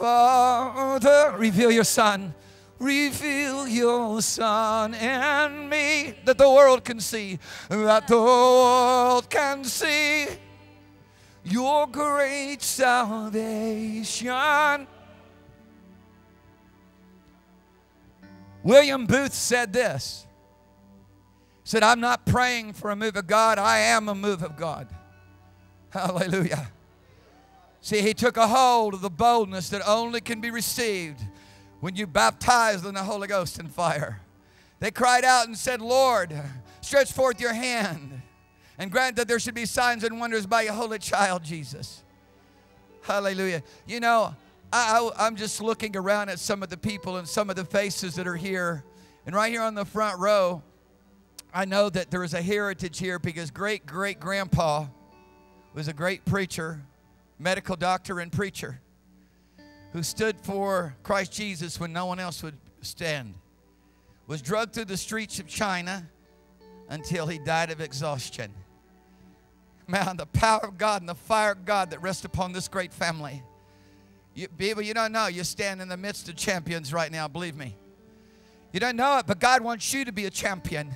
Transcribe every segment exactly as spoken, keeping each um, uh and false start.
Father, reveal your Son. Reveal your Son and me, that the world can see, that the world can see your great salvation. William Booth said this. He said, I'm not praying for a move of God. I am a move of God. Hallelujah. See, he took a hold of the boldness that only can be received when you baptized in the Holy Ghost and fire. They cried out and said, Lord, stretch forth your hand and grant that there should be signs and wonders by your holy child, Jesus. Hallelujah. You know, I, I, I'm just looking around at some of the people and some of the faces that are here. And right here on the front row, I know that there is a heritage here because great-great-grandpa was a great preacher, medical doctor and preacher, who stood for Christ Jesus when no one else would stand, was dragged through the streets of China until he died of exhaustion. Man, the power of God and the fire of God that rests upon this great family. You, people, you don't know. You stand in the midst of champions right now, believe me. You don't know it, but God wants you to be a champion.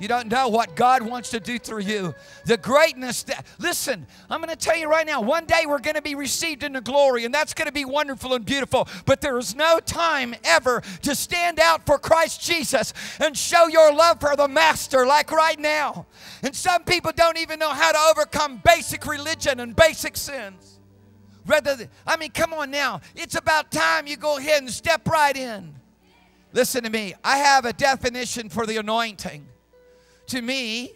You don't know what God wants to do through you. The greatness that, listen, I'm going to tell you right now, one day we're going to be received into glory, and that's going to be wonderful and beautiful. But there is no time ever to stand out for Christ Jesus and show your love for the Master like right now. And some people don't even know how to overcome basic religion and basic sins. Rather than, I mean, come on now. It's about time you go ahead and step right in. Listen to me. I have a definition for the anointing. To me,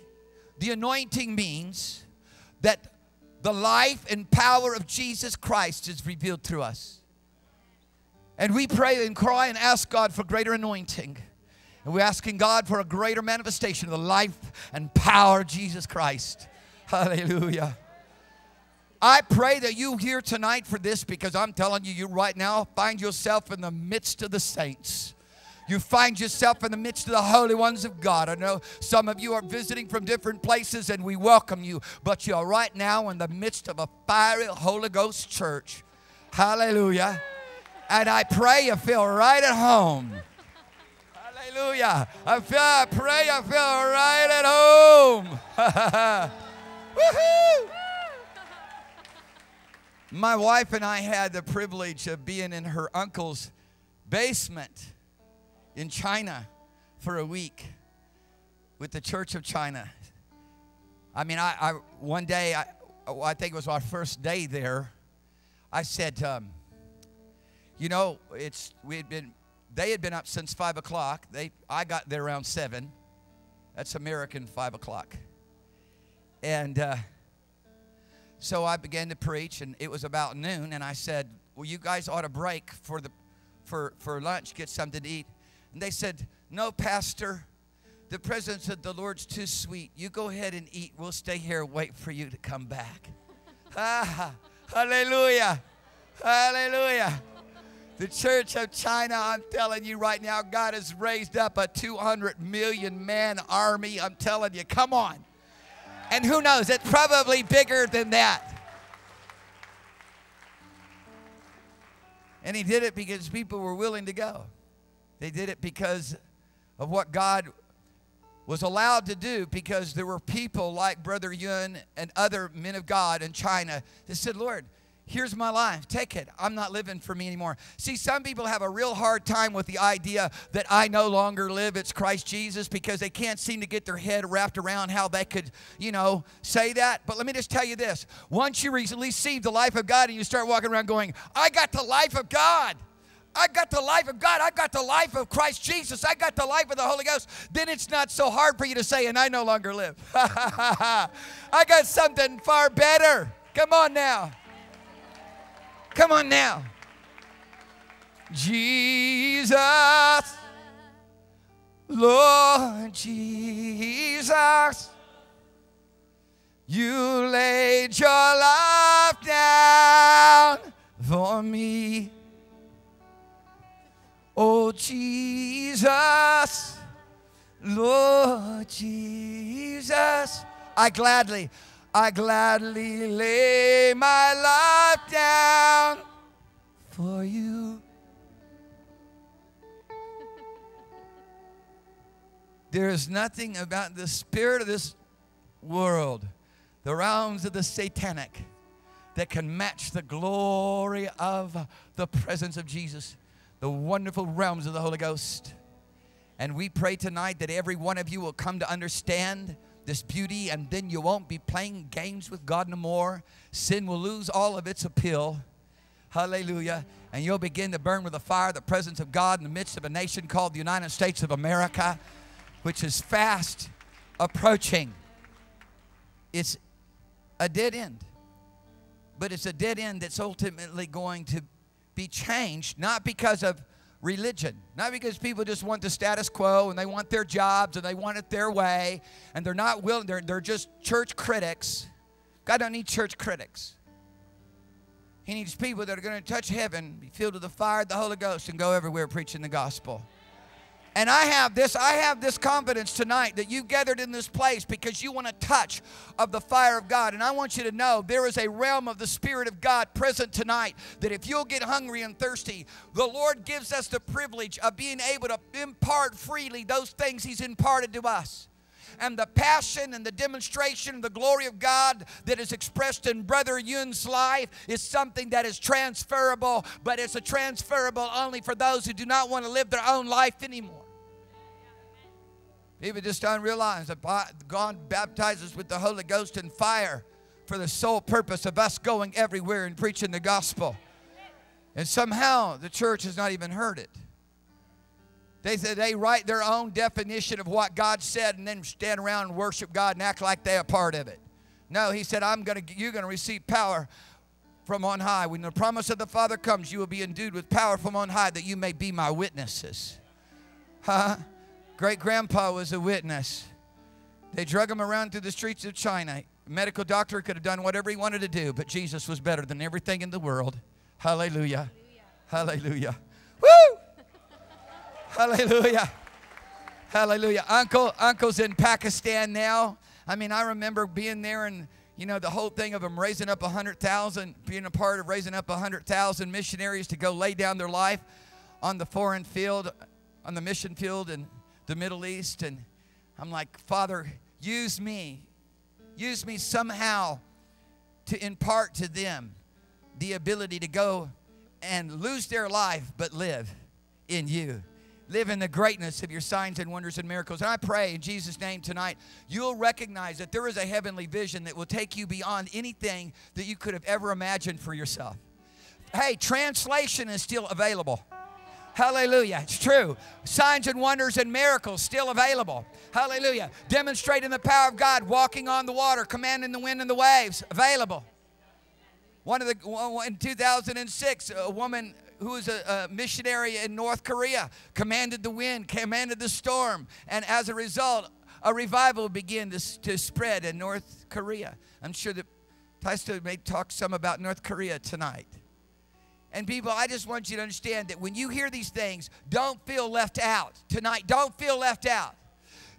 the anointing means that the life and power of Jesus Christ is revealed through us. And we pray and cry and ask God for greater anointing. And we're asking God for a greater manifestation of the life and power of Jesus Christ. Hallelujah. I pray that you here tonight for this, because I'm telling you, you right now find yourself in the midst of the saints. You find yourself in the midst of the holy ones of God. I know some of you are visiting from different places, and we welcome you. But you are right now in the midst of a fiery Holy Ghost church. Hallelujah. And I pray you feel right at home. Hallelujah. I, feel, I pray you feel right at home. Woohoo! My wife and I had the privilege of being in her uncle's basement in China for a week with the Church of China. I mean, I, I one day, I, I think it was my first day there, I said, um, you know, it's we had been, they had been up since five o'clock. They, I got there around seven. That's American five o'clock. And uh, so I began to preach, and it was about noon. And I said, well, you guys ought to break for the, for for lunch, get something to eat. And they said, no, Pastor, the presence of the Lord's too sweet. You go ahead and eat. We'll stay here and wait for you to come back. Ah, hallelujah. Hallelujah. The Church of China, I'm telling you right now, God has raised up a two hundred million man army. I'm telling you, come on. And who knows, it's probably bigger than that. And he did it because people were willing to go. They did it because of what God was allowed to do, because there were people like Brother Yun and other men of God in China that said, Lord, here's my life. Take it. I'm not living for me anymore. See, some people have a real hard time with the idea that I no longer live. It's Christ Jesus, because they can't seem to get their head wrapped around how they could, you know, say that. But let me just tell you this. Once you receive the life of God and you start walking around going, I got the life of God. I got the life of God. I got the life of Christ Jesus. I got the life of the Holy Ghost. Then it's not so hard for you to say, and I no longer live. I got something far better. Come on now. Come on now. Jesus. Lord Jesus. You laid your life down for me. Oh, Jesus, Lord Jesus, I gladly, I gladly lay my life down for you. There is nothing about the spirit of this world, the realms of the satanic, that can match the glory of the presence of Jesus, the wonderful realms of the Holy Ghost. And we pray tonight that every one of you will come to understand this beauty, and then you won't be playing games with God no more. Sin will lose all of its appeal. Hallelujah. And you'll begin to burn with the fire, the presence of God in the midst of a nation called the United States of America, which is fast approaching. It's a dead end. But it's a dead end that's ultimately going to be changed, not because of religion, not because people just want the status quo and they want their jobs and they want it their way and they're not willing, they're, they're just church critics. God don't need church critics. He needs people that are going to touch heaven, be filled with the fire of the Holy Ghost, and go everywhere preaching the gospel. And I have this, I have this confidence tonight that you gathered in this place because you want a touch of the fire of God. And I want you to know there is a realm of the Spirit of God present tonight that if you'll get hungry and thirsty, the Lord gives us the privilege of being able to impart freely those things He's imparted to us. And the passion and the demonstration of the glory of God that is expressed in Brother Yun's life is something that is transferable, but it's a transferable only for those who do not want to live their own life anymore. People just don't realize that God baptizes with the Holy Ghost and fire for the sole purpose of us going everywhere and preaching the gospel. And somehow the church has not even heard it. They, they write their own definition of what God said and then stand around and worship God and act like they're a part of it. No, He said, I'm gonna, you're going to receive power from on high. When the promise of the Father comes, you will be endued with power from on high that you may be my witnesses. Huh? Great-grandpa was a witness. They drug him around through the streets of China. A medical doctor could have done whatever he wanted to do, but Jesus was better than everything in the world. Hallelujah. Hallelujah. Hallelujah. Woo! Hallelujah. Hallelujah. Uncle, Uncle's in Pakistan now. I mean, I remember being there and, you know, the whole thing of him raising up one hundred thousand, being a part of raising up one hundred thousand missionaries to go lay down their life on the foreign field, on the mission field in the Middle East. And I'm like, Father, use me. Use me somehow to impart to them the ability to go and lose their life but live in you. Live in the greatness of your signs and wonders and miracles. And I pray in Jesus' name tonight, you'll recognize that there is a heavenly vision that will take you beyond anything that you could have ever imagined for yourself. Hey, translation is still available. Hallelujah. It's true. Signs and wonders and miracles still available. Hallelujah. Demonstrating the power of God, walking on the water, commanding the wind and the waves, available. One of the, in two thousand six, a woman who was a, a missionary in North Korea, commanded the wind, commanded the storm, and as a result, a revival began to, to spread in North Korea. I'm sure that Ty Stowe may talk some about North Korea tonight. And people, I just want you to understand that when you hear these things, don't feel left out tonight. Don't feel left out.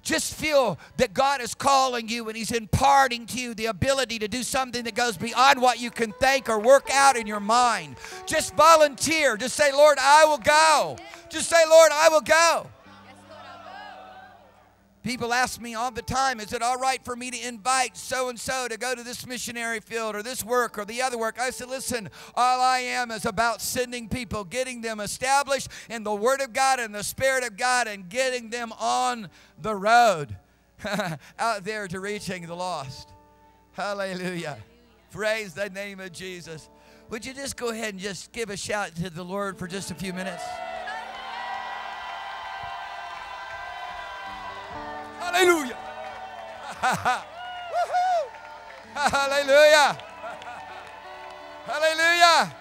Just feel that God is calling you and He's imparting to you the ability to do something that goes beyond what you can think or work out in your mind. Just volunteer. Just say, Lord, I will go. Just say, Lord, I will go. Yes, Lord, I'll go. People ask me all the time, is it all right for me to invite so-and-so to go to this missionary field or this work or the other work? I said, listen, all I am is about sending people, getting them established in the Word of God and the Spirit of God and getting them on the road out there to reaching the lost. Hallelujah. Hallelujah. Praise the name of Jesus. Would you just go ahead and just give a shout to the Lord for just a few minutes? Hallelujah. Woo-hoo. Hallelujah. Hallelujah.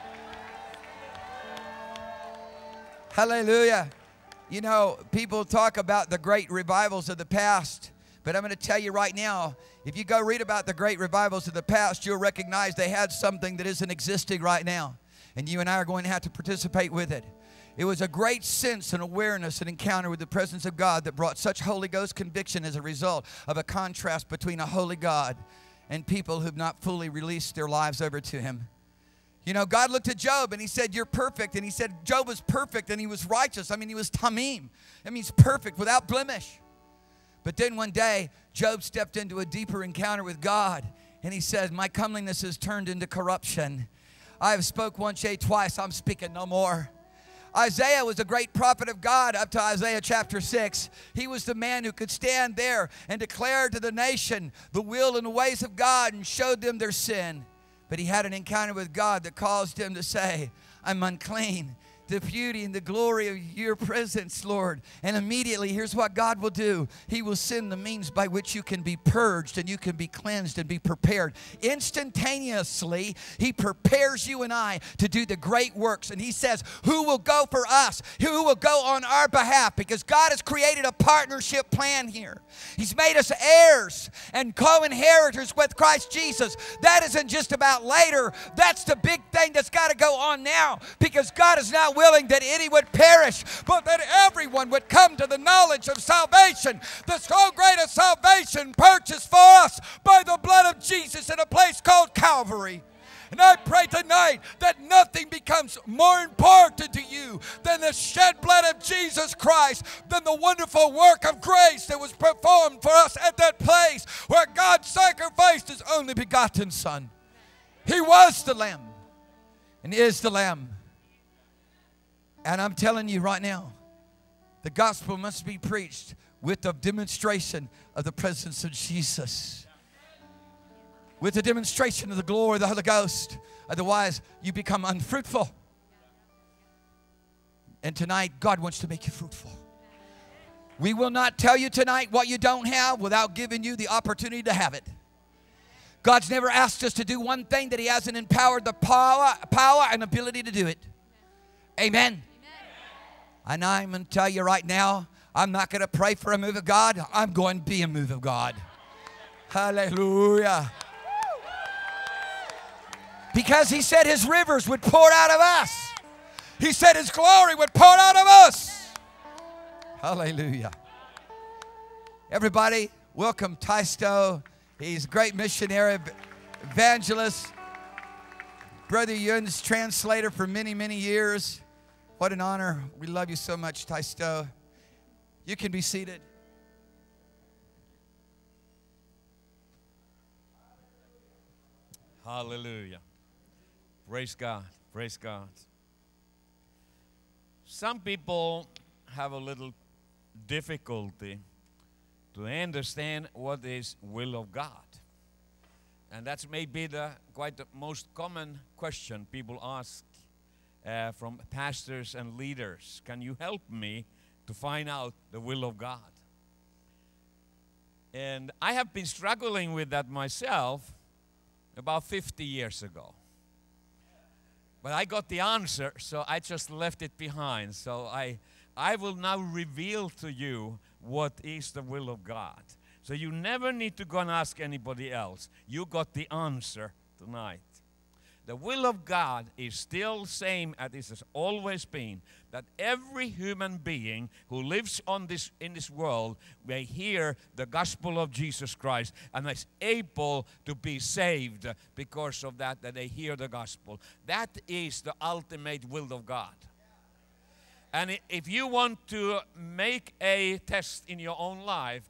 Hallelujah. You know, people talk about the great revivals of the past, but I'm going to tell you right now, if you go read about the great revivals of the past, you'll recognize they had something that isn't existing right now, and you and I are going to have to participate with it. It was a great sense and awareness and encounter with the presence of God that brought such Holy Ghost conviction as a result of a contrast between a holy God and people who've not fully released their lives over to Him. You know, God looked at Job and he said, you're perfect. And he said, Job was perfect and he was righteous. I mean, he was tamim. That means perfect, without blemish. But then one day, Job stepped into a deeper encounter with God. And he said, my comeliness has turned into corruption. I have spoke once, yea, twice. I'm speaking no more. Isaiah was a great prophet of God up to Isaiah chapter six. He was the man who could stand there and declare to the nation the will and the ways of God and showed them their sin. But he had an encounter with God that caused him to say, I'm unclean. The beauty and the glory of your presence, Lord. And immediately, here's what God will do. He will send the means by which you can be purged and you can be cleansed and be prepared. Instantaneously, he prepares you and I to do the great works. And he says, who will go for us? Who will go on our behalf? Because God has created a partnership plan here. He's made us heirs and co-inheritors with Christ Jesus. That isn't just about later. That's the big thing that's got to go on now, because God is not willing that any would perish, but that everyone would come to the knowledge of salvation. The so great a salvation purchased for us by the blood of Jesus in a place called Calvary. And I pray tonight that nothing becomes more important to you than the shed blood of Jesus Christ, than the wonderful work of grace that was performed for us at that place where God sacrificed his only begotten Son. He was the Lamb and is the Lamb. And I'm telling you right now, the gospel must be preached with the demonstration of the presence of Jesus, with the demonstration of the glory of the Holy Ghost. Otherwise, you become unfruitful. And tonight, God wants to make you fruitful. We will not tell you tonight what you don't have without giving you the opportunity to have it. God's never asked us to do one thing that he hasn't empowered the power, power and ability to do it. Amen. Amen. And I'm going to tell you right now, I'm not going to pray for a move of God. I'm going to be a move of God. Hallelujah. Because he said his rivers would pour out of us. He said his glory would pour out of us. Hallelujah. Everybody, welcome Ty Stowe. He's a great missionary, evangelist. Brother Yun's translator for many, many years. What an honor. We love you so much, Ty Stowe. You can be seated. Hallelujah. Praise God. Praise God. Some people have a little difficulty to understand what is will of God. And that's maybe the quite the most common question people ask uh, from pastors and leaders. Can you help me to find out the will of God? And I have been struggling with that myself about fifty years ago. But I got the answer, so I just left it behind. So I, I will now reveal to you what is the will of God. So you never need to go and ask anybody else. You got the answer tonight. The will of God is still the same as it has always been, that every human being who lives on this, in this world may hear the gospel of Jesus Christ and is able to be saved because of that, that they hear the gospel. That is the ultimate will of God. And if you want to make a test in your own life,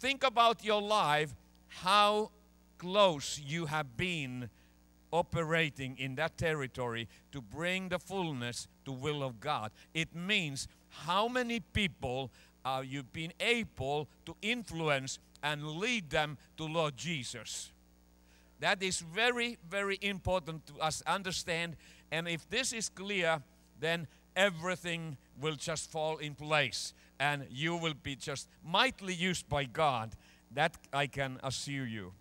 think about your life, how close you have been operating in that territory to bring the fullness to will of God. It means how many people uh, you've been able to influence and lead them to Lord Jesus. That is very, very important to us understand. And if this is clear, then everything will just fall in place. And you will be just mightily used by God. That I can assure you.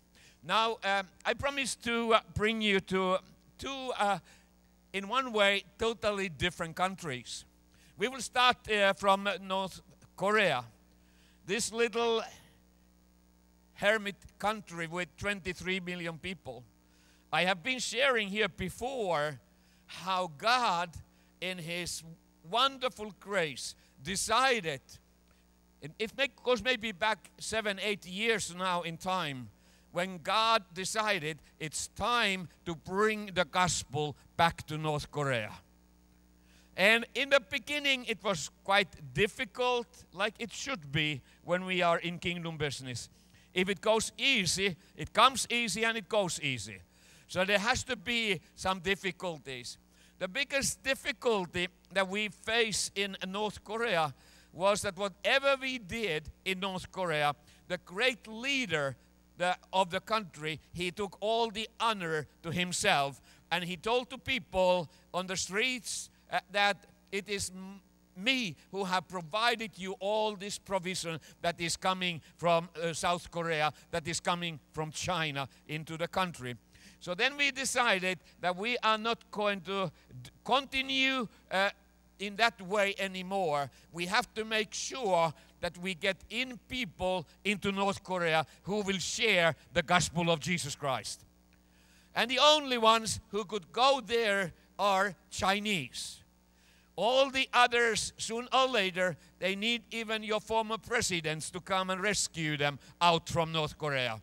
Now, um, I promise to uh, bring you to two, uh, in one way, totally different countries. We will start uh, from North Korea. This little hermit country with twenty-three million people. I have been sharing here before how God, in his wonderful grace, decided, it goes maybe back seven, eight years now in time, when God decided it's time to bring the gospel back to North Korea. And in the beginning, it was quite difficult, like it should be when we are in kingdom business. If it goes easy, it comes easy and it goes easy. So there has to be some difficulties. The biggest difficulty that we face in North Korea was that whatever we did in North Korea, the great leader the, of the country, he took all the honor to himself, and he told the people on the streets uh, that it is me who have provided you all this provision that is coming from uh, South Korea, that is coming from China into the country. So then we decided that we are not going to continue uh, in that way anymore. We have to make sure that we get in people into North Korea who will share the gospel of Jesus Christ. And the only ones who could go there are Chinese. All the others, soon or later, they need even your former presidents to come and rescue them out from North Korea.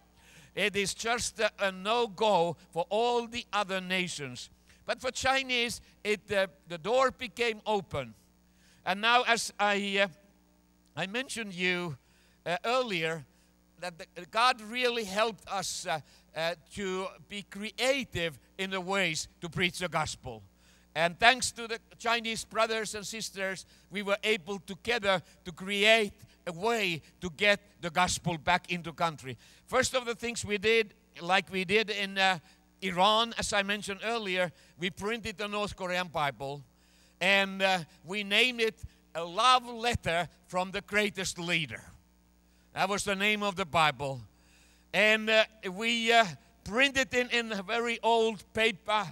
It is just a, a no-go for all the other nations. But for Chinese, it, uh, the door became open. And now, as I, uh, I mentioned you uh, earlier, that the, God really helped us uh, uh, to be creative in the ways to preach the gospel. And thanks to the Chinese brothers and sisters, we were able together to create a way to get the gospel back into country. First of the things we did, like we did in uh, Iran, as I mentioned earlier, we printed the North Korean Bible, and uh, we named it A Love Letter from the Greatest Leader. That was the name of the Bible. And uh, we uh, printed it in, in a very old paper.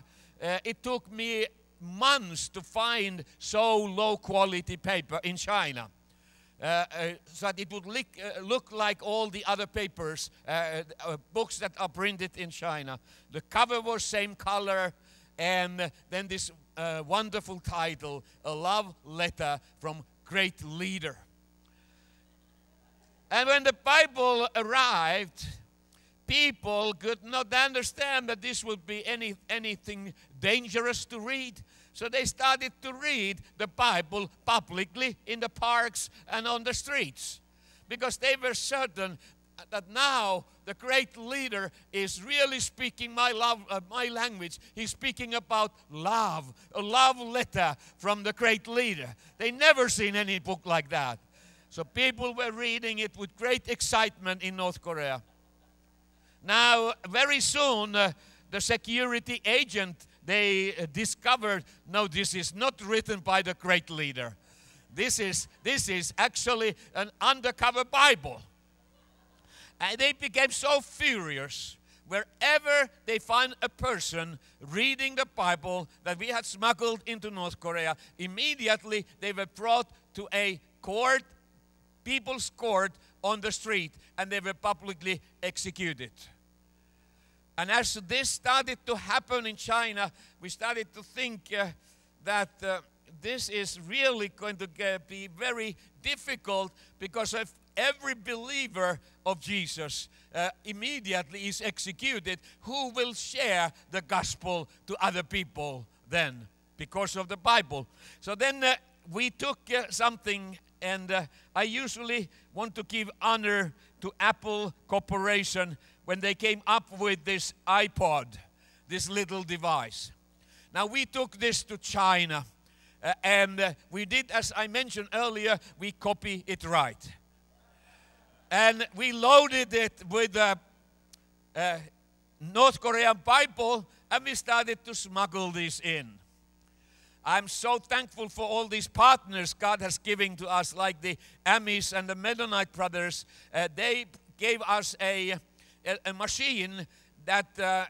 Uh, it took me months to find so low-quality paper in China. Uh, uh, so that it would look, uh, look like all the other papers, uh, uh, books that are printed in China. The cover was same color, and then this uh, wonderful title, A Love Letter from Great Leader. And when the Bible arrived, people could not understand that this would be any, anything dangerous to read. So they started to read the Bible publicly in the parks and on the streets, because they were certain that now the great leader is really speaking my, love, uh, my language. He's speaking about love, a love letter from the great leader. They never seen any book like that. So people were reading it with great excitement in North Korea. Now, very soon, uh, the security agent, they discovered, no, this is not written by the great leader. This is, this is actually an undercover Bible. And they became so furious wherever they find a person reading the Bible that we had smuggled into North Korea. Immediately they were brought to a court, people's court on the street, and they were publicly executed. And as this started to happen in China, we started to think uh, that uh, this is really going to get, be very difficult, because if every believer of Jesus uh, immediately is executed, who will share the gospel to other people then because of the Bible? So then uh, we took uh, something, and uh, I usually want to give honor to Apple Corporation when they came up with this iPod, this little device. Now, we took this to China, uh, and uh, we did, as I mentioned earlier, we copy it right. And we loaded it with the uh, uh, North Korean Bible, and we started to smuggle this in. I'm so thankful for all these partners God has given to us, like the Amish and the Mennonite brothers. Uh, they gave us a a machine that uh, uh,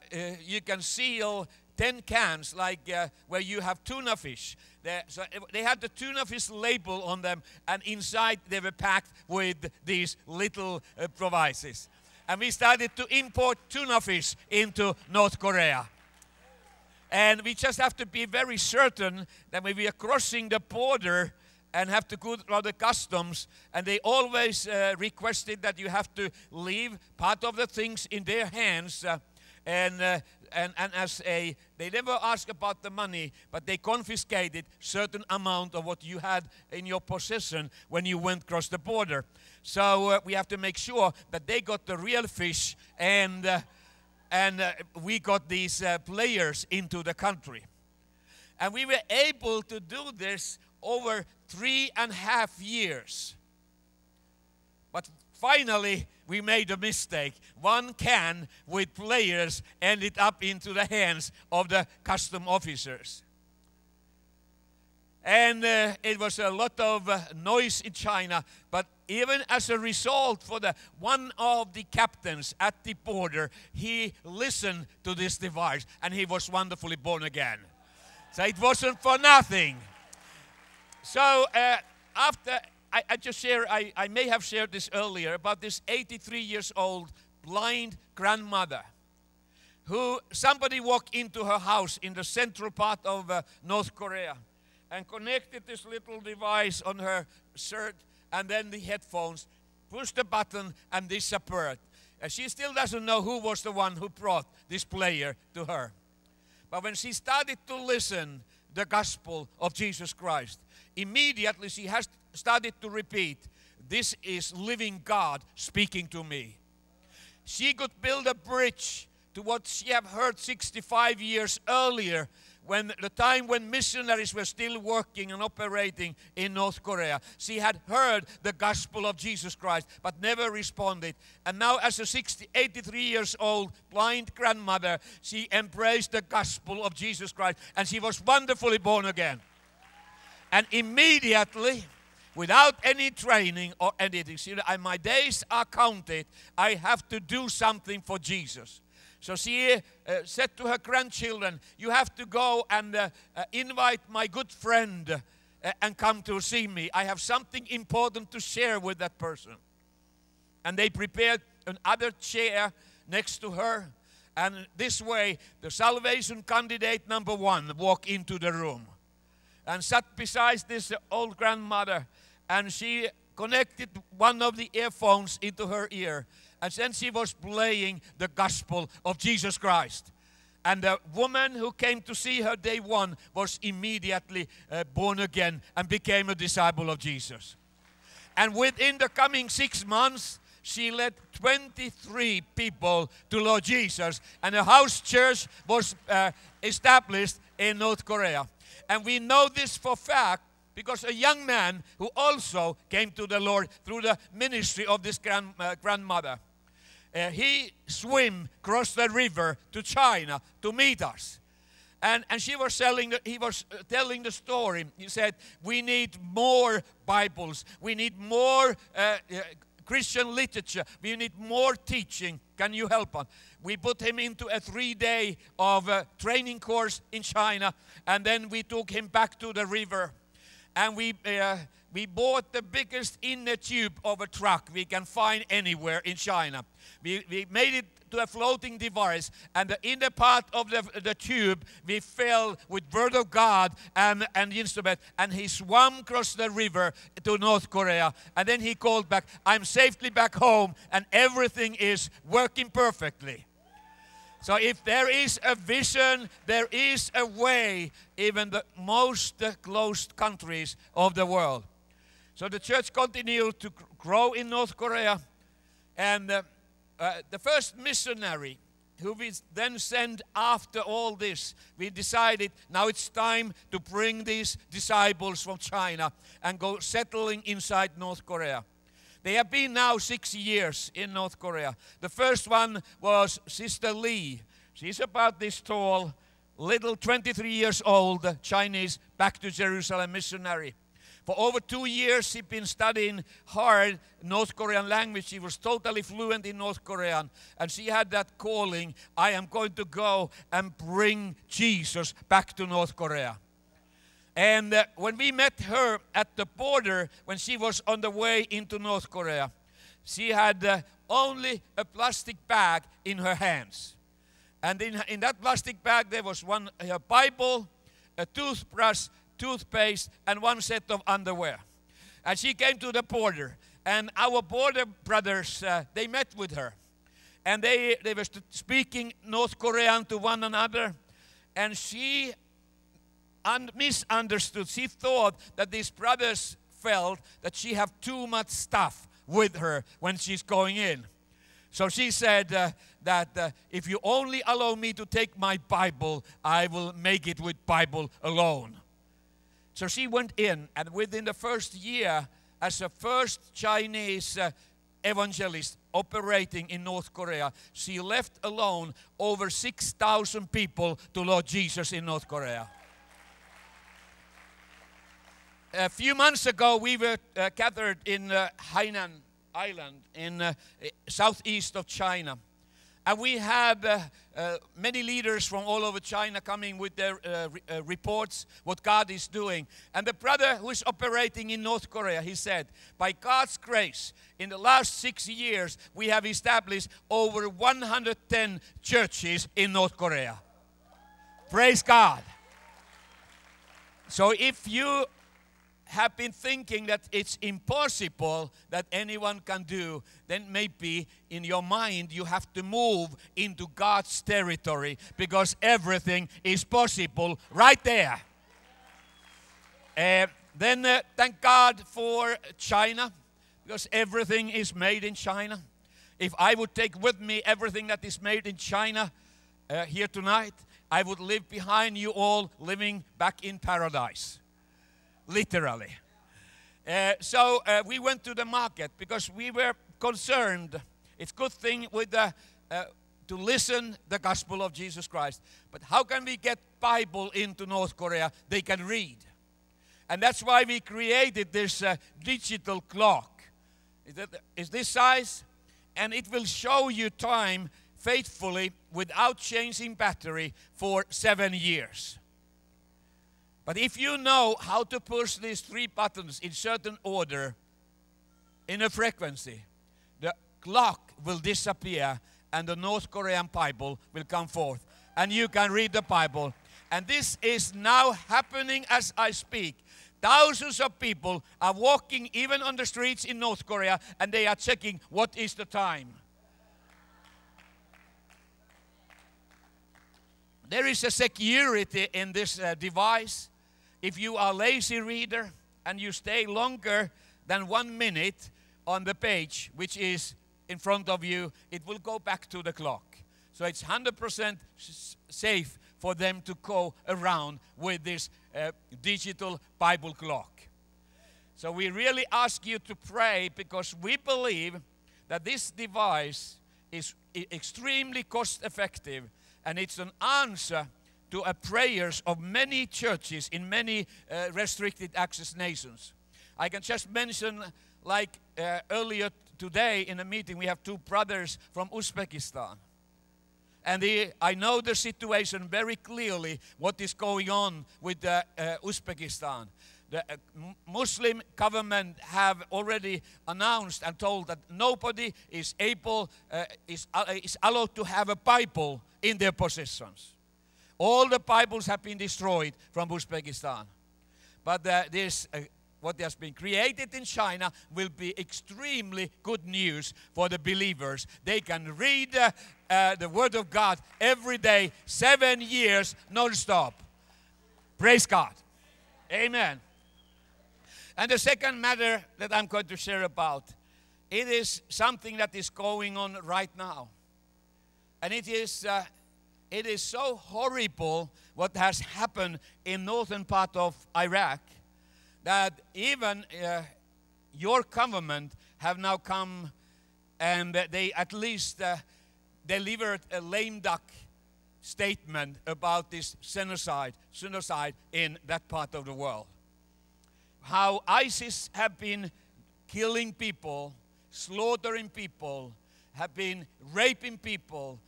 you can seal ten cans, like uh, where you have tuna fish. They, so they had the tuna fish label on them, and inside they were packed with these little uh, devices. And we started to import tuna fish into North Korea. And we just have to be very certain that when we are crossing the border, and have to go through the customs, and they always uh, requested that you have to leave part of the things in their hands, uh, and, uh, and, and as a, they never asked about the money, but they confiscated certain amount of what you had in your possession when you went across the border. So uh, we have to make sure that they got the real fish, and, uh, and uh, we got these uh, players into the country. And we were able to do this over three and a half years. But finally, we made a mistake. One can with players ended up into the hands of the custom officers. And uh, it was a lot of uh, noise in China, but even as a result, for the one of the captains at the border, he listened to this device, and he was wonderfully born again. So it wasn't for nothing. So uh, after, I, I just share, I, I may have shared this earlier, about this eighty-three years old blind grandmother who somebody walked into her house in the central part of uh, North Korea and connected this little device on her shirt and then the headphones, pushed the button and disappeared. Uh, she still doesn't know who was the one who brought this player to her. But when she started to listen the gospel of Jesus Christ, immediately she has started to repeat, "This is living God speaking to me." She could build a bridge to what she had heard sixty-five years earlier, when the time when missionaries were still working and operating in North Korea. She had heard the gospel of Jesus Christ, but never responded. And now as a eighty-three years old blind grandmother, she embraced the gospel of Jesus Christ, and she was wonderfully born again. And immediately, without any training or anything, she said, "My days are counted. I have to do something for Jesus." So she uh, said to her grandchildren, "You have to go and uh, uh, invite my good friend uh, and come to see me. I have something important to share with that person." And they prepared another chair next to her. And this way, the salvation candidate number one walked into the room and sat beside this old grandmother. And she connected one of the earphones into her ear. And then she was playing the gospel of Jesus Christ. And the woman who came to see her day one was immediately uh, born again and became a disciple of Jesus. And within the coming six months, she led twenty-three people to Lord Jesus. And a house church was uh, established in North Korea. And we know this for fact, because a young man who also came to the Lord through the ministry of this grand, uh, grandmother. Uh, he swam across the river to China to meet us. And, and she was telling the, he was telling the story. He said, "We need more Bibles. We need more uh, uh, Christian literature. We need more teaching. Can you help us?" We put him into a three-day of uh, training course in China. And then we took him back to the river. And we, uh, we bought the biggest inner tube of a truck we can find anywhere in China. We, we made it to a floating device, and the inner part of the, the tube we filled with Word of God and, and instrument, and he swam across the river to North Korea. And then he called back, "I'm safely back home, and everything is working perfectly." So if there is a vision, there is a way, even the most closed countries of the world. So the church continued to grow in North Korea. And uh, uh, the first missionary who we then sent after all this, we decided now it's time to bring these disciples from China and go settling inside North Korea. They have been now six years in North Korea. The first one was Sister Lee. She's about this tall, little twenty-three years old Chinese Back to Jerusalem missionary. For over two years, she'd been studying hard North Korean language. She was totally fluent in North Korean. And she had that calling, "I am going to go and bring Jesus back to North Korea." And uh, when we met her at the border, when she was on the way into North Korea, she had uh, only a plastic bag in her hands. And in, in that plastic bag, there was one, her Bible, a toothbrush, toothpaste and one set of underwear. And she came to the border, and our border brothers, uh, they met with her. And they, they were speaking North Korean to one another, and she un misunderstood. She thought that these brothers felt that she had too much stuff with her when she's going in. So she said uh, that uh, if you only allow me to take my Bible, I will make it with Bible alone. So she went in, and within the first year, as the first Chinese uh, evangelist operating in North Korea, she left alone over six thousand people to Lord Jesus in North Korea. A few months ago, we were uh, gathered in uh, Hainan Island in uh, southeast of China. And we had uh, uh, many leaders from all over China coming with their uh, re uh, reports, what God is doing. And the brother who is operating in North Korea, he said, by God's grace, in the last six years, we have established over one hundred ten churches in North Korea. Praise God. So if you have been thinking that it's impossible that anyone can do, then maybe in your mind you have to move into God's territory, because everything is possible right there. Uh, then uh, thank God for China, because everything is made in China. If I would take with me everything that is made in China uh, here tonight, I would leave behind you all living back in paradise. Literally. Uh, so uh, we went to the market because we were concerned. It's a good thing with the, uh, to listen the gospel of Jesus Christ. But how can we get Bible into North Korea? They can read. And that's why we created this uh, digital clock. Is that, is this size? And it will show you time faithfully without changing battery for seven years. But if you know how to push these three buttons in certain order, in a frequency, the clock will disappear and the North Korean Bible will come forth. And you can read the Bible. And this is now happening as I speak. Thousands of people are walking even on the streets in North Korea, and they are checking what is the time. There is a security in this uh, device. If you are a lazy reader and you stay longer than one minute on the page, which is in front of you, it will go back to the clock. So it's one hundred percent safe for them to go around with this uh, digital Bible clock. So we really ask you to pray, because we believe that this device is extremely cost effective, and it's an answer to a prayers of many churches in many uh, restricted access nations. I can just mention, like uh, earlier today in a meeting, we have two brothers from Uzbekistan. And they, I know the situation very clearly, what is going on with uh, uh, Uzbekistan. The uh, Muslim government have already announced and told that nobody is able, uh, is, uh, is allowed to have a Bible in their possessions. All the Bibles have been destroyed from Uzbekistan. But uh, this, uh, what has been created in China will be extremely good news for the believers. They can read uh, uh, the Word of God every day, seven years, non-stop. Praise God. Amen. And the second matter that I'm going to share about, it is something that is going on right now. And it is, uh, it is so horrible what has happened in northern part of Iraq, that even uh, your government have now come and they at least uh, delivered a lame duck statement about this genocide, genocide in that part of the world. How ISIS have been killing people, slaughtering people, have been raping people.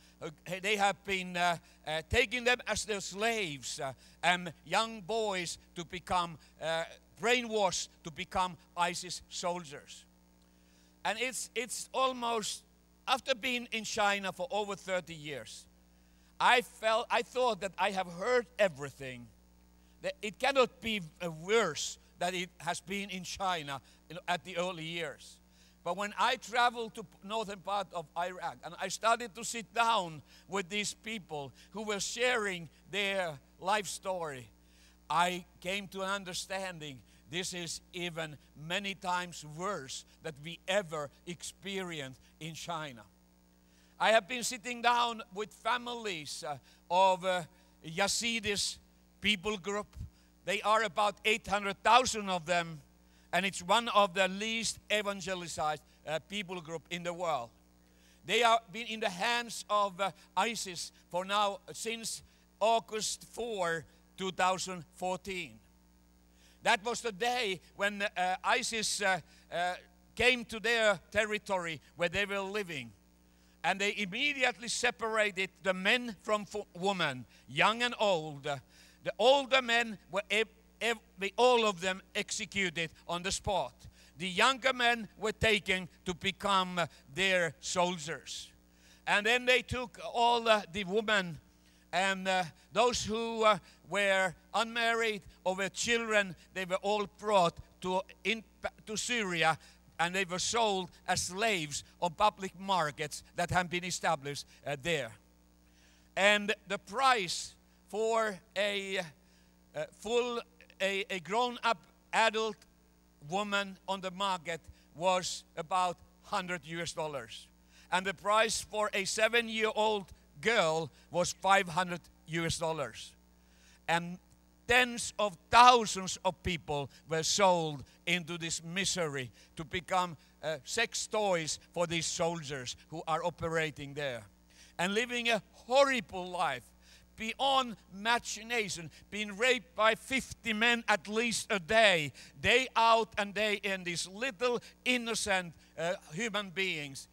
They have been uh, uh, taking them as their slaves uh, and young boys to become uh, brainwashed to become ISIS soldiers. And it's, it's almost, after being in China for over thirty years, I felt, I thought that I have heard everything. It cannot be worse than it has been in China at the early years. But when I traveled to northern part of Iraq and I started to sit down with these people who were sharing their life story, I came to an understanding this is even many times worse than we ever experienced in China. I have been sitting down with families uh, of uh, Yazidis people group. They are about eight hundred thousand of them. And it's one of the least evangelized uh, people group in the world. They have been in the hands of uh, ISIS for now since August fourth, two thousand fourteen. That was the day when uh, ISIS uh, uh, came to their territory where they were living. And they immediately separated the men from women, young and old. The older men were able Every, all of them executed on the spot. The younger men were taken to become their soldiers. And then they took all uh, the women and uh, those who uh, were unmarried or were children, they were all brought to, in, to Syria, and they were sold as slaves on public markets that had been established uh, there. And the price for a uh, full A, a grown-up adult woman on the market was about one hundred U S dollars. And the price for a seven-year-old girl was five hundred U S dollars. And tens of thousands of people were sold into this misery to become uh, sex toys for these soldiers who are operating there and living a horrible life. Beyond imagination, being raped by fifty men at least a day, day out and day in, these little innocent uh, human beings.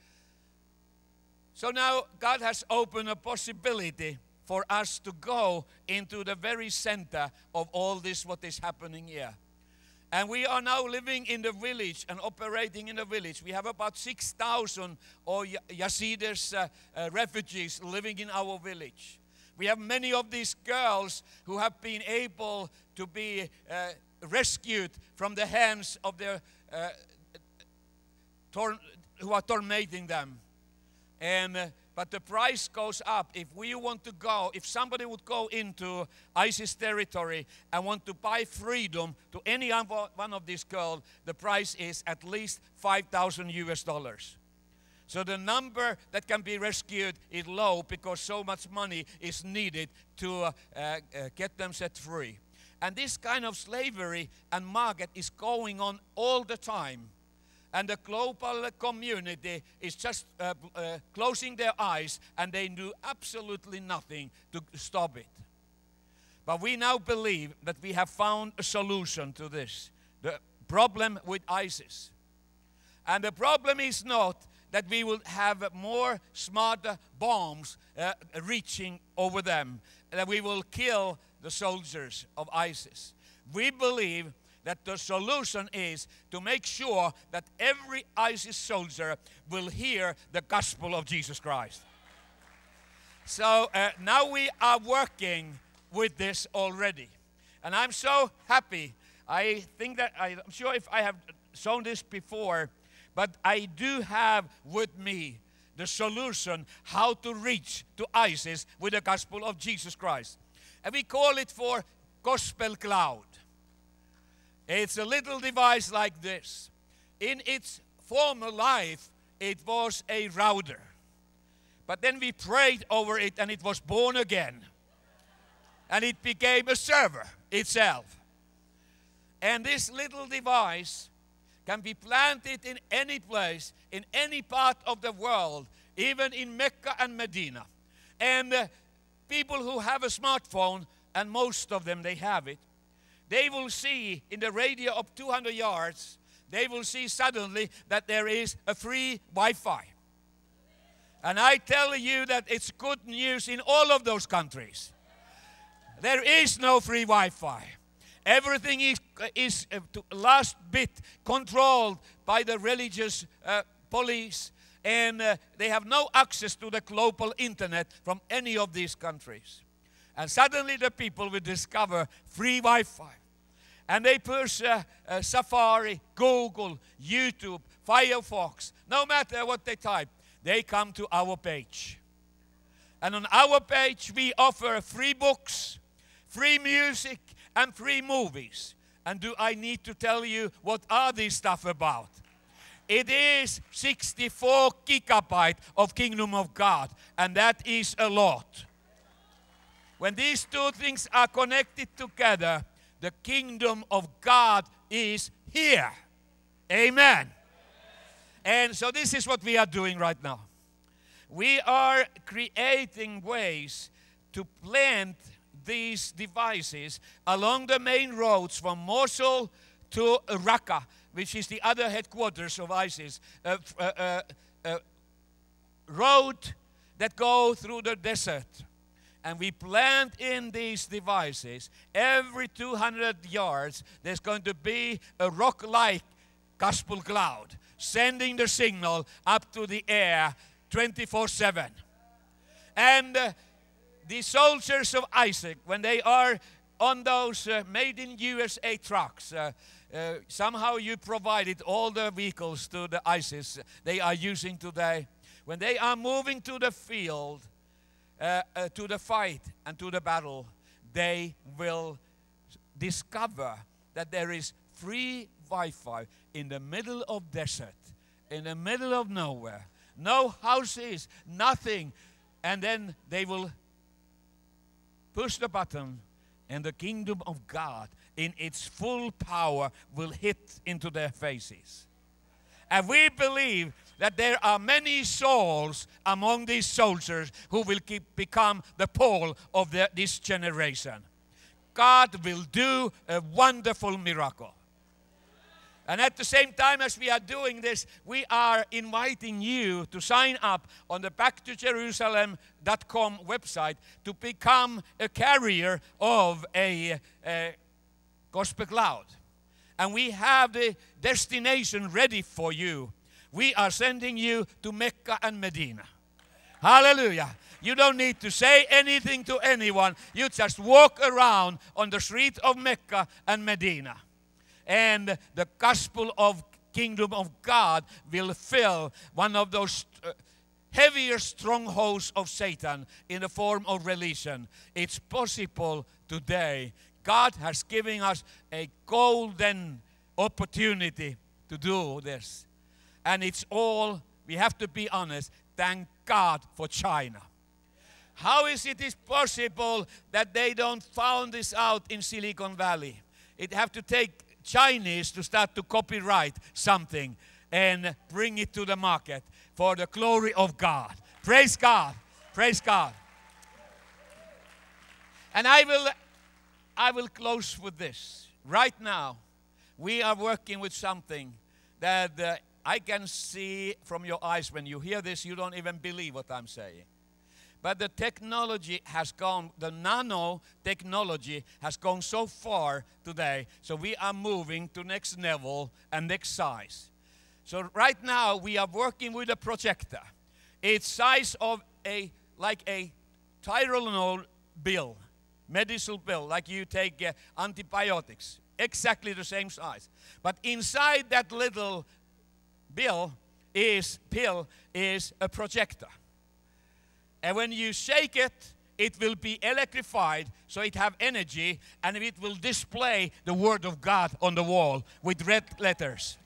So now God has opened a possibility for us to go into the very center of all this, what is happening here. And we are now living in the village and operating in the village. We have about six thousand Yazidis uh, uh, refugees living in our village. We have many of these girls who have been able to be uh, rescued from the hands of their, uh, who are tormenting them. And, uh, but the price goes up. If we want to go, if somebody would go into ISIS territory and want to buy freedom to any one of these girls, the price is at least five thousand U S dollars. So the number that can be rescued is low because so much money is needed to uh, uh, get them set free. And this kind of slavery and market is going on all the time. And the global community is just uh, uh, closing their eyes, and they do absolutely nothing to stop it. But we now believe that we have found a solution to this, the problem with ISIS. And the problem is not that we will have more smarter bombs uh, reaching over them, that we will kill the soldiers of ISIS. We believe that the solution is to make sure that every ISIS soldier will hear the gospel of Jesus Christ. So uh, now we are working with this already. And I'm so happy. I think that, I, I'm sure if I have shown this before, but I do have with me the solution how to reach to ISIS with the gospel of Jesus Christ. And we call it for Gospel Cloud. It's a little device like this. In its former life, it was a router. But then we prayed over it and it was born again. And it became a server itself. And this little device can be planted in any place, in any part of the world, even in Mecca and Medina. And uh, people who have a smartphone, and most of them they have it, they will see in the radio of two hundred yards, they will see suddenly that there is a free Wi-Fi. And I tell you that it's good news in all of those countries. There is no free Wi-Fi. Everything is, is uh, to last bit controlled by the religious uh, police, and uh, they have no access to the global internet from any of these countries. And suddenly the people will discover free Wi-Fi. And they push uh, uh, Safari, Google, YouTube, Firefox. No matter what they type, they come to our page. And on our page, we offer free books, free music, and free movies. And do I need to tell you what are this stuff about? It is sixty-four gigabytes of Kingdom of God, and that is a lot. When these two things are connected together, the Kingdom of God is here. Amen. And so this is what we are doing right now. We are creating ways to plant these devices along the main roads from Mosul to Raqqa, which is the other headquarters of ISIS, a, a, a, a road that goes through the desert. And we plant in these devices. Every two hundred yards, there's going to be a rock-like Gospel Cloud, sending the signal up to the air twenty-four seven. And uh, the soldiers of Isaac, when they are on those uh, made-in-U S A trucks, uh, uh, somehow you provided all the vehicles to the ISIS they are using today. When they are moving to the field, uh, uh, to the fight and to the battle, they will discover that there is free Wi-Fi in the middle of desert, in the middle of nowhere. No houses, nothing. And then they will push the button, and the Kingdom of God in its full power will hit into their faces. And we believe that there are many souls among these soldiers who will keep, become the Paul of the, this generation. God will do a wonderful miracle. And at the same time as we are doing this, we are inviting you to sign up on the back to jerusalem dot com website to become a carrier of a, a Gospel Cloud. And we have the destination ready for you. We are sending you to Mecca and Medina. Hallelujah. You don't need to say anything to anyone. You just walk around on the street of Mecca and Medina. And the gospel of Kingdom of God will fill one of those uh, heavier strongholds of Satan in the form of religion. It's possible today. God has given us a golden opportunity to do this. And it's all, we have to be honest, thank God for China. How is it is possible that they don't found this out in Silicon Valley? It have to take Chinese to start to copyright something and bring it to the market for the glory of God. Praise God. Praise God. And I will, I will close with this. Right now, we are working with something that uh, I can see from your eyes. When you hear this, you don't even believe what I'm saying. But the technology has gone, the nanotechnology has gone so far today, so we are moving to next level and next size. So right now we are working with a projector. It's size of a, like a Tylenol pill, medicinal pill, like you take uh, antibiotics, exactly the same size. But inside that little pill is, pill is a projector. And when you shake it, it will be electrified, so it have energy, and it will display the Word of God on the wall with red letters.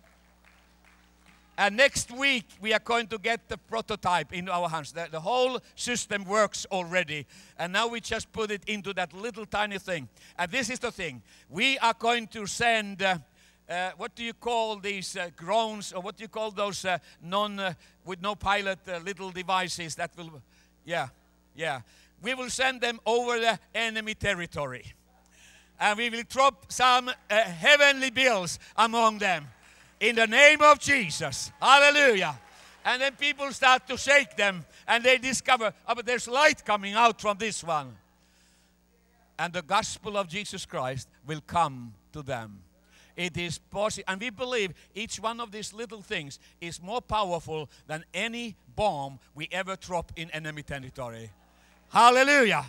And next week, we are going to get the prototype into our hands. The, the whole system works already, and now we just put it into that little tiny thing. And this is the thing. We are going to send, uh, uh, what do you call these uh, drones, or what do you call those uh, non, uh, with no pilot uh, little devices that will... Yeah, yeah. We will send them over the enemy territory. And we will drop some uh, heavenly bills among them. In the name of Jesus. Hallelujah. And then people start to shake them. And they discover, oh, but there's light coming out from this one. And the gospel of Jesus Christ will come to them. It is possible. And we believe each one of these little things is more powerful than any bomb we ever drop in enemy territory. Hallelujah.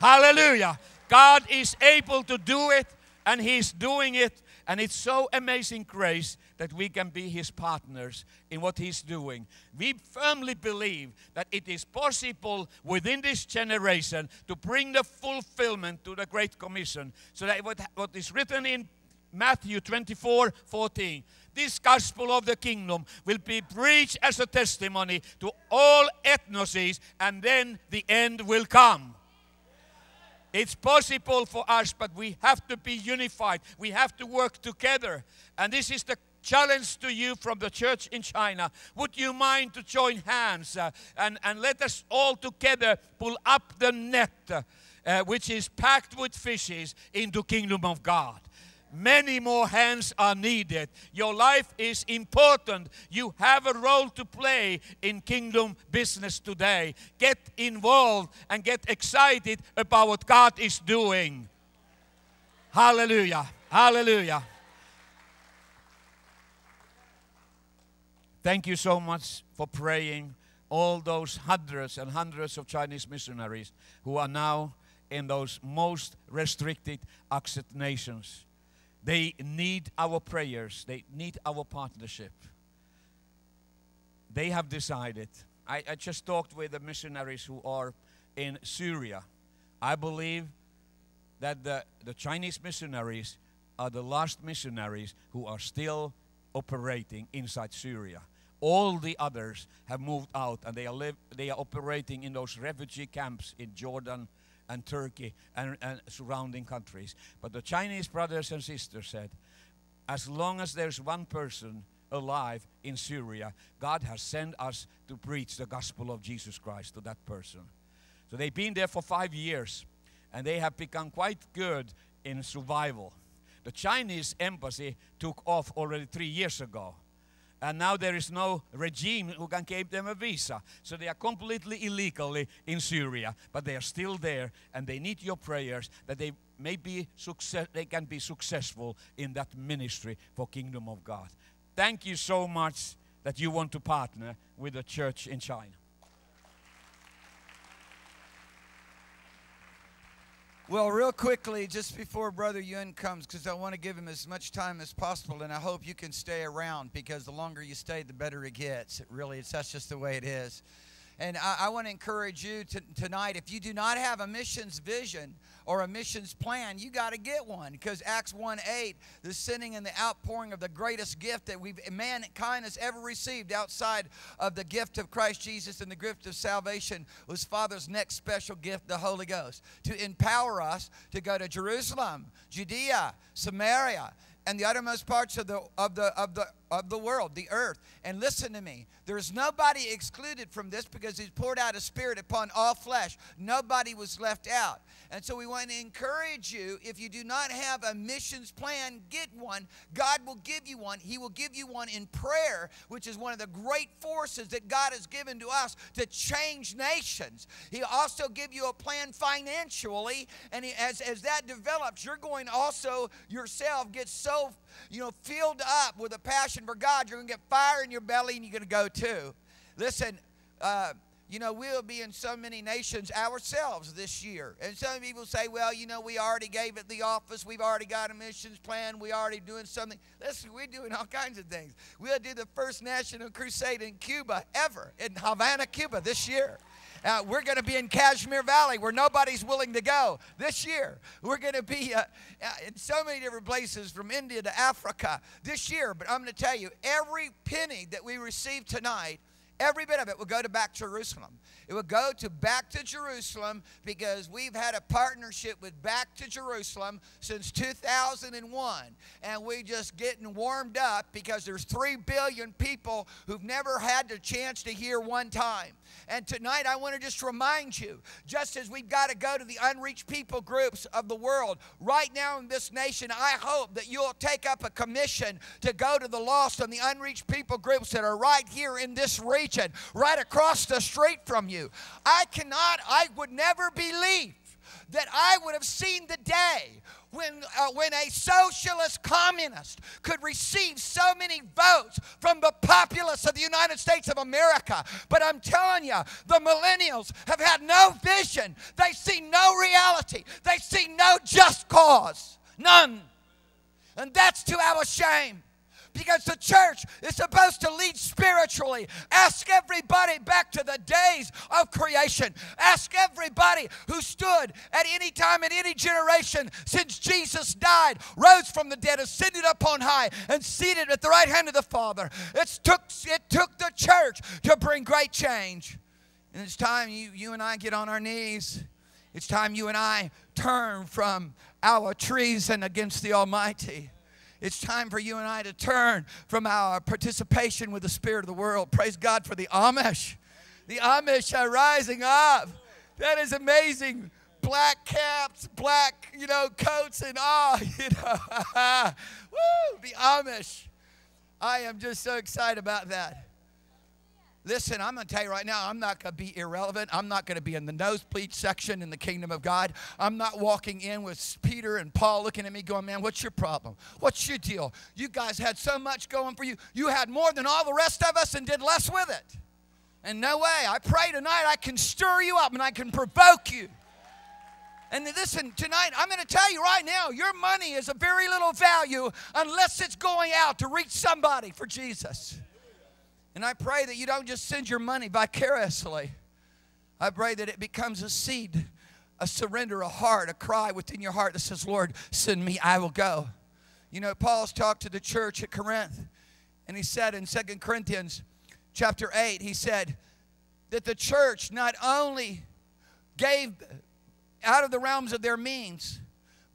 Hallelujah. God is able to do it, and He's doing it. And it's so amazing grace that we can be His partners in what He's doing. We firmly believe that it is possible within this generation to bring the fulfillment to the Great Commission. So that what, what is written in Matthew twenty-four fourteen, this gospel of the kingdom will be preached as a testimony to all ethnoses, and then the end will come. It's possible for us, but we have to be unified. We have to work together. And this is the challenge to you from the church in China. Would you mind to join hands uh, and, and let us all together pull up the net uh, which is packed with fishes into the kingdom of God. Many more hands are needed. Your life is important. You have a role to play in kingdom business today. Get involved and get excited about what God is doing. Hallelujah. Hallelujah. Thank you so much for praying all those hundreds and hundreds of Chinese missionaries who are now in those most restricted access nations. They need our prayers. They need our partnership. They have decided. I, I just talked with the missionaries who are in Syria. I believe that the, the Chinese missionaries are the last missionaries who are still operating inside Syria. All the others have moved out, and they are, live, they are operating in those refugee camps in Jordan and Turkey and, and surrounding countries. But the Chinese brothers and sisters said, as long as there's one person alive in Syria, God has sent us to preach the gospel of Jesus Christ to that person. So they've been there for five years, and they have become quite good in survival. The Chinese embassy took off already three years ago. And now there is no regime who can give them a visa. So they are completely illegally in Syria, but they are still there, and they need your prayers that they may be success they can be successful in that ministry for Kingdom of God. Thank you so much that you want to partner with the church in China. Well, real quickly, just before Brother Yun comes, because I want to give him as much time as possible, and I hope you can stay around, because the longer you stay, the better it gets. It really, it's, that's just the way it is. And I, I want to encourage you to, tonight, if you do not have a missions vision or a missions plan, you got to get one, because Acts one eight, the sending and the outpouring of the greatest gift that we've, mankind has ever received outside of the gift of Christ Jesus and the gift of salvation, was Father's next special gift, the Holy Ghost, to empower us to go to Jerusalem, Judea, Samaria, and the uttermost parts of the, of the, of the, of the world, the earth. And listen to me. There's nobody excluded from this, because He's poured out His Spirit upon all flesh. Nobody was left out. And so we want to encourage you, if you do not have a missions plan, get one. God will give you one. He will give you one in prayer, which is one of the great forces that God has given to us to change nations. He'll also give you a plan financially. And he, as, as that develops, you're going also yourself get so, you know, filled up with a passion for God, you're going to get fire in your belly, and you're going to go too. Listen, uh, you know, we'll be in so many nations ourselves this year. And some people say, well, you know, we already gave it the office. We've already got a missions plan. We're already doing something. Listen, we're doing all kinds of things. We'll do the first national crusade in Cuba ever, in Havana, Cuba, this year. Uh, we're going to be in Kashmir Valley, where nobody's willing to go, this year. We're going to be uh, in so many different places, from India to Africa, this year. But I'm going to tell you, every penny that we receive tonight, every bit of it will go to Back to Jerusalem. It will go to Back to Jerusalem, because we've had a partnership with Back to Jerusalem since two thousand one. And we're just getting warmed up, because there's three billion people who've never had the chance to hear one time. And tonight I want to just remind you, just as we've got to go to the unreached people groups of the world, right now in this nation, I hope that you'll take up a commission to go to the lost and the unreached people groups that are right here in this region, right across the street from you. I cannot, I would never believe that I would have seen the day when, uh, when a socialist communist could receive so many votes from the populace of the United States of America. But I'm telling you, the millennials have had no vision. They see no reality. They see no just cause. None. And that's to our shame. Because the church is supposed to lead spiritually. Ask everybody back to the days of creation. Ask everybody who stood at any time in any generation since Jesus died, rose from the dead, ascended up on high, and seated at the right hand of the Father. It's took, it took the church to bring great change. And it's time you, you and I get on our knees. It's time you and I turn from our treason against the Almighty. It's time for you and I to turn from our participation with the spirit of the world. Praise God for the Amish. The Amish are rising up. That is amazing. Black caps, black, you know, coats and all, you know. Woo, the Amish. I am just so excited about that. Listen, I'm going to tell you right now, I'm not going to be irrelevant. I'm not going to be in the nosebleed section in the kingdom of God. I'm not walking in with Peter and Paul looking at me going, man, what's your problem? What's your deal? You guys had so much going for you. You had more than all the rest of us and did less with it. And no way. I pray tonight I can stir you up and I can provoke you. And listen, tonight, I'm going to tell you right now, your money is of very little value unless it's going out to reach somebody for Jesus. And I pray that you don't just send your money vicariously. I pray that it becomes a seed, a surrender, a heart, a cry within your heart that says, Lord, send me, I will go. You know, Paul's talked to the church at Corinth, and he said in Second Corinthians chapter eight, he said that the church not only gave out of the realms of their means,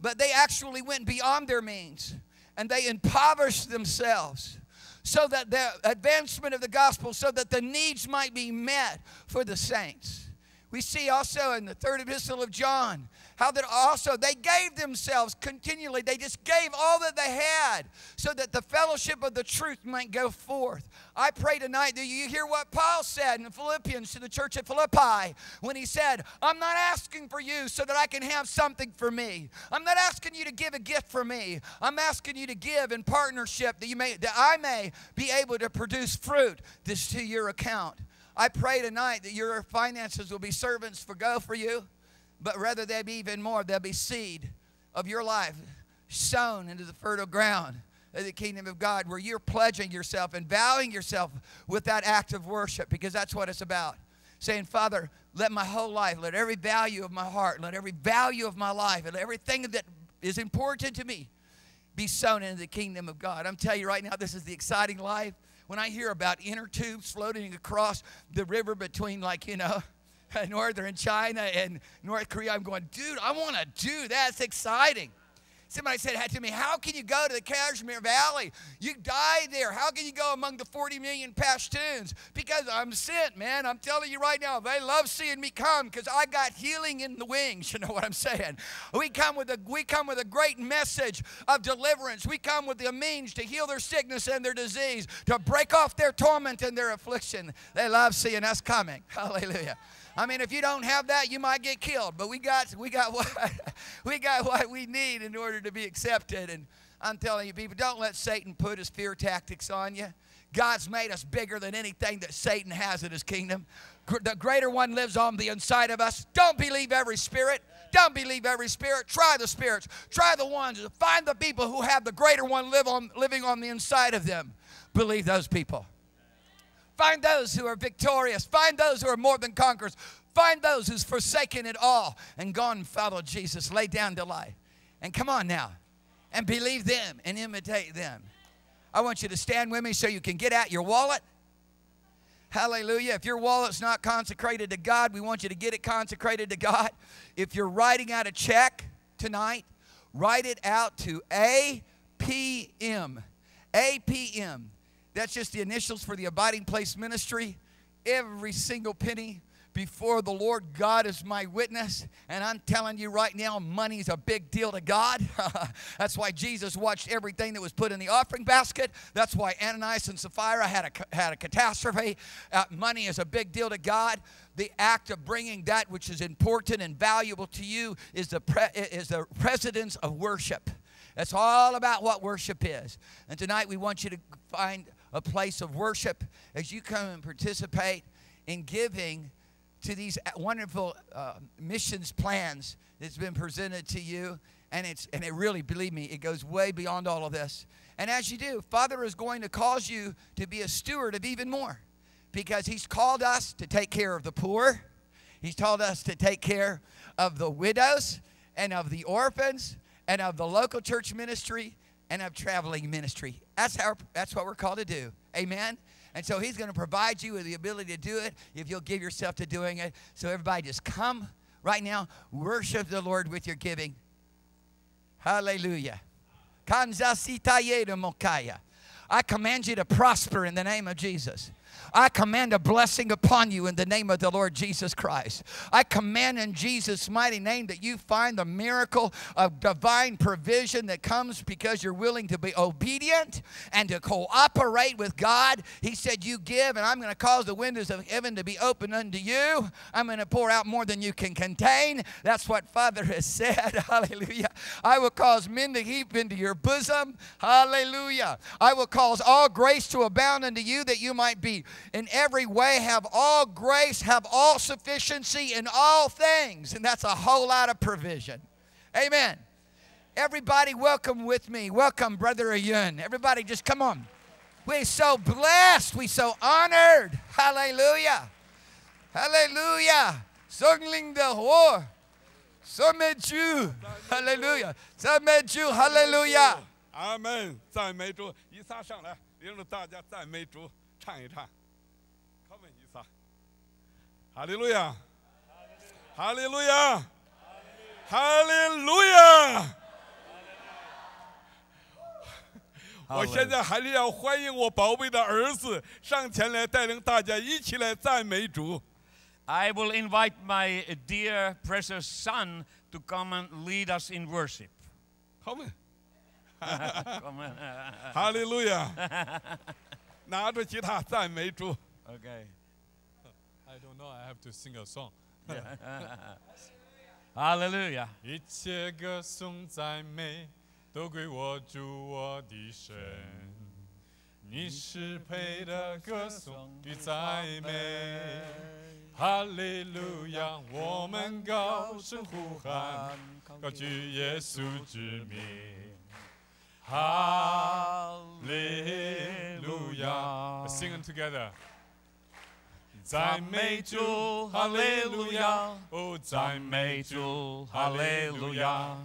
but they actually went beyond their means, and they impoverished themselves, so that the advancement of the gospel, so that the needs might be met for the saints. We see also in the third epistle of John, how that also they gave themselves continually. They just gave all that they had so that the fellowship of the truth might go forth. I pray tonight that you hear what Paul said in Philippians to the church at Philippi when he said, I'm not asking for you so that I can have something for me. I'm not asking you to give a gift for me. I'm asking you to give in partnership that, you may, that I may be able to produce fruit this to your account. I pray tonight that your finances will be servants for go for you. But rather they be even more, there'll be seed of your life sown into the fertile ground of the kingdom of God where you're pledging yourself and vowing yourself with that act of worship, because that's what it's about. Saying, Father, let my whole life, let every value of my heart, let every value of my life, and everything that is important to me be sown into the kingdom of God. I'm telling you right now, this is the exciting life. When I hear about inner tubes floating across the river between, like, you know, northern China and North Korea, I'm going, dude, I want to do that. It's exciting. Somebody said to me, how can you go to the Kashmir Valley? You die there. How can you go among the forty million Pashtuns? Because I'm sent, man. I'm telling you right now, they love seeing me come because I got healing in the wings. You know what I'm saying? We come with a, we come with a great message of deliverance. We come with the means to heal their sickness and their disease, to break off their torment and their affliction. They love seeing us coming. Hallelujah. I mean, if you don't have that, you might get killed. But we got, we got what, we got what we need in order to be accepted. And I'm telling you, people, don't let Satan put his fear tactics on you. God's made us bigger than anything that Satan has in his kingdom. The greater one lives on the inside of us. Don't believe every spirit. Don't believe every spirit. Try the spirits. Try the ones. Find the people who have the greater one live on, living on the inside of them. Believe those people. Find those who are victorious. Find those who are more than conquerors. Find those who's forsaken it all and gone and followed Jesus. Lay down their life. And come on now. And believe them and imitate them. I want you to stand with me so you can get out your wallet. Hallelujah. If your wallet's not consecrated to God, we want you to get it consecrated to God. If you're writing out a check tonight, write it out to A P M. A P M. That's just the initials for the Abiding Place Ministry. Every single penny before the Lord, God is my witness, and I'm telling you right now, money's a big deal to God. That's why Jesus watched everything that was put in the offering basket. That's why Ananias and Sapphira had a, had a catastrophe. Uh, money is a big deal to God. The act of bringing that which is important and valuable to you is the, pre is the precedence of worship. That's all about what worship is. And tonight we want you to find a place of worship as you come and participate in giving to these wonderful uh, missions plans that's been presented to you. And, it's, and it really, believe me, it goes way beyond all of this. And as you do, Father is going to cause you to be a steward of even more, because He's called us to take care of the poor. He's told us to take care of the widows and of the orphans and of the local church ministry and of traveling ministry. That's, how, that's what we're called to do. Amen? And so He's going to provide you with the ability to do it if you'll give yourself to doing it. So everybody just come right now. Worship the Lord with your giving. Hallelujah. I command you to prosper in the name of Jesus. I command a blessing upon you in the name of the Lord Jesus Christ. I command in Jesus' mighty name that you find the miracle of divine provision that comes because you're willing to be obedient and to cooperate with God. He said, you give, and I'm going to cause the windows of heaven to be open unto you. I'm going to pour out more than you can contain. That's what Father has said. Hallelujah. I will cause men to heap into your bosom. Hallelujah. I will cause all grace to abound unto you, that you might be in every way have all grace, have all sufficiency in all things. And that's a whole lot of provision. Amen. Everybody welcome with me. Welcome, Brother Yun. Everybody just come on. We're so blessed. We're so honored. Hallelujah. Hallelujah. Hallelujah. Hallelujah. Amen. Hallelujah. Hallelujah. Hallelujah. 我现在还是要欢迎我宝贝的儿子上前来带领大家一起来赞美主。I will invite my dear precious son to come and lead us in worship. Come. Come. Hallelujah. 拿着吉他赞美主。Okay. I don't know. I have to sing a song. Hallelujah. 一切歌颂赞美都归我主我的神，你是配得歌颂与赞美。哈利路亚！我们高声呼喊，高举耶稣之名。 Hallelujah. Let's sing them together. 赞美主，哈利路亚！哦，赞美主，哈利路亚！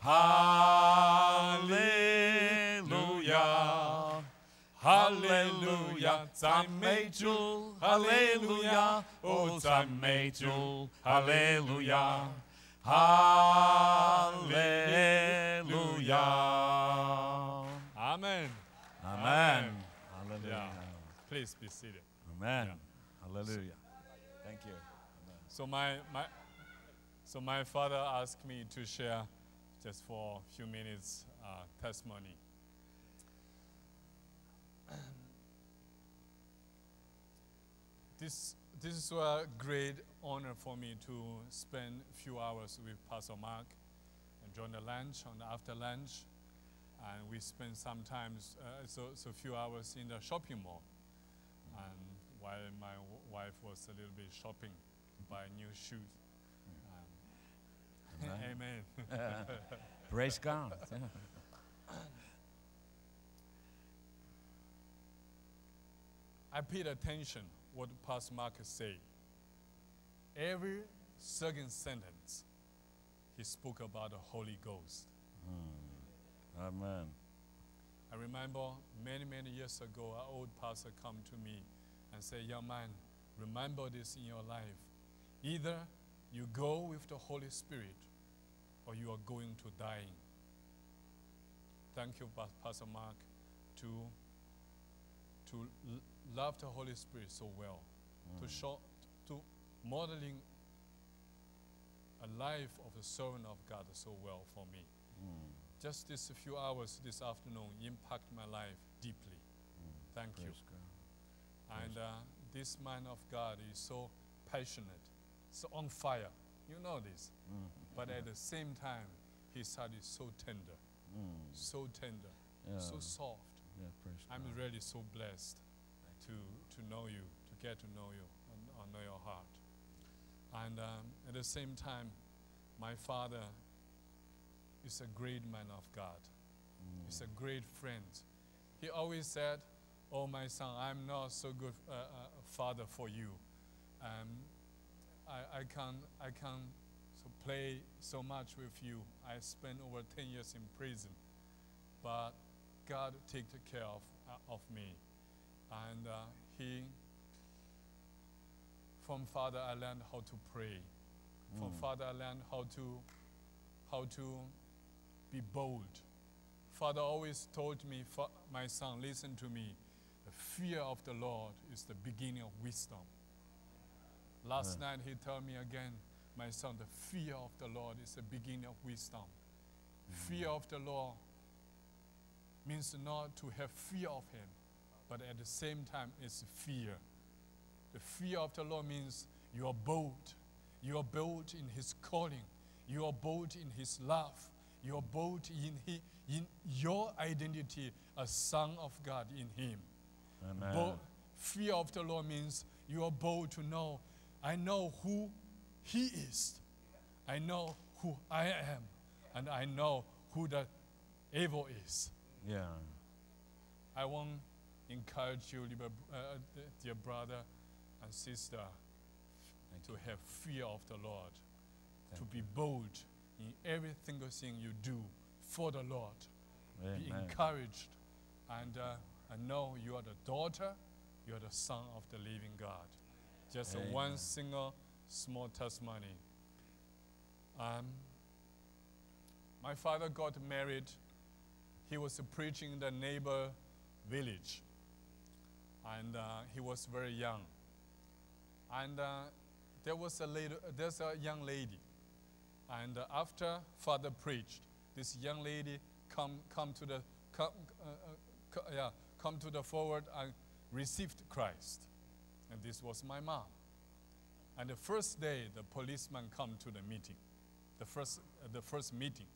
哈利路亚！哈利路亚！赞美主，哈利路亚！哦，赞美主，哈利路亚！ Hallelujah. Amen. Amen. Hallelujah. Please be seated. Amen. Hallelujah. Thank you. So my my so my father asked me to share just for a few minutes uh, testimony. This this is a great honor for me to spend a few hours with Pastor Mark and during the lunch, on the after lunch, and we spend sometimes uh, so so few hours in the shopping mall, mm-hmm. and while my wife was a little bit shopping, mm-hmm. buy new shoes. Mm-hmm. um, Amen. Amen. Uh, praise God. I paid attention what Pastor Mark said. Every second sentence, he spoke about the Holy Ghost. Mm. Amen. I remember many, many years ago, an old pastor come to me and said, young man, remember this in your life. Either you go with the Holy Spirit or you are going to die. Thank you, Pastor Mark, to, to love the Holy Spirit so well, mm. to show, to modeling a life of the servant of God so well for me. Mm. Just this few hours this afternoon impacted my life deeply. Mm. Thank Praise you. God. And uh, this man of God is so passionate, so on fire. You know this. Mm. But yeah. at the same time, his heart is so tender, mm. so tender, yeah. so soft. Yeah, I'm God. really so blessed to, to know you, to get to know you, or know your heart. And um, at the same time, my father is a great man of God. Mm. He's a great friend. He always said, "Oh, my son, I'm not so good uh, uh, father for you. Um, I, I can I can so play so much with you. I spent over ten years in prison, but God took care of uh, of me." And uh, he. From Father, I learned how to pray. From mm. Father, I learned how to, how to be bold. Father always told me, "My son, listen to me. The fear of the Lord is the beginning of wisdom." Last yeah. night he told me again, "My son, the fear of the Lord is the beginning of wisdom." Mm. Fear of the Lord means not to have fear of Him, but at the same time, it's fear. The fear of the Lord means you are bold. You are bold in His calling. You are bold in His love. You are bold in, he, in your identity as son of God in Him. Amen. Bo fear of the Lord means you are bold to know, I know who He is. I know who I am. And I know who the evil is. Yeah. I want to encourage you, dear brother and sister, Thank to you. have fear of the Lord, Thank to be you. bold in every single thing you do for the Lord. Amen. Be encouraged, and, uh, and know you are the daughter, you are the son of the living God. Just Amen. one single small testimony. Um, my father got married. He was uh, preaching in the neighbor village, and uh, he was very young. And uh, there was a lady, there's a young lady. And uh, after Father preached, this young lady come come to the come uh, uh, yeah come to the forward and received Christ. And this was my mom. And the first day, the policeman come to the meeting, the first uh, the first meeting.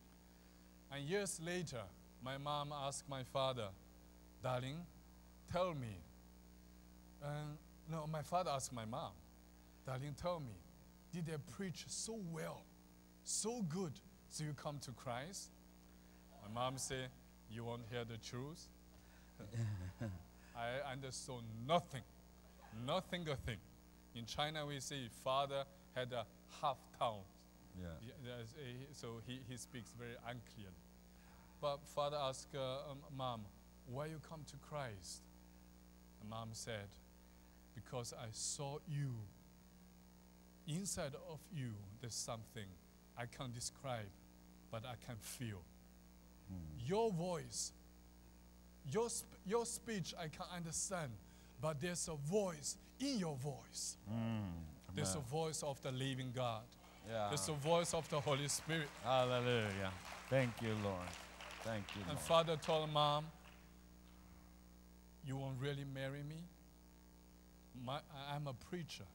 And years later, my mom asked my father, "Darling, tell me." Uh, no, my father asked my mom. "Darling, tell me, did they preach so well, so good, so you come to Christ?" My mom said, "You won't hear the truth." I understood nothing, nothing a thing. In China, we say father had a half tongue. Yeah. So he, he speaks very unclearly. But father asked uh, mom, "Why you come to Christ?" And mom said, "Because I saw you. Inside of you, there's something I can't describe, but I can feel. Mm. Your voice, your, sp your speech, I can understand, but there's a voice in your voice." Mm. There's a voice of the living God. Yeah. There's a voice of the Holy Spirit. Hallelujah. Thank you, Lord. Thank you, Lord. And Father told Mom, "You won't really marry me? My, I'm a preacher.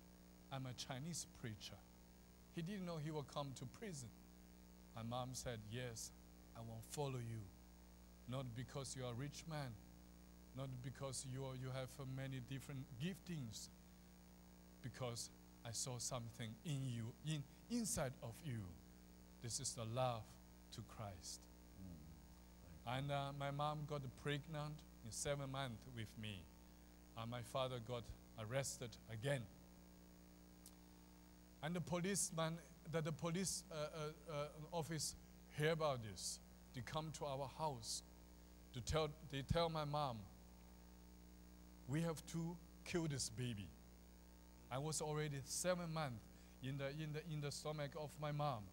I'm a Chinese preacher." He didn't know he would come to prison. My mom said, "Yes, I won't follow you. Not because you are a rich man, not because you, are, you have many different giftings, because I saw something in you, in, inside of you. This is the love to Christ." Mm. And uh, my mom got pregnant in seven months with me. And my father got arrested again. And the policeman, the, the police uh, uh, uh, office hear about this. They come to our house. To tell, they tell my mom, "We have to kill this baby." I was already seven months in the, in, the, in the stomach of my mom.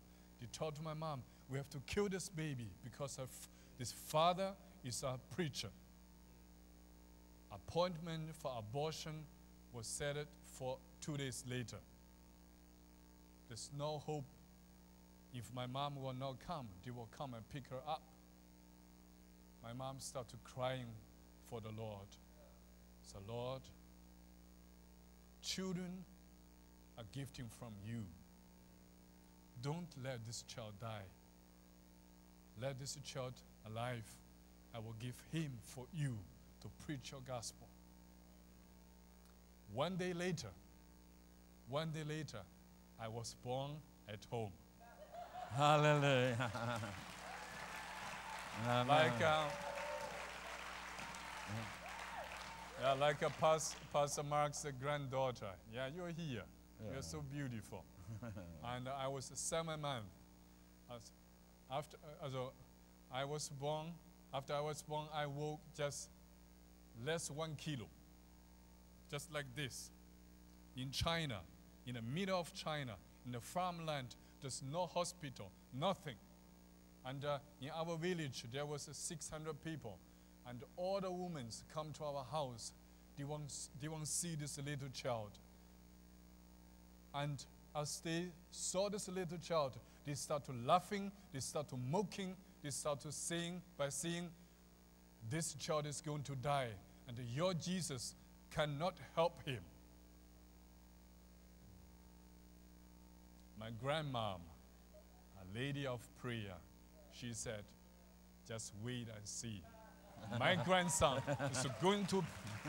They told my mom, "We have to kill this baby because her f this father is a preacher." Appointment for abortion was set for two days later. There's no hope. If my mom will not come, they will come and pick her up. My mom started crying for the Lord. So, Lord, children are gifting from you. Don't let this child die. Let this child alive. I will give him for you to preach your gospel. One day later, one day later, I was born at home. Hallelujah. Like, uh, yeah, like a Pastor, Pastor Mark's granddaughter. Yeah, you're here. Yeah. You're so beautiful. And I was seven months. After, uh, so I was born, after I was born, I woke just less one kilo. Just like this. In China, in the middle of China, in the farmland, there's no hospital, nothing. And uh, in our village, there was uh, six hundred people. And all the women come to our house. They want, they want to see this little child. And as they saw this little child, they start to laughing, they start to mocking, they start to saying, by saying, this child is going to die, and your Jesus cannot help him. My grandmom, a lady of prayer, she said, just wait and see. My grandson is going to,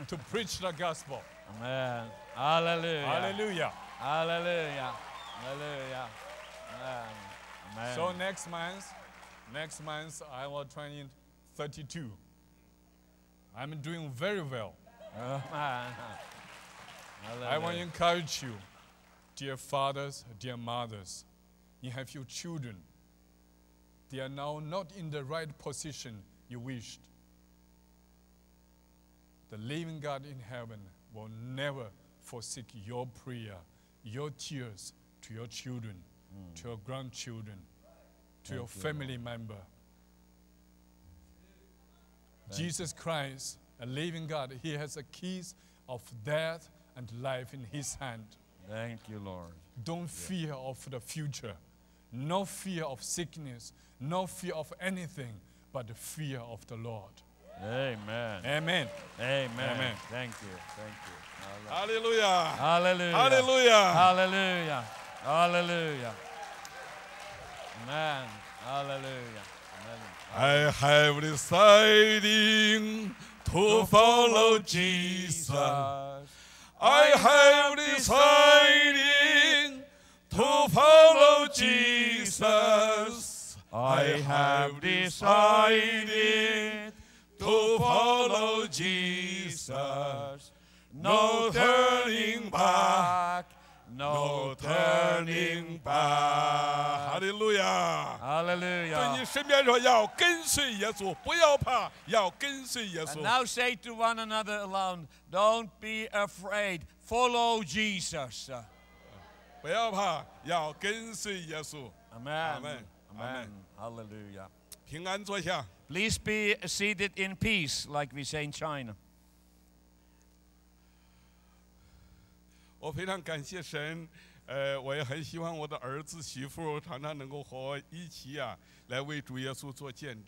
to preach the gospel. Amen. Hallelujah. Hallelujah. Hallelujah. Hallelujah. Amen. Amen. So next month, next month I will train in thirty-two. I'm doing very well. I want to encourage you, dear fathers, dear mothers, you have your children. They are now not in the right position you wished. The living God in heaven will never forsake your prayer, your tears to your children, mm. to your grandchildren, to Thank your family you. member. Thank Jesus you. Christ, a living God, he has the keys of death and life in his hand. Thank you, Lord. Don't yeah. fear of the future. No fear of sickness, no fear of anything, but the fear of the Lord. Amen. Amen. Amen. Amen. Thank you. Thank you. Hallelujah. Hallelujah. Hallelujah. Hallelujah. Hallelujah. Amen. Hallelujah. I have decided to follow Jesus. I have decided to follow Jesus. I have decided to follow Jesus, no turning back, no turning back. Hallelujah. Hallelujah. And now say to one another alone, don't be afraid, follow Jesus. Amen. Amen. Amen. Hallelujah. Please be seated in peace, like we say in China.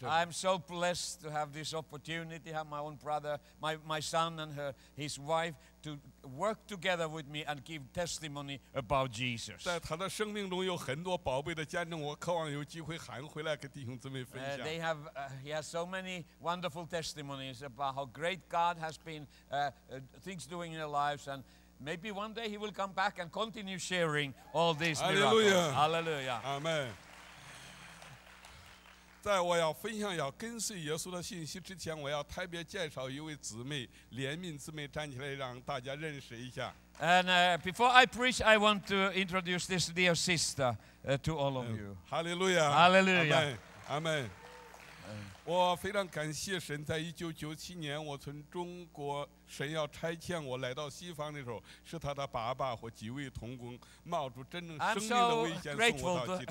I'm so blessed to have this opportunity, have my own brother, my, my son and her, his wife, to work together with me and give testimony about Jesus. Uh, they have, uh, he has so many wonderful testimonies about how great God has been, uh, uh, things doing in their lives, and maybe one day he will come back and continue sharing all these miracles. Hallelujah. Amen. And uh, before I preach, I want to introduce this dear sister uh, to all of you. Hallelujah. Hallelujah. Amen. Amen. I'm so grateful to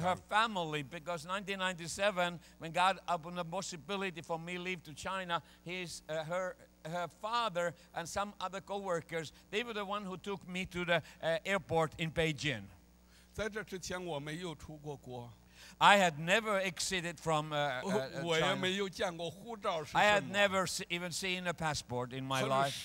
her family, because nineteen ninety-seven, when God opened the possibility for me to leave to China, his, uh, her, her father and some other co-workers, they were the one who took me to the uh, airport in Beijing. 在这之前我没有出过国。 I had never exited from uh, uh, China. I had never se even seen a passport in my life.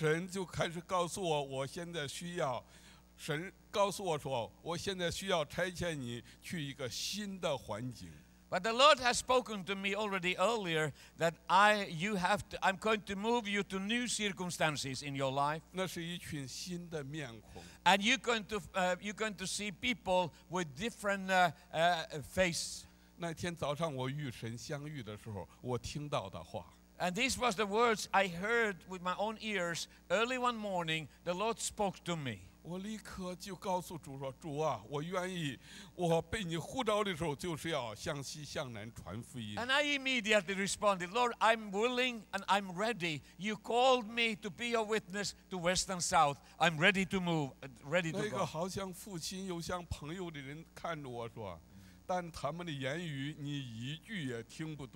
But the Lord has spoken to me already earlier that I, you have to, I'm going to move you to new circumstances in your life. And you're going to, uh, you're going to see people with different uh, uh, faces. And these was the words I heard with my own ears early one morning. The Lord spoke to me. And I immediately responded, Lord, I'm willing and I'm ready. You called me to be a witness to West and South. I'm ready to move, ready to go.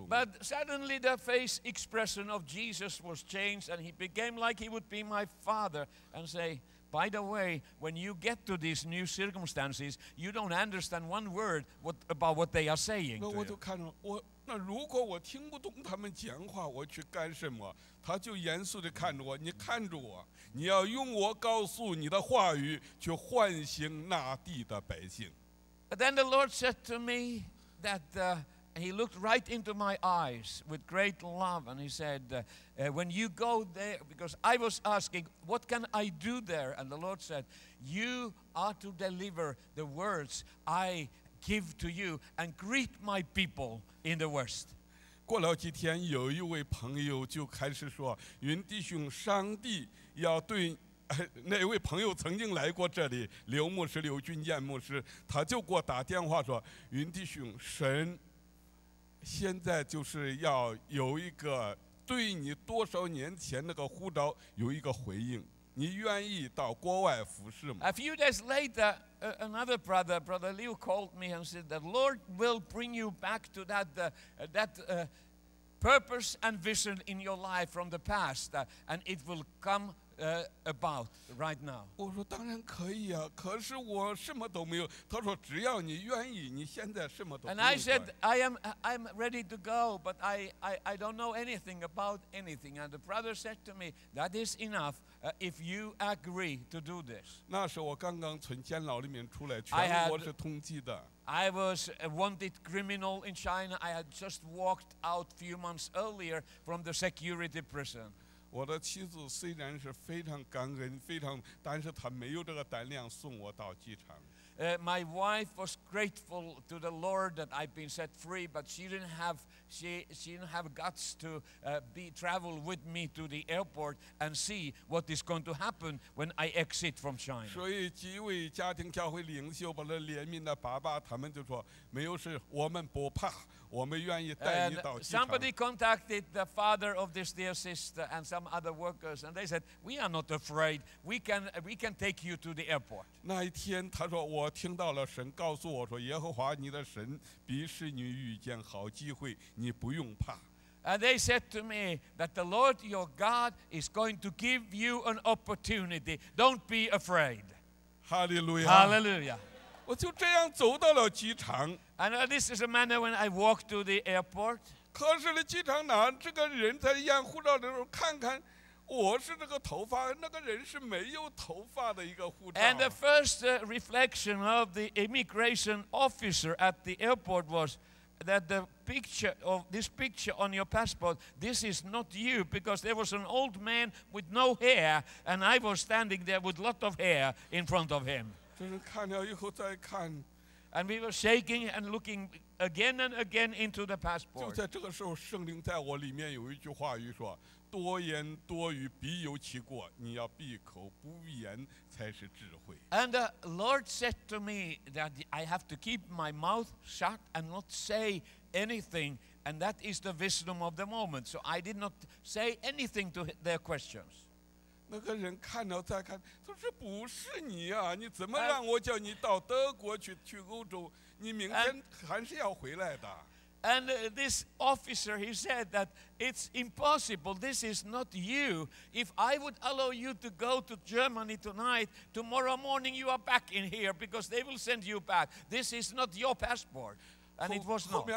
But suddenly the face expression of Jesus was changed and he became like he would be my father and say, by the way, when you get to these new circumstances, you don't understand one word what, about what they are saying to you. But then the Lord said to me that uh, he looked right into my eyes with great love and he said, uh, uh, when you go there, because I was asking, what can I do there? And the Lord said, you are to deliver the words I give to you and greet my people in the West. 过了几天，有一位朋友就开始说，云弟兄，上帝要对。 那位朋友曾经来过这里，刘牧师、刘俊彦牧师，他就给我打电话说：“云弟兄，神现在就是要有一个对你多少年前那个呼召有一个回应，你愿意到国外服侍吗？” A few days later, another brother, brother Liu, called me and said, "The Lord will bring you back to that uh, that." Uh, purpose and vision in your life from the past, uh, and it will come uh, about right now. And I said, I am I'm ready to go, but I, I, I don't know anything about anything. And the brother said to me, that is enough uh, if you agree to do this. I had, I was a wanted criminal in China. I had just walked out a few months earlier from the security prison. Uh, my wife was grateful to the Lord that I've been set free, but she didn't have she she didn't have guts to uh, be travel with me to the airport and see what is going to happen when I exit from China. And somebody contacted the father of this dear sister and some other workers, and they said, "We are not afraid. We can we can take you to the airport." 听到了神告诉我说，耶和华你的神必使你遇见好机会，你不用怕。 And they said to me that the Lord your God is going to give you an opportunity. Don't be afraid. Hallelujah. Hallelujah. 我就这样走到了机场。And this is the manner when I walked to the airport. 可是呢，机场呢，这个人在验护照的时候看看。 And the first uh, reflection of the immigration officer at the airport was that the picture of this picture on your passport, this is not you, because there was an old man with no hair, and I was standing there with a lot of hair in front of him. And we were shaking and looking again and again into the passport. And the Lord said to me that I have to keep my mouth shut and not say anything, and that is the wisdom of the moment. So I did not say anything to their questions. And And uh, this officer, he said that it's impossible. This is not you. If I would allow you to go to Germany tonight, tomorrow morning you are back in here because they will send you back. This is not your passport. And it was not.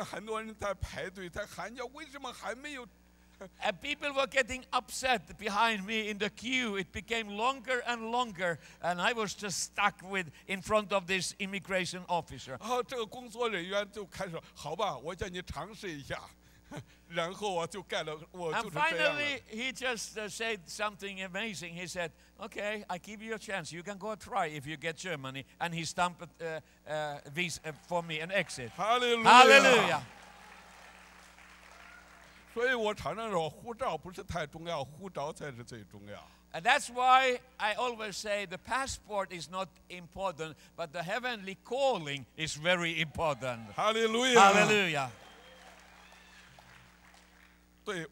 And people were getting upset behind me in the queue. It became longer and longer, and I was just stuck with in front of this immigration officer. And finally, he just uh, said something amazing. He said, okay, I give you a chance. You can go try if you get Germany. And he stamped uh, uh, visa for me an exit. Hallelujah. Hallelujah. And that's why I always say the passport is not important, but the heavenly calling is very important. Hallelujah. Hallelujah. Last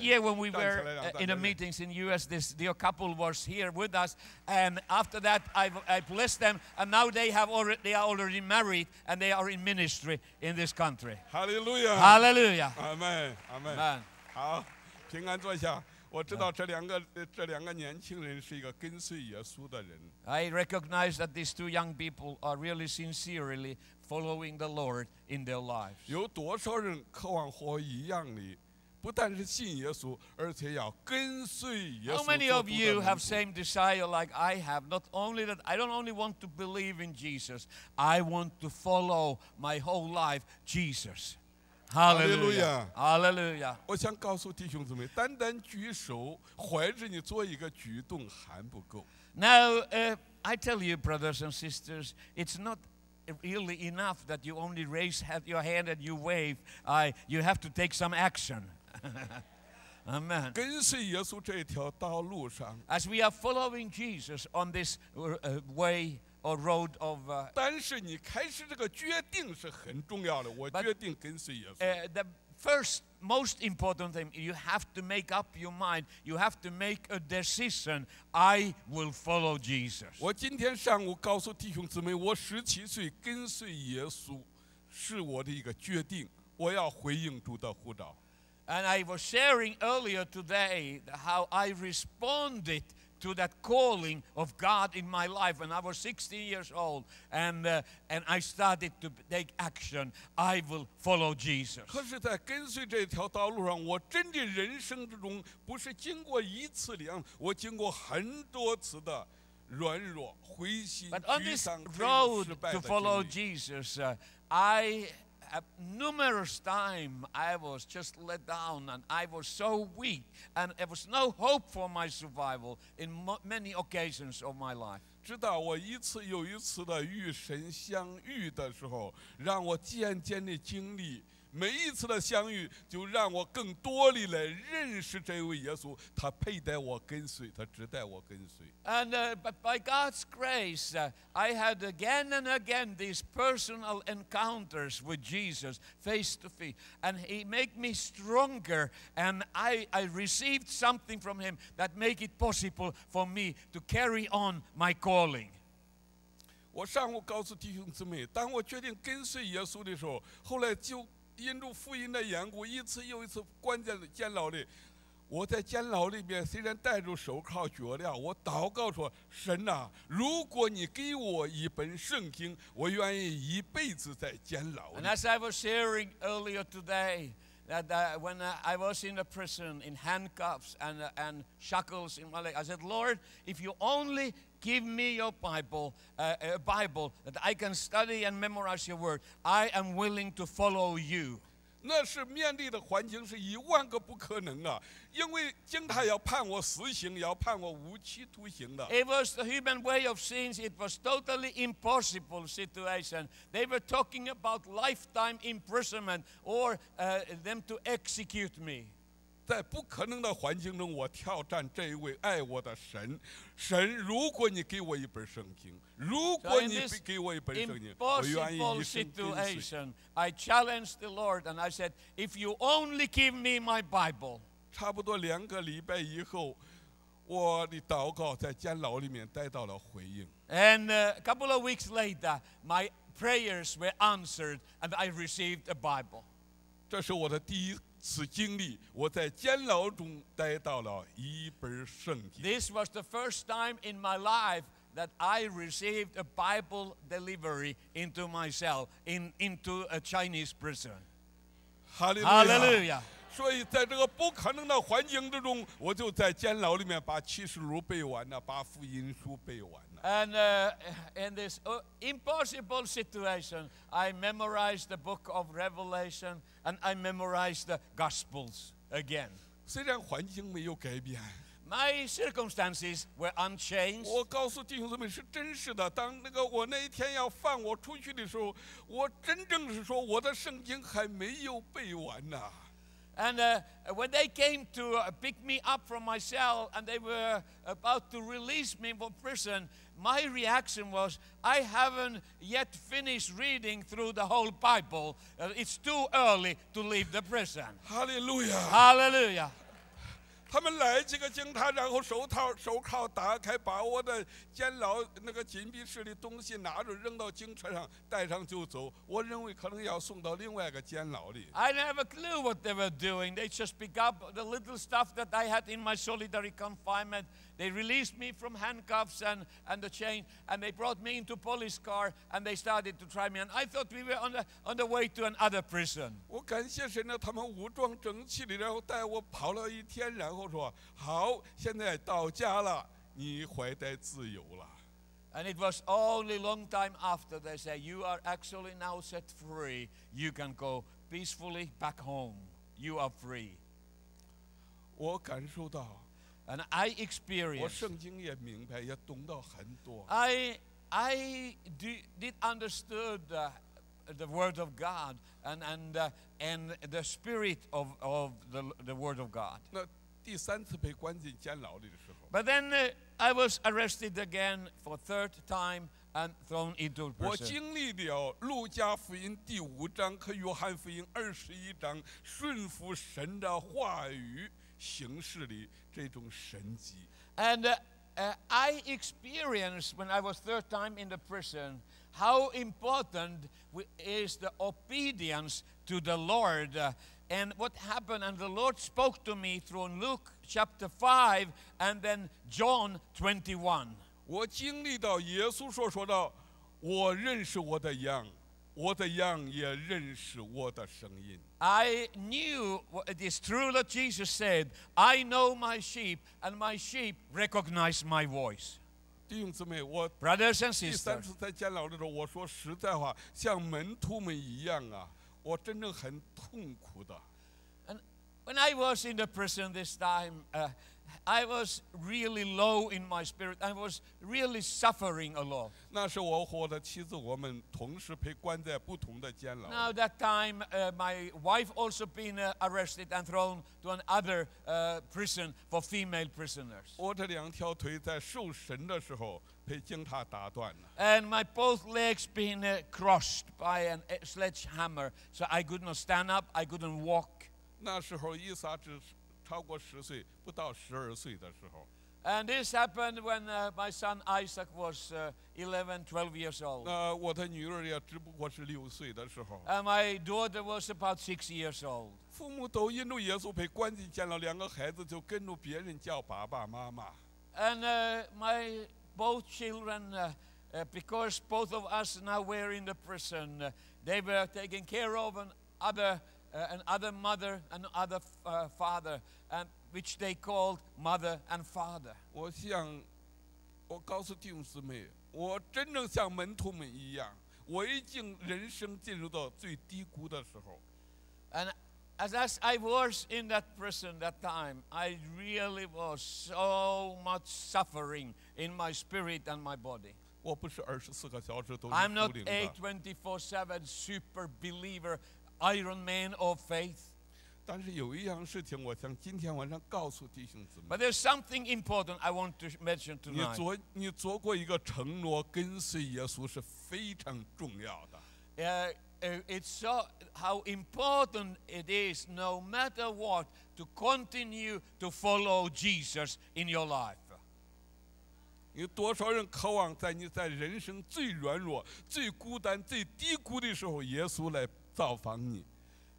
year when we were in the meetings in the U S, this dear couple was here with us, and after that I, I blessed them, and now they, have already, they are already married, and they are in ministry in this country. Hallelujah. Hallelujah. Amen. Amen. Amen. I recognize that these two young people are really sincerely following the Lord in their lives. How many of you have the same desire like I have? Not only that, I don't only want to believe in Jesus, I want to follow my whole life Jesus. Hallelujah. Hallelujah. Now, uh, I tell you, brothers and sisters, it's not really enough that you only raise your hand and you wave. I, you have to take some action. Amen. As we are following Jesus on this uh, way, or road of uh, but, uh, the first most important thing, you have to make up your mind, you have to make a decision, I will follow Jesus. And I was sharing earlier today how I responded to that calling of God in my life when I was sixteen years old, and uh, and I started to take action. I will follow Jesus. But on this road to follow Jesus, uh, I Uh, numerous times I was just let down, and I was so weak, and there was no hope for my survival in mo many occasions of my life. And uh, but by God's grace, uh, I had again and again these personal encounters with Jesus face to face, and He made me stronger, and I, I received something from Him that made it possible for me to carry on my calling. And as I was sharing earlier today, that uh, when uh, I was in the prison in handcuffs and, uh, and shackles in my leg, I said, Lord, if you only give me your Bible, uh, a Bible that I can study and memorize your word, I am willing to follow you. It was the human way of sins. It was totally impossible situation. They were talking about lifetime imprisonment or uh, them to execute me. 在不可能的环境中，我挑战这一位爱我的神。神，如果你给我一本圣经，如果你给我一本圣经，我愿意一生跟随。 I challenged the Lord and I said, "If you only give me my Bible." 差不多两个礼拜以后，我的祷告在监牢里面得到了回应。And a couple of weeks later, my prayers were answered, and I received a Bible. 这是我的第一次经历，我在监牢中得到了一本圣经。This was the first time in my life that I received a Bible delivery into my cell, in into a Chinese prison. Hallelujah. 所以，在这个不可能的环境之中，我就在监牢里面把启示录背完了，把福音书背完了。And in this impossible situation, I memorized the book of Revelation and I memorized the Gospels again. 虽然环境没有改变。 My circumstances were unchanged. 我告诉弟兄姊妹是真实的。当那个我那一天要放我出去的时候，我真正是说我的圣经还没有背完呢。 And uh, when they came to uh, pick me up from my cell and they were about to release me from prison, my reaction was, I haven't yet finished reading through the whole Bible. Uh, it's too early to leave the prison. Hallelujah. Hallelujah. 他们来几个警察，然后手套、手铐打开，把我的监牢那个禁闭室的东西拿着扔到警车上，带上就走。我认为可能要送到另外一个监牢里。I didn't have a clue what they were doing. They just picked up the little stuff that I had in my solitary confinement. They released me from handcuffs and and the chain, and they brought me into police car, and they started to try me. And I thought we were on the on the way to another prison. 我感谢神呢，他们武装整齐的，然后带我跑了一天，然后。 说好，现在到家了，你怀带自由了。And it was only long time after they say you are actually now set free. You can go peacefully back home. You are free. 我感受到 ，and I experienced. 我圣经也明白，也懂到很多。I I did understood the the word of God and and and the spirit of of the the word of God. 第三次被关进监牢里的时候 ，But then I was arrested again for third time and thrown into prison. 我经历了路加福音第五章和约翰福音二十一章顺服神的话语形式里这种神迹。And I experienced when I was third time in the prison how important is the obedience to the Lord. And what happened? And the Lord spoke to me through Luke chapter five and then John twenty-one. 我经历到耶稣所说的，我认识我的羊，我的羊也认识我的声音。I knew it is true that Jesus said, "I know my sheep, and my sheep recognize my voice." 弟兄姊妹，我第三次在监牢的时候，我说实在话，像门徒们一样啊。 我真正很痛苦的。And when I was in the prison this time, uh, I was really low in my spirit. I was really suffering a lot. 那是我和我的妻子，我们同时被关在不同的监牢。Now that time, uh, my wife also been uh, arrested and thrown to another uh, prison for female prisoners. 我这两条腿在受审的时候。 And my both legs being uh, crushed by a sledgehammer, so I could not stand up, I couldn't walk. 那时候以撒只超过十岁，不到十二岁的时候。 And this happened when uh, my son Isaac was uh, eleven, twelve years old. And my daughter was about six years old. And uh, my both children, uh, uh, because both of us now were in the prison, uh, they were taken care of an other, uh, an other mother and other uh, father, and which they called mother and father. 我想，我告诉弟兄姊妹，我真正像门徒们一样，我已经人生进入到最低谷的时候。And as as I was in that prison that time, I really was so much suffering in my spirit and my body. I'm not a twenty-four seven super believer, Iron Man of faith. But there's something important I want to mention tonight. Uh, it's so how important it is, no matter what, to continue to follow Jesus in your life.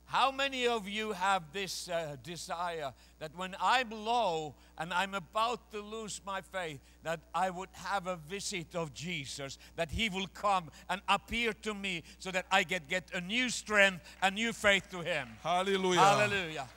How many of you have this uh, desire that when I'm low and I'm about to lose my faith, that I would have a visit of Jesus, that he will come and appear to me so that I get, get a new strength, a new faith to him? Hallelujah. Hallelujah.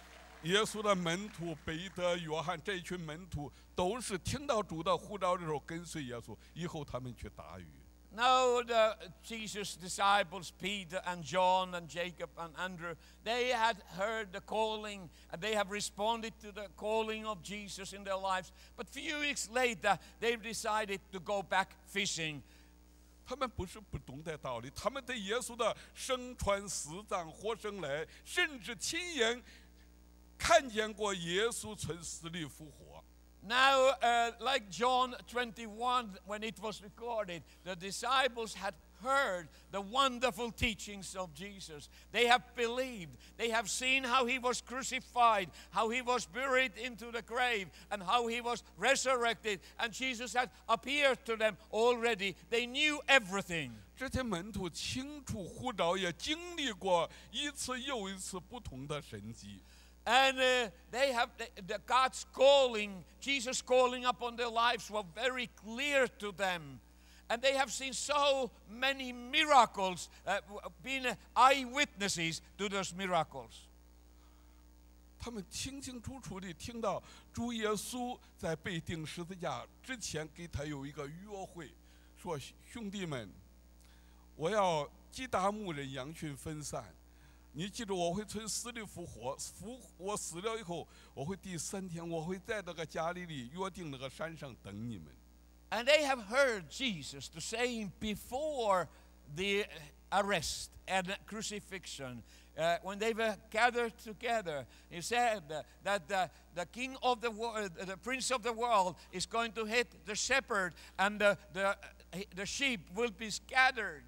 耶稣的门徒, 彼得, 约翰, 这群门徒, 都是听到主的呼召的时候跟随耶稣, 以后他们去打鱼。 Now the Jesus' disciples, Peter and John and Jacob and Andrew, they had heard the calling and they have responded to the calling of Jesus in their lives. But few weeks later, they've decided to go back fishing. 他们不是不懂得道理, 他们对耶稣的生传死葬活生来, 甚至亲眼 Now, uh, like John twenty-one, when it was recorded, the disciples had heard the wonderful teachings of Jesus. They have believed. They have seen how he was crucified, how he was buried into the grave, and how he was resurrected. And Jesus had appeared to them already. They knew everything. 这些门徒清楚呼召也经历过一次又一次不同的神迹。 And uh, they have the, the God's calling, Jesus' calling upon their lives were very clear to them. And they have seen so many miracles, uh, been eyewitnesses to those miracles. 他们清清楚楚地听到主耶稣在被钉十字架之前给他有一个约会，说兄弟们，我要击打牧人，羊群分散。 And they have heard Jesus the same before the arrest and crucifixion. Uh, when they were gathered together, he said that the, the king of the world, the prince of the world, is going to hit the shepherd, and the, the the sheep will be scattered,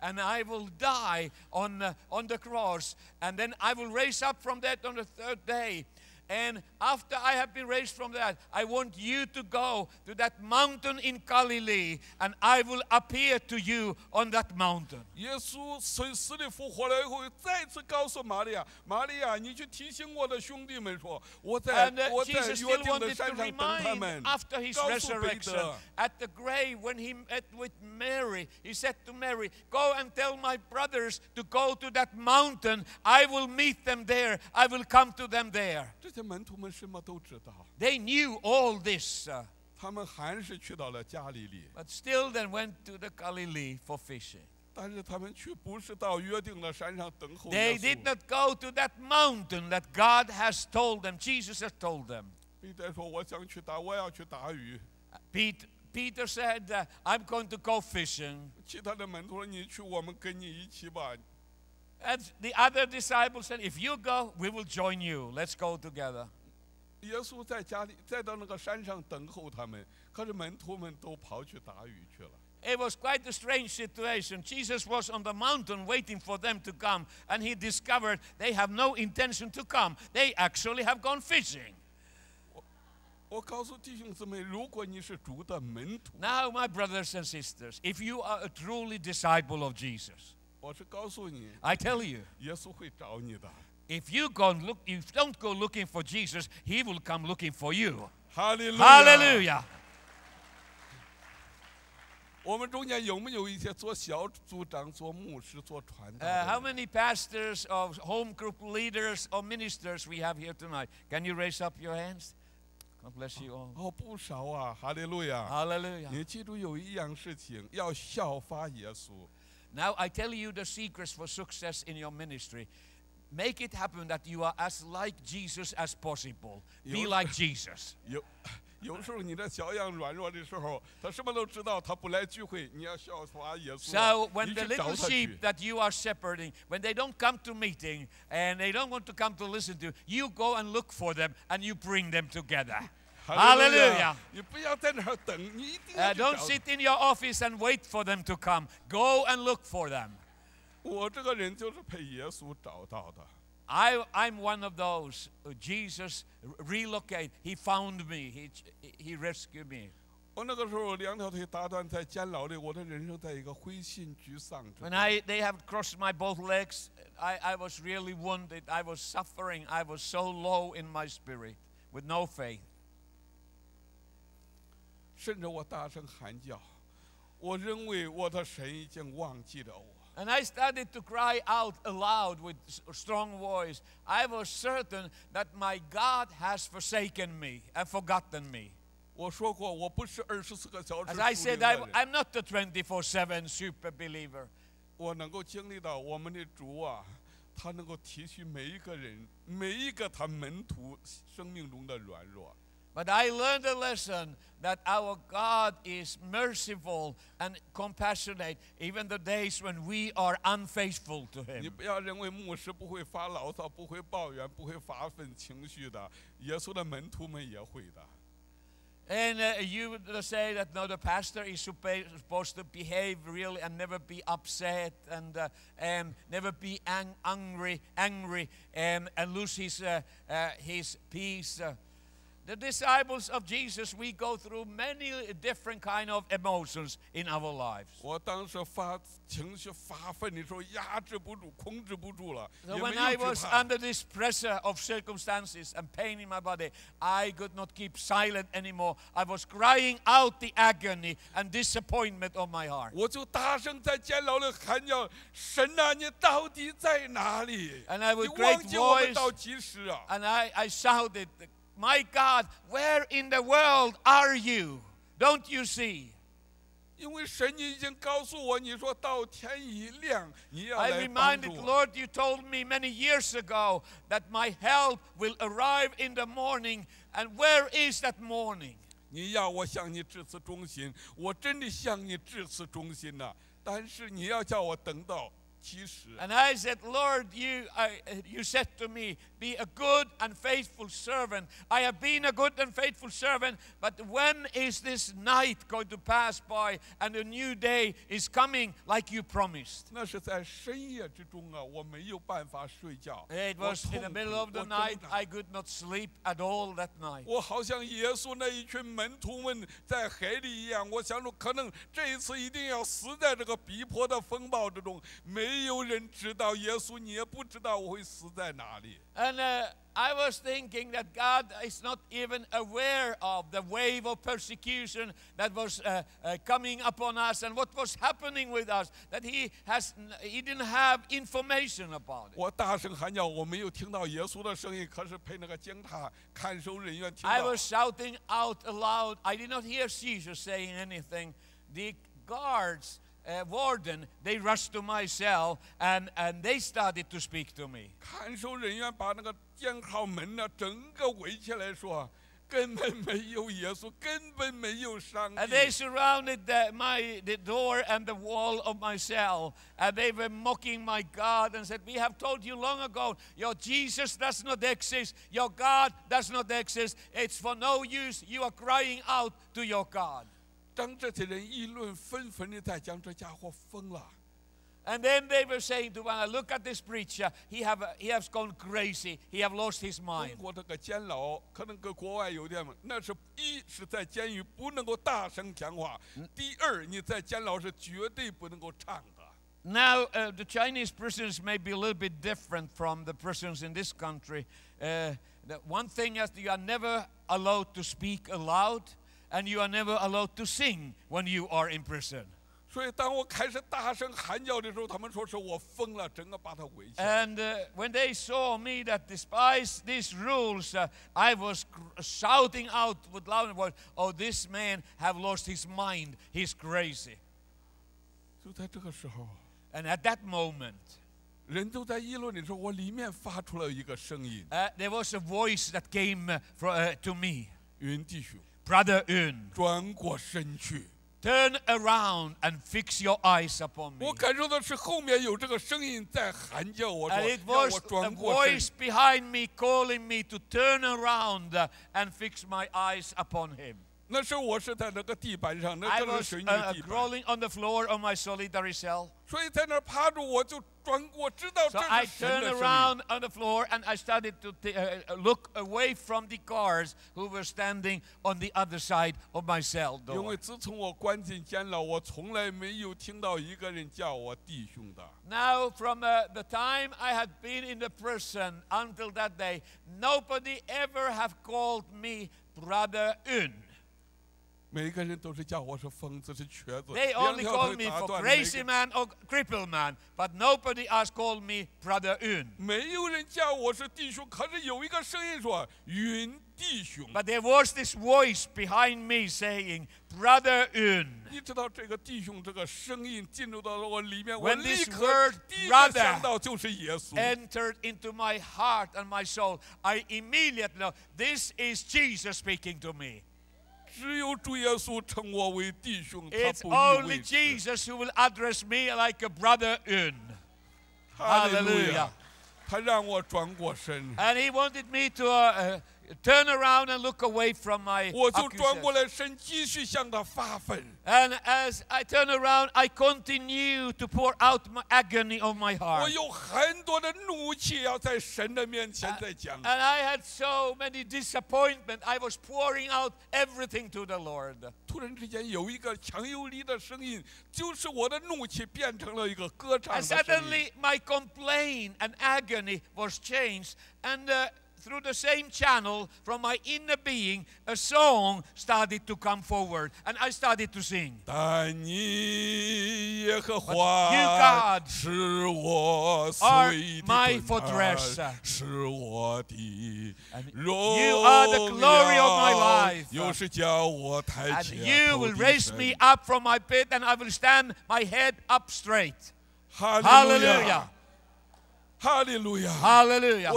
and I will die on, uh, on the cross, and then I will raise up from that on the third day. And after I have been raised from that, I want you to go to that mountain in Galilee, and I will appear to you on that mountain. 耶稣从死里复活了以后，再次告诉玛利亚，玛利亚，你去提醒我的兄弟们说，我在 我在约定的山上等他们。 After his resurrection, at the grave when he met with Mary, he said to Mary, "Go and tell my brothers to go to that mountain. I will meet them there. I will come to them there." They knew all this, uh, but still they went to the Galilee for fishing. They did not go to that mountain that God has told them, Jesus has told them. Peter, Peter said, uh, I'm going to go fishing. And the other disciples said, if you go, we will join you. Let's go together. It was quite a strange situation. Jesus was on the mountain waiting for them to come, and he discovered they have no intention to come. They actually have gone fishing. Now, my brothers and sisters, if you are a truly disciple of Jesus, I tell you, if you go and look, if you don't go looking for Jesus, he will come looking for you. Hallelujah. Hallelujah. Uh, how many pastors or home group leaders or ministers we have here tonight? Can you raise up your hands? God bless you all. Oh, 不少啊, hallelujah. Hallelujah. 你记住有一样事情，要效法耶稣。 Now I tell you the secrets for success in your ministry. Make it happen that you are as like Jesus as possible. Be like Jesus. So when the little sheep that you are shepherding, when they don't come to meeting and they don't want to come to listen to you, you go and look for them and you bring them together. Hallelujah. Uh, don't sit in your office and wait for them to come. Go and look for them. I, I'm one of those. Jesus relocated. He found me. He, he rescued me. When I, they have crossed my both legs, I, I was really wounded. I was suffering. I was so low in my spirit with no faith. And I started to cry out aloud with a strong voice. I was certain that my God has forsaken me and forgotten me. As I said, I, I'm not the twenty-four seven super believer. But I learned a lesson that our God is merciful and compassionate even the days when we are unfaithful to Him. And uh, you would say that no, the pastor is supposed to behave really and never be upset and uh, um, never be ang angry, angry um, and lose his, uh, uh, his peace. Uh, The disciples of Jesus, we go through many different kind of emotions in our lives. So when I was under this pressure of circumstances and pain in my body, I could not keep silent anymore. I was crying out the agony and disappointment of my heart. And I with great voice, and I, I shouted, "My God, where in the world are you? Don't you see?" I reminded, Lord, you told me many years ago that my help will arrive in the morning. And where is that morning? And I said, Lord, you, I, you said to me, be a good and faithful servant. I have been a good and faithful servant, but when is this night going to pass by and a new day is coming like you promised? It was in the middle of the night. I could not sleep at all that night. And uh, I was thinking that God is not even aware of the wave of persecution that was uh, uh, coming upon us and what was happening with us, that He has He didn't have information about it. I was shouting out aloud. I did not hear Jesus saying anything. The guards, Uh, warden, they rushed to my cell and, and they started to speak to me. And they surrounded the, my, the door and the wall of my cell, and they were mocking my God and said, "We have told you long ago, your Jesus does not exist, your God does not exist, it's for no use, you are crying out to your God." And then they were saying to one, "Look at this preacher. He have he has gone crazy. He have lost his mind." Now uh, the Chinese prisons may be a little bit different from the prisons in this country. Uh, the one thing is you are never allowed to speak aloud. And you are never allowed to sing when you are in prison. And uh, when they saw me that despite these rules, uh, I was shouting out with loud voice, "Oh, this man have lost his mind. He's crazy." And at that moment, Uh, there was a voice that came uh, from, uh, to me. Brother Yun, turn around and fix your eyes upon me. And it was a voice behind me calling me to turn around and fix my eyes upon him. I was uh, crawling on the floor on my solitary cell. So I turned around on the floor and I started to uh, look away from the cars who were standing on the other side of my cell door. Now, from uh, the time I had been in the prison until that day, nobody ever have called me Brother Yun. They only call me for crazy man or crippled man, but nobody has called me Brother Yun. But there was this voice behind me saying, Brother Yun. When this word brother entered into my heart and my soul, I immediately know this is Jesus speaking to me. It's only Jesus who will address me like a Brother Yun. Hallelujah. And he wanted me to uh, uh, turn around and look away from my accusation. And as I turn around, I continue to pour out my agony on my heart. And, and I had so many disappointments. I was pouring out everything to the Lord. And suddenly my complaint and agony was changed, and uh, through the same channel from my inner being, a song started to come forward, and I started to sing. But you, God, are my fortress, and you are the glory of my life, and you will raise me up from my pit, and I will stand my head up straight. Hallelujah. Hallelujah. Hallelujah.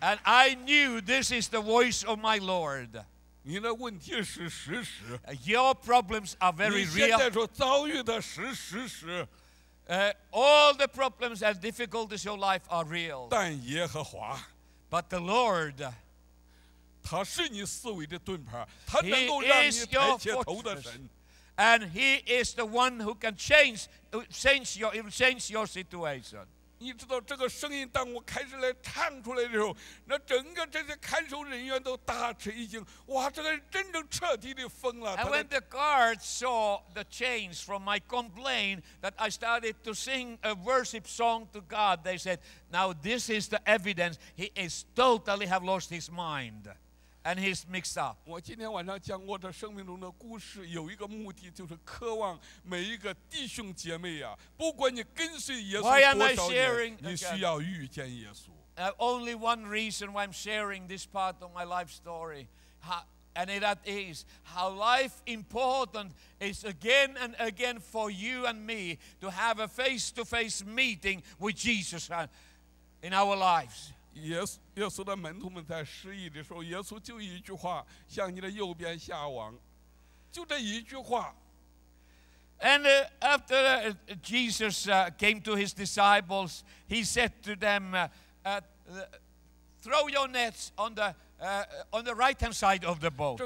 And I knew this is the voice of my Lord. Your problems are very real. Uh, all the problems and difficulties in your life are real. But the Lord, He is your fortress. And He is the one who can change, change your, change your situation. And when the guards saw the change from my complaint that I started to sing a worship song to God, they said, now this is the evidence. He is totally have lost his mind. And he's mixed up. Why am I sharing again? Uh, only one reason why I'm sharing this part of my life story. How, and that is how life important is again and again for you and me to have a face-to-face meeting with Jesus in our lives. Yes, yes. And uh, after uh, Jesus uh, came to his disciples, he said to them, uh, uh, throw your nets on the uh, on the right hand side of the boat.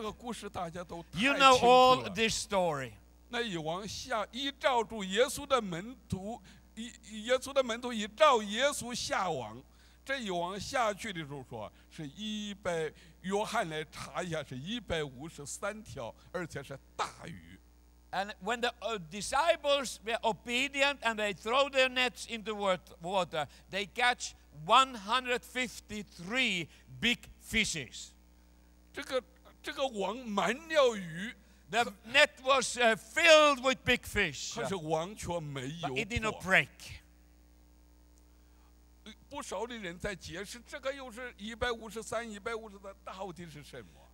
You know all this story. And when the uh, disciples were obedient and they throw their nets into water, they catch one hundred fifty-three big fishes. The net was uh, filled with big fish, but it did not break.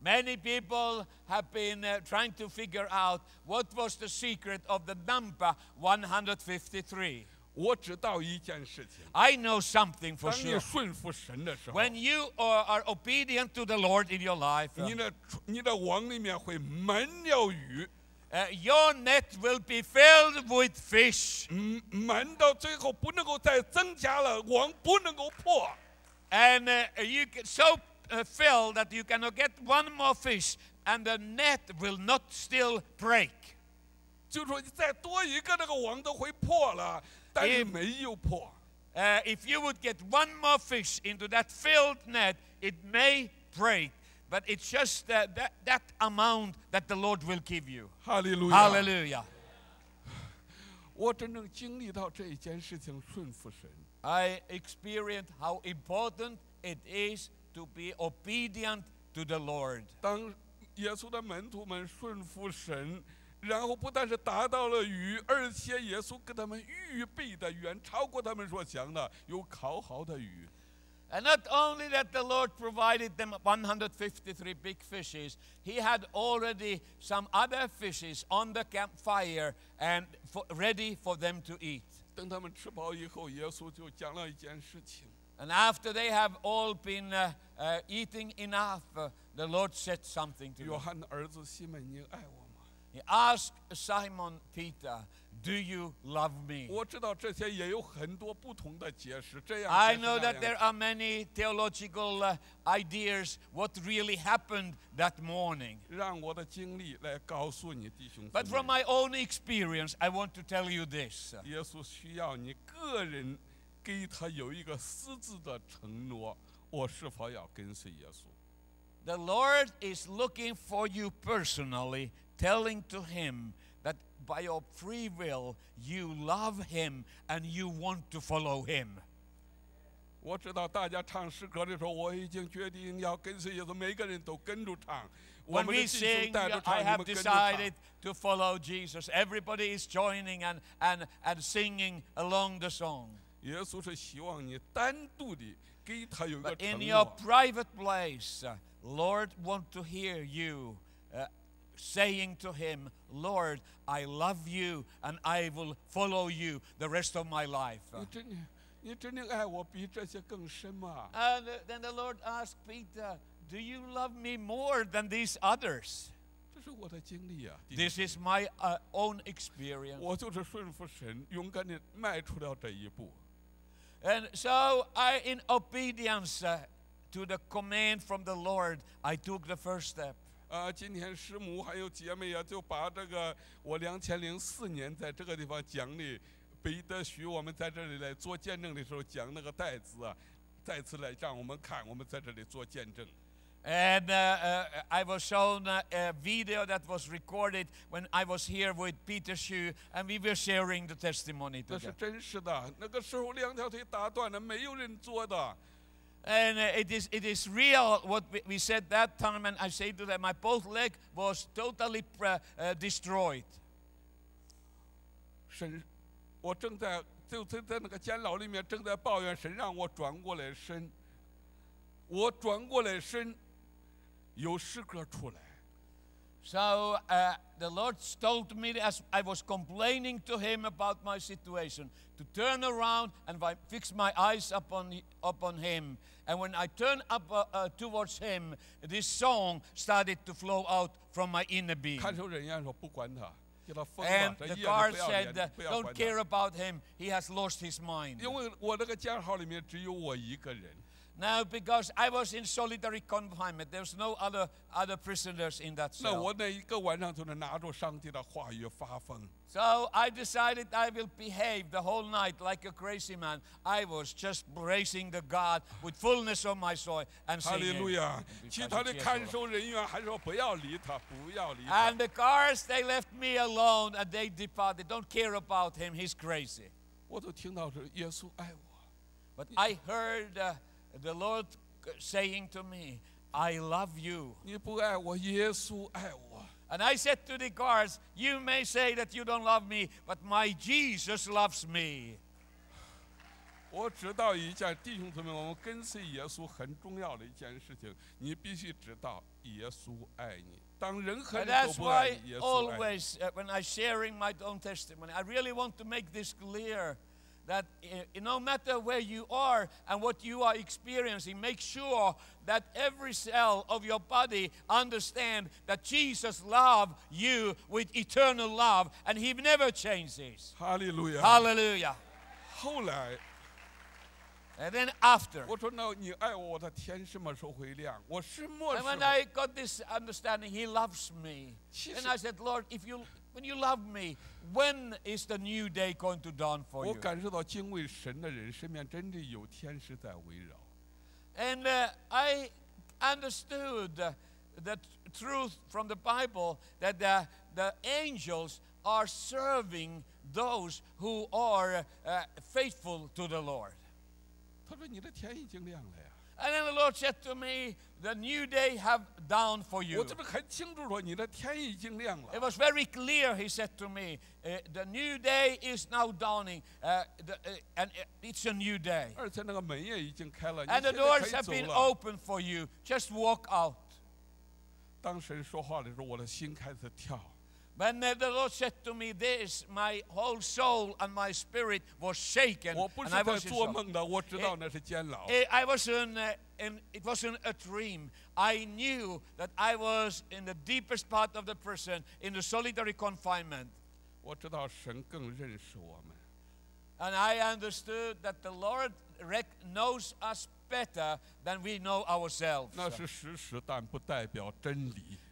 Many people have been uh, trying to figure out what was the secret of the number one hundred fifty-three. I know something for sure. When you are, are obedient to the Lord in your life, uh, your net will be filled with fish. And uh, you get so uh, filled that you cannot get one more fish, and the net will not still break. If, uh, if you would get one more fish into that filled net, it may break, but it's just uh, that, that amount that the Lord will give you. Hallelujah. Hallelujah. I experienced how important it is to be obedient to the Lord. And not only that the Lord provided them one hundred fifty-three big fishes, He had already some other fishes on the campfire and for, ready for them to eat. And after they have all been uh, uh, eating enough, uh, the Lord said something to them. He asked Simon Peter, do you love me? I know that there are many theological uh, ideas what really happened that morning. But from my own experience, I want to tell you this. The Lord is looking for you personally, telling to Him that by your free will, you love Him and you want to follow Him. When we sing, I have decided to follow Jesus. Everybody is joining and, and, and singing along the song. But in your private place, Lord wants to hear you uh, saying to Him, Lord, I love you and I will follow you the rest of my life. And then the Lord asked Peter, do you love me more than these others? This is my uh, own experience. And so I, in obedience uh, to the command from the Lord, I took the first step. And uh, uh, I was shown a, a video that was recorded when I was here with Peter Xu, and we were sharing the testimony together. And uh, it is it is real what we, we said that time, and I say to them, my both leg was totally uh, destroyed. So uh, the Lord told me, as I was complaining to Him about my situation, to turn around and fix my eyes upon, upon Him. And when I turned up uh, uh, towards Him, this song started to flow out from my inner being. And the guard said, uh, don't care about him, he has lost his mind. Now, because I was in solitary confinement, there was no other, other prisoners in that cell. So I decided I will behave the whole night like a crazy man. I was just praising the God with fullness of my soul and singing. Hallelujah. And the guards, they left me alone and they departed. Don't care about him. He's crazy. But I heard... Uh, The Lord saying to me, I love you. And I said to the guards, you may say that you don't love me, but my Jesus loves me. And that's why always uh, when I'm sharing my own testimony, I really want to make this clear. that no matter where you are and what you are experiencing, make sure that every cell of your body understand that Jesus loved you with eternal love, and He never changes. Hallelujah. Hallelujah. 后来, and then after, and when I got this understanding, He loves me. And I said, Lord, if you, when you love me, when is the new day going to dawn for you? And uh, I understood uh, the truth from the Bible that the, the angels are serving those who are uh, faithful to the Lord. And then the Lord said to me, the new day have dawned for you. It was very clear, He said to me, uh, the new day is now dawning, uh, the, uh, and uh, it's a new day. And the doors have been opened for you. Just walk out. When the Lord said to me this, my whole soul and my spirit was shaken. And I was in shock. It, I was in, uh, in, it wasn't a dream. I knew that I was in the deepest part of the prison, in the solitary confinement. And I understood that the Lord knows us better than we know ourselves.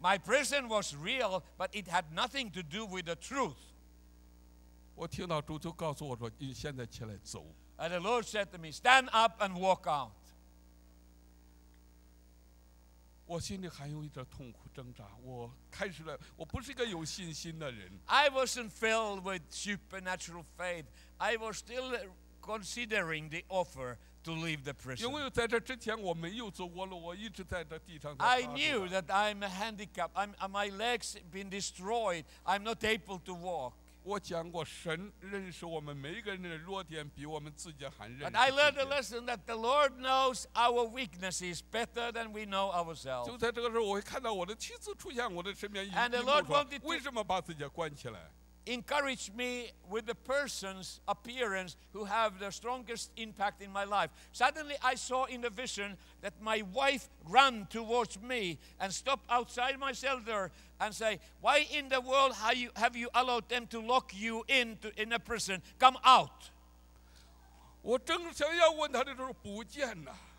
My prison was real, but it had nothing to do with the truth. And the Lord said to me, stand up and walk out. I wasn't filled with supernatural faith. I was still considering the offer to leave the prison. I knew that I'm a handicapped. I'm, my legs have been destroyed. I'm not able to walk. But I learned a lesson that the Lord knows our weaknesses better than we know ourselves. And the Lord wanted to encourage me with the person's appearance who have the strongest impact in my life. Suddenly I saw in the vision that my wife ran towards me and stopped outside my cell door and say, why in the world have you, have you allowed them to lock you in, to, in a prison? Come out.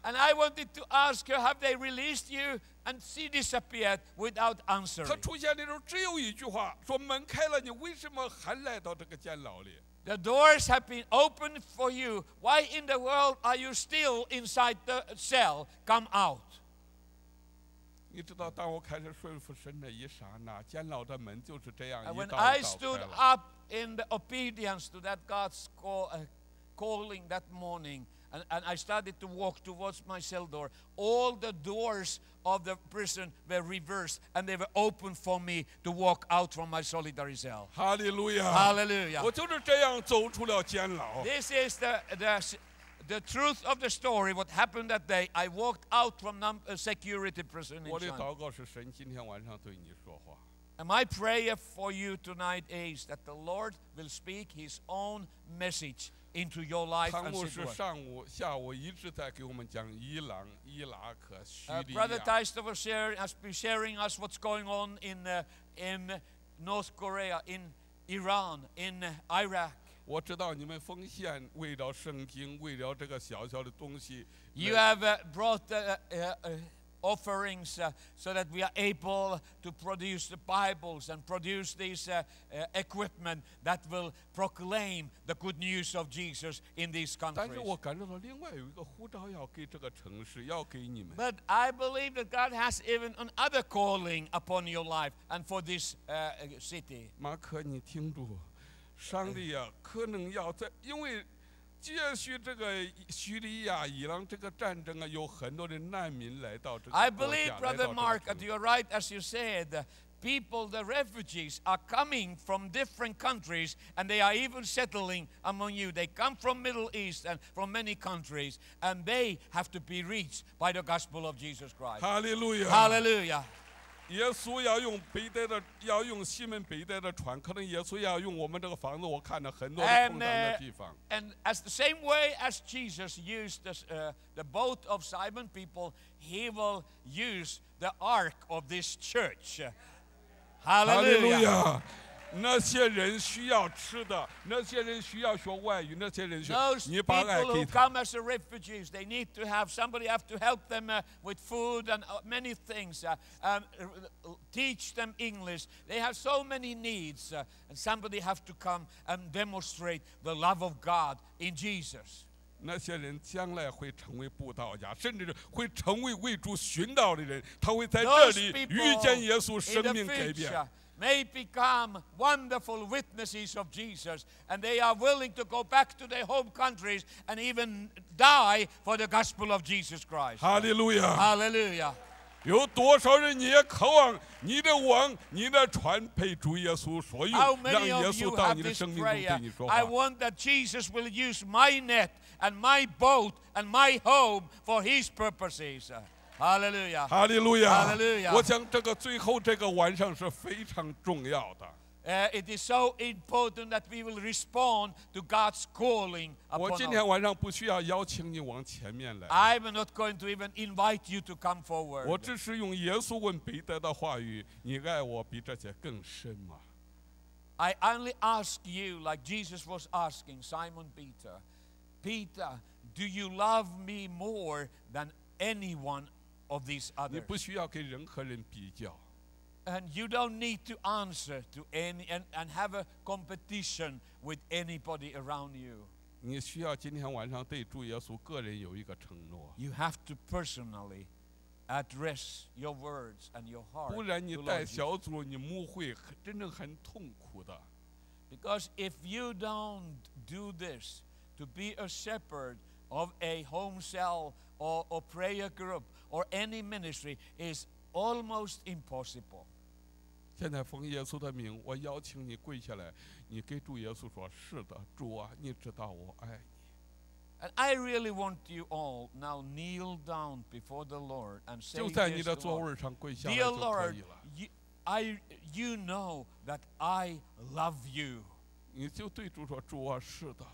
And I wanted to ask her, have they released you? And she disappeared without answering. The doors have been opened for you. Why in the world are you still inside the cell? Come out. And when I stood up in the obedience to that God's call, uh, calling that morning, and, and I started to walk towards my cell door, all the doors of the prison were reversed, and they were open for me to walk out from my solitary cell. Hallelujah. Hallelujah. This is the, the, the truth of the story, what happened that day. I walked out from a security prison in China. And my prayer for you tonight is that the Lord will speak His own message into your life and uh, Brother Ty Stowe has been sharing us what's going on in, uh, in North Korea, in Iran, in Iraq. You have uh, brought uh, uh, uh, offerings uh, so that we are able to produce the Bibles and produce this uh, uh, equipment that will proclaim the good news of Jesus in these countries. But I believe that God has even another calling upon your life and for this uh, city. I believe, Brother Mark, that you're right, as you said, people, the refugees, are coming from different countries, and they are even settling among you. They come from Middle East and from many countries, and they have to be reached by the gospel of Jesus Christ. Hallelujah. Hallelujah. 耶稣要用彼得的，要用西门彼得的船，可能耶稣要用我们这个房子。我看了很多的碰撞的地方。And as the same way as Jesus used the the boat of Simon people, he will use the ark of this church. Hallelujah. 那些人需要吃的，那些人需要学外语，那些人需要你把爱给他。Those people who come as refugees, they need to have somebody have to help them with food and many things. Teach them English. They have so many needs, and somebody have to come and demonstrate the love of God in Jesus. 那些人将来会成为布道家，甚至会成为为主寻道的人。他会在这里遇见耶稣，生命改变。 May become wonderful witnesses of Jesus, and they are willing to go back to their home countries and even die for the gospel of Jesus Christ. Hallelujah! Hallelujah! 有多少人你也渴望你的网、你的船被主耶稣所用，让耶稣到你的生命中对你说话。I want that Jesus will use my net and my boat and my home for His purposes. 哈利路亚！哈利路亚！哈利路亚！我想这个最后这个晚上是非常重要的。呃 ，It is so important that we will respond to God's calling. 我今天晚上不需要邀请你往前面来。I'm not going to even invite you to come forward. 我只是用耶稣问彼得的话语：“你爱我比这些更深吗？” I only ask you, like Jesus was asking Simon Peter, Peter, do you love me more than anyone? Of these others. 你不需要跟任何人比较。And you don't need to answer to any and and have a competition with anybody around you. 你需要今天晚上对主耶稣个人有一个承诺。You have to personally address your words and your heart. 不然你带小组，你牧会真正很痛苦的。Because if you don't do this, to be a shepherd of a home cell or or prayer group. Or any ministry is almost impossible. 现在奉耶稣的名，我邀请你跪下来，你给主耶稣说：“是的，主啊，你知道我爱你。” And I really want you all now kneel down before the Lord and say this to the Lord. 就在你的座位上跪下来就可以了。Dear Lord, I, you know that I love you. 你就对主说：“主啊，是的。”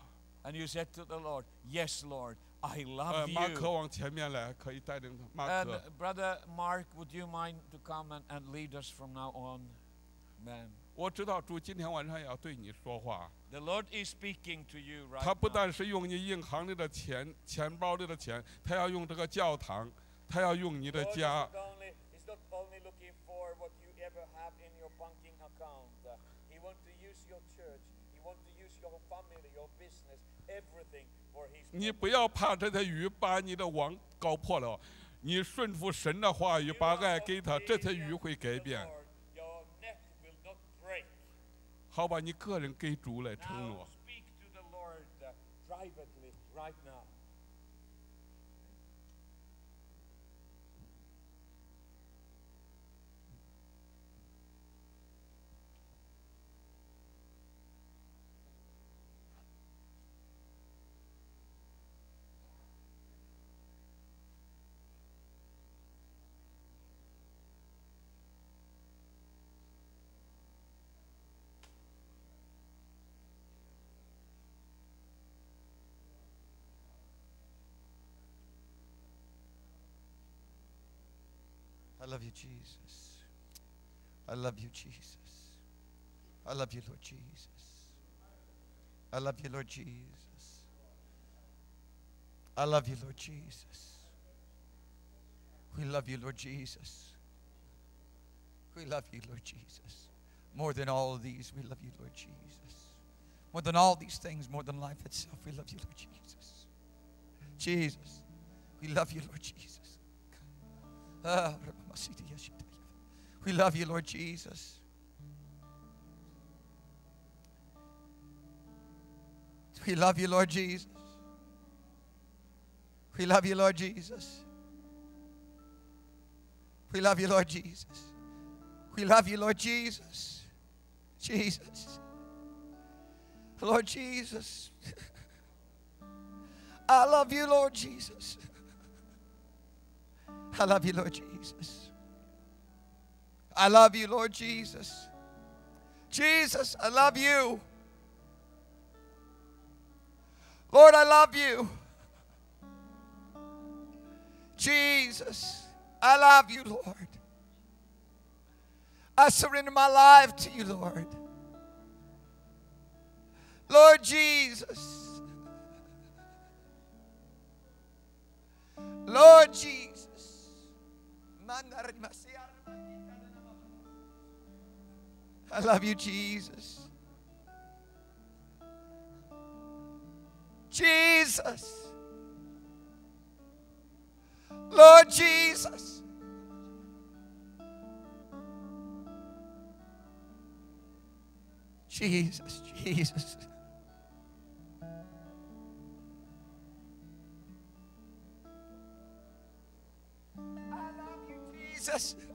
And you said to the Lord, "Yes, Lord." I love you. 马可往前面来，可以带领他。马可。Brother Mark, would you mind to come and and lead us from now on, man? 我知道主今天晚上要对你说话。The Lord is speaking to you right now. 他不但是用你银行里的钱、钱包里的钱，他要用这个教堂，他要用你的家。He's not only looking for what you ever have in your banking account. He wants to use your church. He wants to use your family, your business, everything. 你不要怕这条鱼把你的网搞破了，你顺服神的话语，把爱给他，这条鱼会改变。好吧，你个人给主来承诺。I love you, Jesus. I love you, Jesus. I love you, Lord Jesus. I love you, Lord Jesus. I love you, Lord Jesus. We love you, Lord Jesus. We love you, Lord Jesus. More than all of these, we love you, Lord Jesus. More than all these things, more than life itself, we love you, Lord Jesus. Jesus, we love you, Lord Jesus. We love you, Lord Jesus. We love you, Lord Jesus. We love you, Lord Jesus. We love you, Lord Jesus. We love you, Lord Jesus. Jesus. Lord Jesus. I love you, Lord Jesus. I love you, Lord Jesus. I love you, Lord Jesus. Jesus, I love you. Lord, I love you. Jesus, I love you, Lord. I surrender my life to you, Lord. Lord Jesus. Lord Jesus. I love you, Jesus. Jesus. Lord Jesus. Jesus, Jesus. I love you, Jesus. Jesus.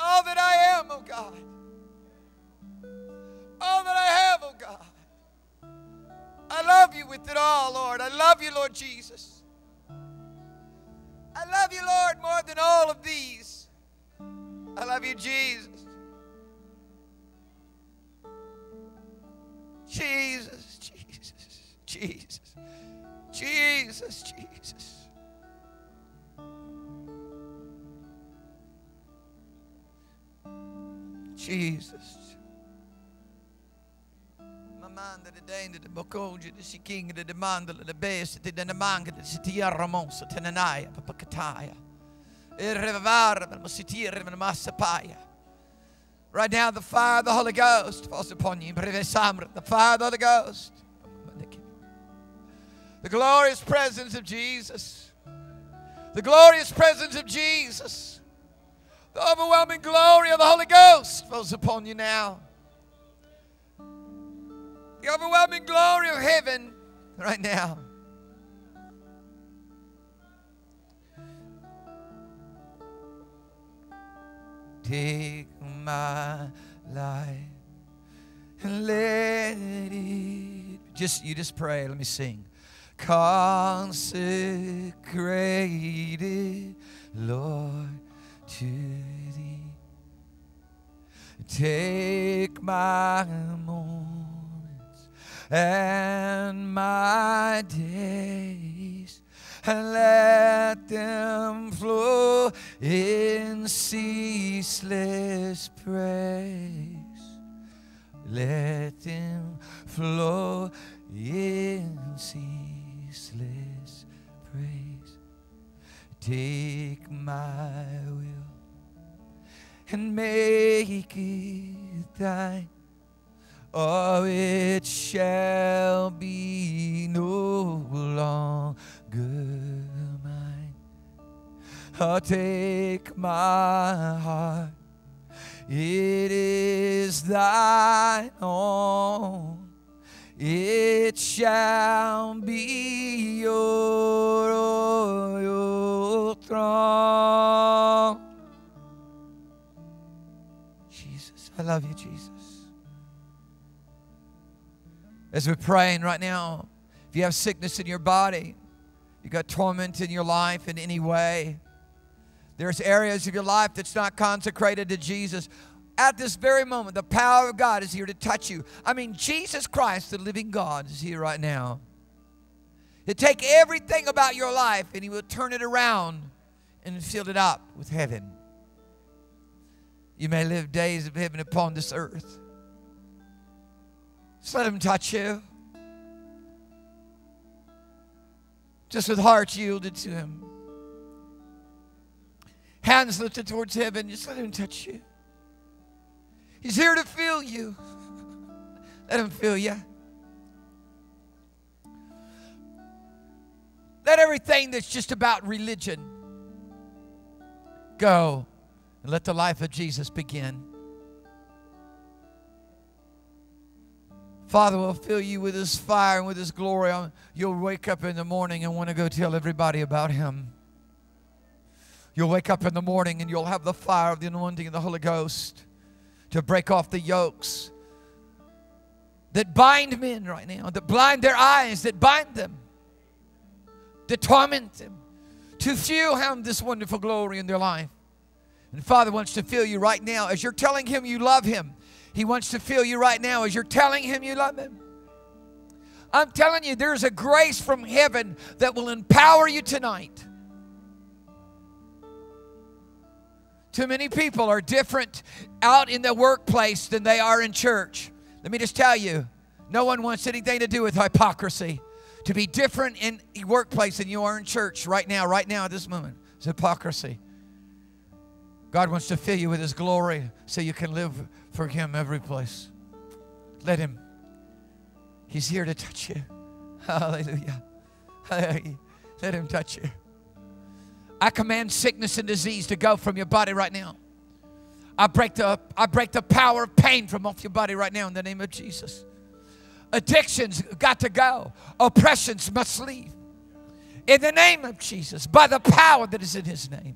All that I am, oh God. All that I have, oh God. I love you with it all, Lord. I love you, Lord Jesus. I love you, Lord, more than all of these. I love you, Jesus. Jesus, Jesus, Jesus, Jesus, Jesus. Jesus. Mamanda de dende de bokoje de sikinga de demanda de beste de demanga de sitia ramonsa tenanaya papakataya. Irrevar de sitia de masapaya. Right now the fire of the Holy Ghost falls upon you. The fire of the Holy Ghost. The glorious presence of Jesus. The glorious presence of Jesus. The overwhelming glory of the Holy Ghost falls upon you now. The overwhelming glory of heaven right now. Take my life and let it. Just, you just pray. Let me sing. Consecrated, Lord, to thee. Take my moments and my days and let them flow in ceaseless praise. Let them flow in ceaseless praise. Take my will and make it thine, or it shall be no longer mine. I'll take my heart, it is thine own, it shall be your royal throne. I love you, Jesus. As we're praying right now, if you have sickness in your body, you got torment in your life in any way, there's areas of your life that's not consecrated to Jesus, at this very moment, the power of God is here to touch you. I mean, Jesus Christ, the living God, is here right now. He'll take everything about your life and He will turn it around and fill it up with heaven. You may live days of heaven upon this earth. Just let Him touch you. Just with hearts yielded to Him. Hands lifted towards heaven. Just let Him touch you. He's here to fill you. Let Him fill you. Let everything that's just about religion go And let the life of Jesus begin. Father will fill you with His fire and with His glory. You'll wake up in the morning and want to go tell everybody about Him. You'll wake up in the morning and you'll have the fire of the anointing of the Holy Ghost to break off the yokes that bind men right now, that blind their eyes, that bind them, that torment them, to few have this wonderful glory in their life. And Father wants to fill you right now as you're telling Him you love Him. He wants to feel you right now as you're telling Him you love Him. I'm telling you, there's a grace from heaven that will empower you tonight. Too many people are different out in the workplace than they are in church. Let me just tell you, no one wants anything to do with hypocrisy. To be different in the workplace than you are in church right now, right now at this moment, it's hypocrisy. God wants to fill you with His glory so you can live for Him every place. Let Him. He's here to touch you. Hallelujah. Hallelujah. Let Him touch you. I command sickness and disease to go from your body right now. I break the, I break the power of pain from off your body right now in the name of Jesus. Addictions got to go. Oppressions must leave. In the name of Jesus, by the power that is in His name.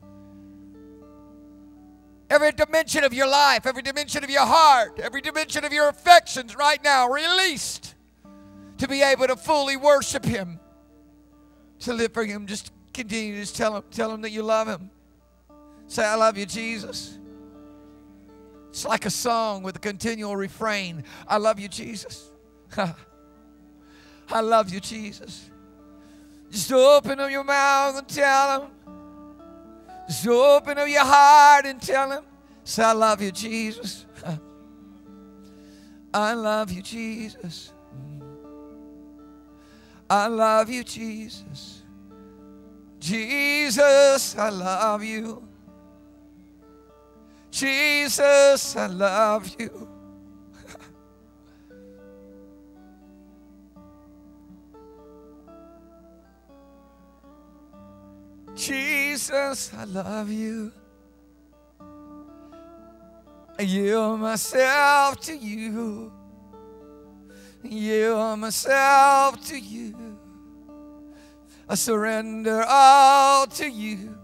Every dimension of your life, every dimension of your heart, every dimension of your affections right now released to be able to fully worship Him, to live for Him. Just continue to just tell Him, tell Him that you love Him. Say, I love you, Jesus. It's like a song with a continual refrain. I love you, Jesus. I love you, Jesus. Just open up your mouth and tell Him. Just open up your heart and tell Him, say, I love you, Jesus. I love you, Jesus. I love you, Jesus. Jesus, I love you. Jesus, I love you. Jesus, I love you. I yield myself to you. I yield myself to you. I surrender all to you.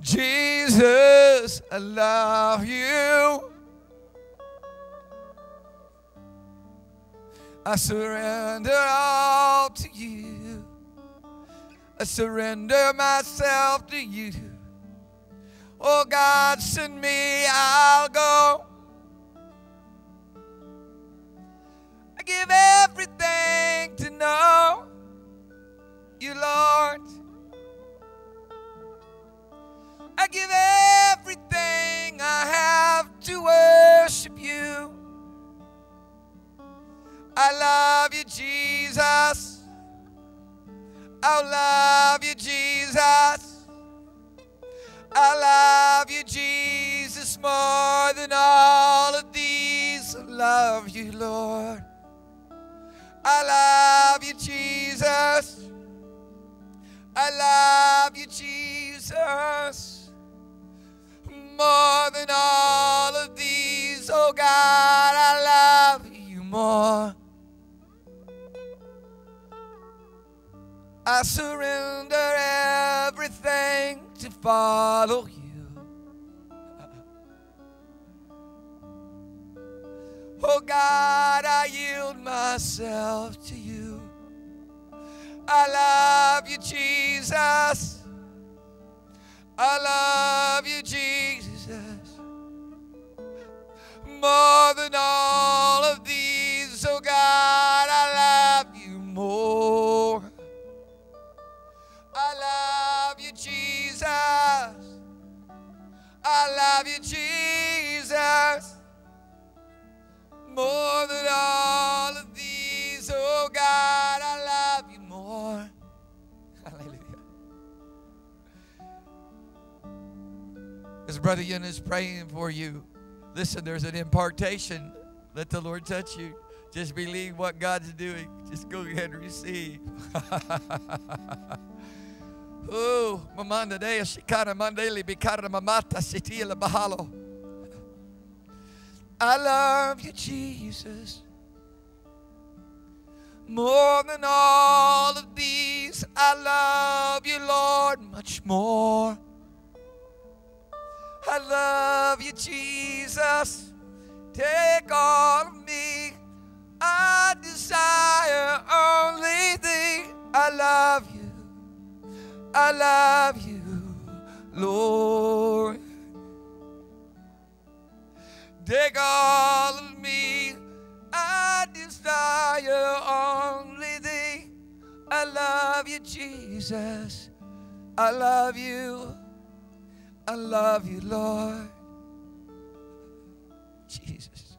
Jesus, I love you. I surrender all to you. I surrender myself to you. Oh God, send me, I'll go. I give everything to know you, Lord. I give everything I have to worship you. I love you, Jesus. I love you, Jesus. I love you, Jesus, more than all of these. I love you, Lord. I love you, Jesus. I love you, Jesus, more than all of these. Oh, God, I love you more. I surrender everything to follow you. Oh God, I yield myself to you. I love you, Jesus. I love you, Jesus, more than all of these. Oh God, I love you more. I love you, Jesus. I love you, Jesus, more than all of these. Oh God, I love you more. Hallelujah. As Brother Yun is praying for you, listen, there's an impartation. Let the Lord touch you. Just believe what God's doing. Just go ahead and receive. Oh, mamanda dea sikara mandeli bikara mamata sitila bahalo. I love you, Jesus, more than all of these. I love you, Lord, much more. I love you, Jesus, take all of me. I desire only thee. I love you, I love you, Lord. Take all of me, I desire only thee. I love you, Jesus, I love you, I love you, Lord. Jesus,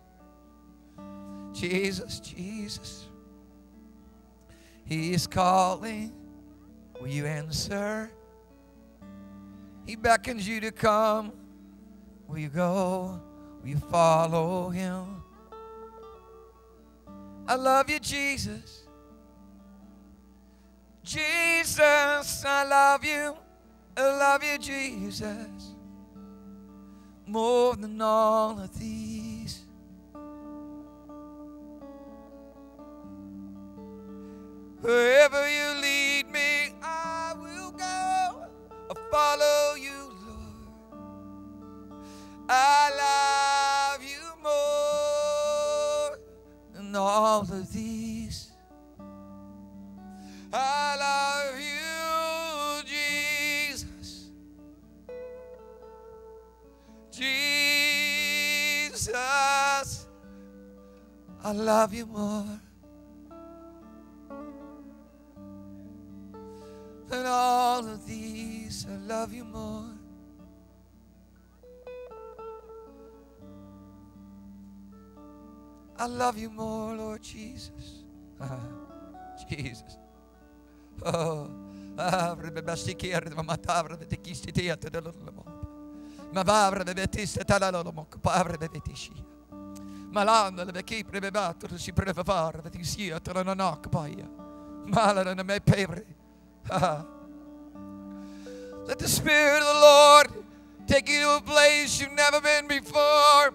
Jesus, Jesus, he is calling. Will you answer? He beckons you to come. Will you go? Will you follow him? I love you, Jesus. Jesus, I love you. I love you, Jesus, more than all of these. Wherever you lead me, I will go. I'll follow you, Lord. I love you more than all of these. I love you, Jesus, I love you more than all of these. I love you more. I love you more, Lord Jesus. Uh, Jesus. Oh, let the Spirit of the Lord take you to a place you've never been before.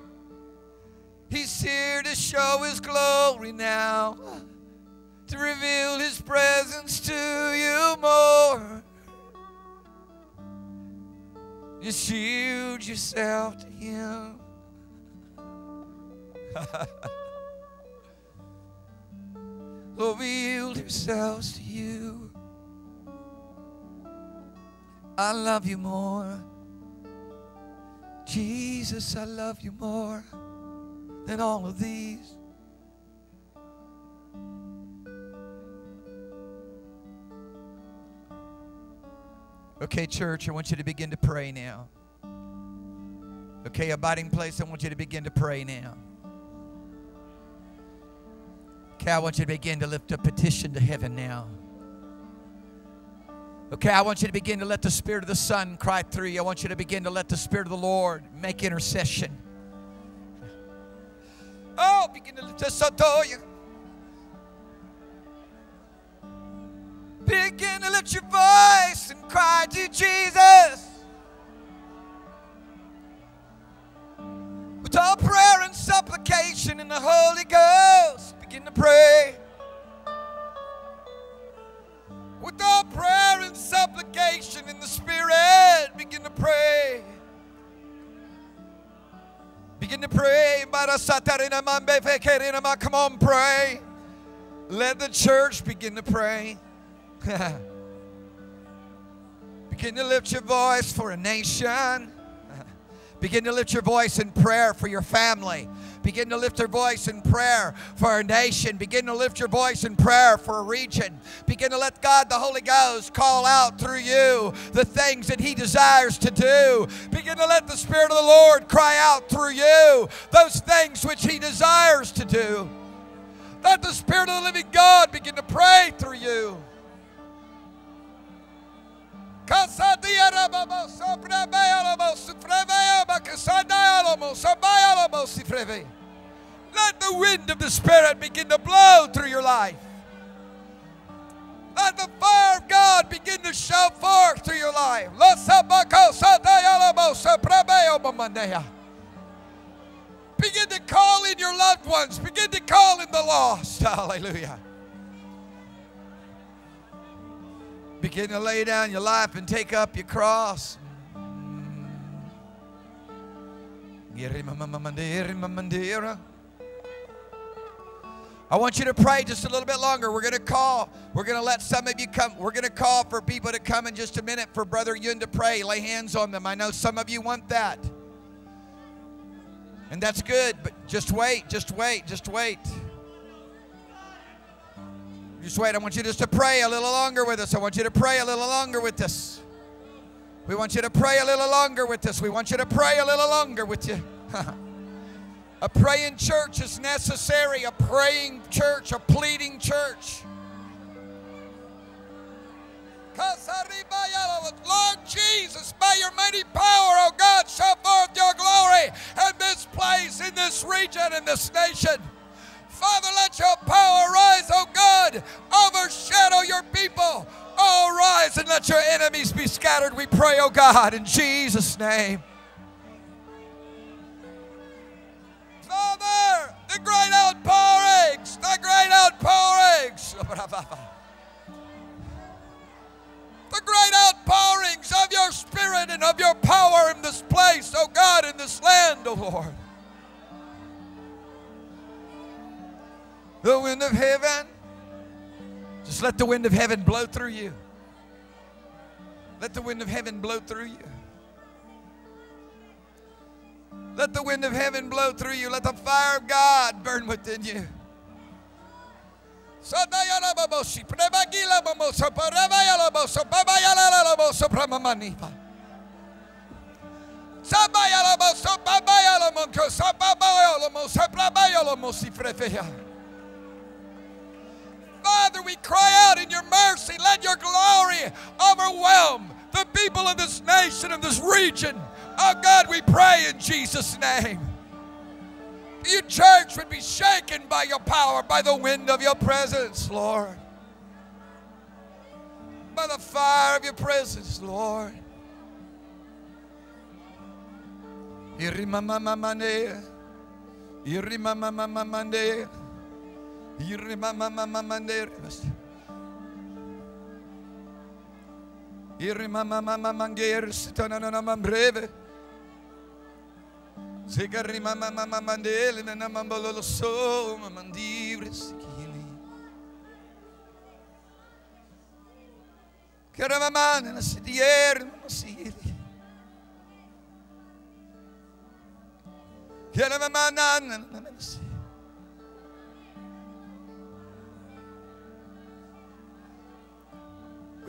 He's here to show his glory now, to reveal his presence to you more. You yield yourself to him. Lord, we yield ourselves to you. I love you more. Jesus, I love you more than all of these. Okay, church, I want you to begin to pray now. Okay, Abiding Place, I want you to begin to pray now. Okay, I want you to begin to lift a petition to heaven now. Okay, I want you to begin to let the Spirit of the Son cry through you. I want you to begin to let the Spirit of the Lord make intercession. Oh, begin to lift this up to you. Begin to lift your voice and cry to Jesus. With all prayer and supplication in the Holy Ghost, begin to pray. With all prayer and supplication in the Spirit, begin to pray. Begin to pray. Come on, pray. Let the church begin to pray. Begin to lift your voice for a nation. Begin to lift your voice in prayer for your family. Begin to lift your voice in prayer for our nation. Begin to lift your voice in prayer for a region. Begin to let God, the Holy Ghost, call out through you the things that he desires to do. Begin to let the Spirit of the Lord cry out through you those things which he desires to do. Let the Spirit of the living God begin to pray through you. Let the wind of the Spirit begin to blow through your life. Let the fire of God God begin to shout forth through your life. Begin to call in your loved ones. Begin to call in the lost. Hallelujah. Begin to lay down your life and take up your cross. I want you to pray just a little bit longer. We're going to call. We're going to let some of you come. We're going to call for people to come in just a minute for Brother Yun to pray. Lay hands on them. I know some of you want that. And that's good, but just wait, just wait, just wait. Just wait. I want you just to pray a little longer with us. I want you to pray a little longer with us. We want you to pray a little longer with us. We want you to pray a little longer with you. A praying church is necessary. A praying church, a pleading church. Lord Jesus, by your mighty power, oh God, show forth your glory in this place, in this region, in this nation. Father, let your power rise, oh God, overshadow your people. Oh, rise and let your enemies be scattered, we pray, oh God, in Jesus' name. Father, the great outpourings, the great outpourings, the great outpourings of your spirit and of your power in this place, oh God, in this land, oh Lord. The wind of heaven, just let the wind of heaven blow through you. Let the wind of heaven blow through you. Let the wind of heaven blow through you. Let the fire of God burn within you. Father, we cry out in your mercy. Let your glory overwhelm the people of this nation, of this region. Oh God, we pray in Jesus' name. Your church would be shaken by your power, by the wind of your presence, Lord. By the fire of your presence, Lord. Irimamamamane, irimamamamane, irimamamamane. We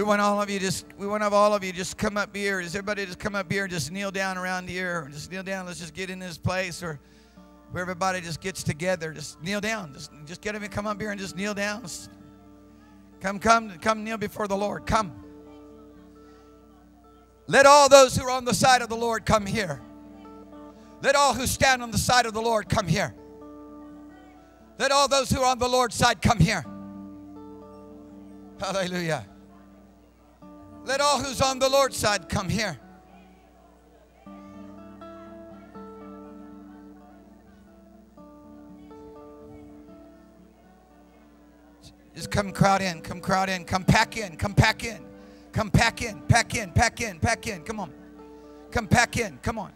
want all of you just, we want to have all of you just come up here. Does everybody just come up here and just kneel down around here? Or just kneel down. Let's just get in this place or where everybody just gets together. Just kneel down. Just, just get them and come up here and just kneel down. Come, come, come kneel before the Lord. Come. Let all those who are on the side of the Lord come here. Let all who stand on the side of the Lord come here. Let all those who are on the Lord's side come here. Hallelujah. Let all who's on the Lord's side come here. Just come crowd in, come crowd in, come pack in, come pack in, come pack in, pack in, pack in, pack in, come on. Come pack in, come on.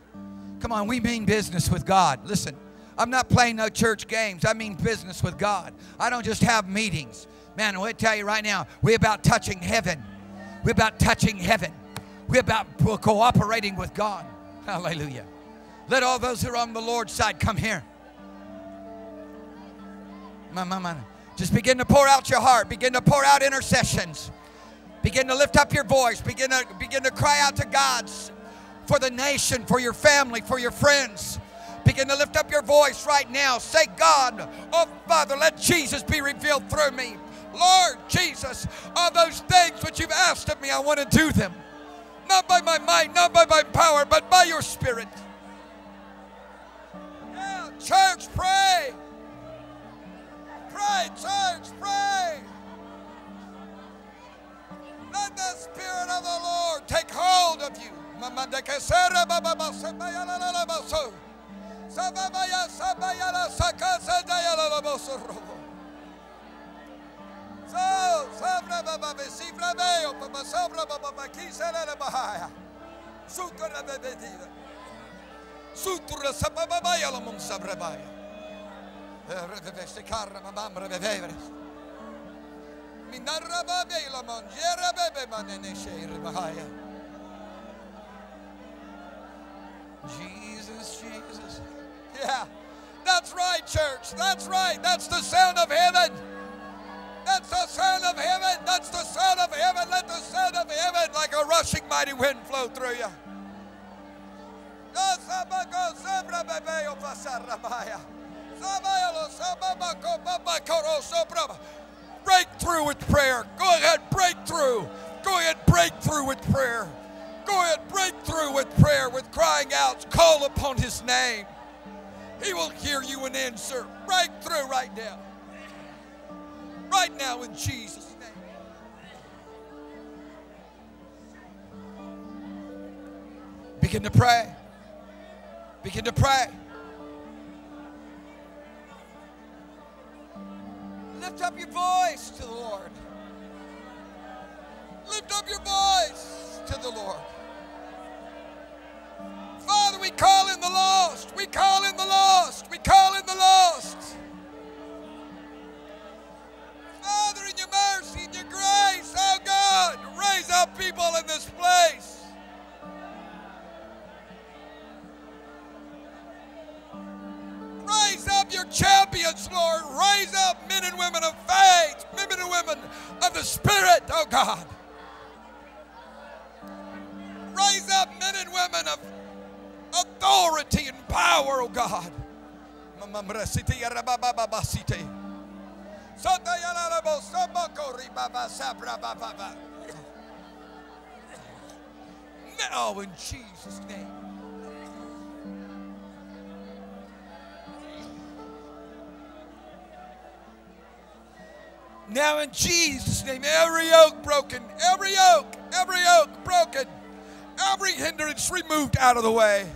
Come on, we mean business with God. Listen, I'm not playing no church games. I mean business with God. I don't just have meetings. Man, I'll tell you right now, we're about touching heaven. We're about touching heaven. We're about cooperating with God. Hallelujah. Let all those who are on the Lord's side come here. Just begin to pour out your heart. Begin to pour out intercessions. Begin to lift up your voice. Begin to, begin to cry out to God for the nation, for your family, for your friends. Begin to lift up your voice right now. Say, God, oh Father, let Jesus be revealed through me. Lord Jesus, all those things which you've asked of me, I want to do them. Not by my might, not by my power, but by your spirit. Yeah, church, pray. Pray, church, pray. Let the of the Lord take hold of you. Jesus, Jesus. Yeah, that's right, church. That's right. That's the sound of heaven. That's the sound of heaven. That's the sound of heaven. Let the sound of heaven like a rushing mighty wind flow through you. Break through with prayer. Go ahead, break through. Go ahead, break through with prayer. Go ahead, break through with prayer, with crying out. Call upon His name. He will hear you and answer. Break through right now. Right now in Jesus' name. Begin to pray. Begin to pray. Lift up your voice to the Lord. Lift up your voice to the Lord. Father, we call in the lost. We call in the lost. We call in the lost. Father, in your mercy, in your grace, oh God, raise up people in this place. Raise up your champions, Lord. Raise up men and women of faith, men and women of the Spirit, oh God. Raise up men and women of authority and power, oh God. Now in Jesus' name. Now in Jesus' name, every yoke broken, every yoke, every yoke broken, every hindrance removed out of the way.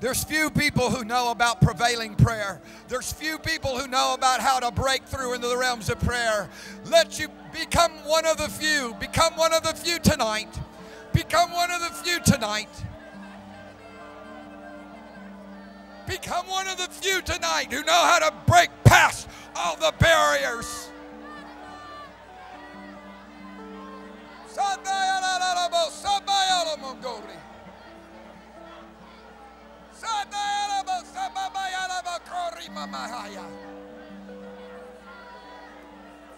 There's few people who know about prevailing prayer. There's few people who know about how to break through into the realms of prayer. Let you become one of the few. Become one of the few tonight. Become one of the few tonight. Become one of the few tonight who know how to break past all the barriers.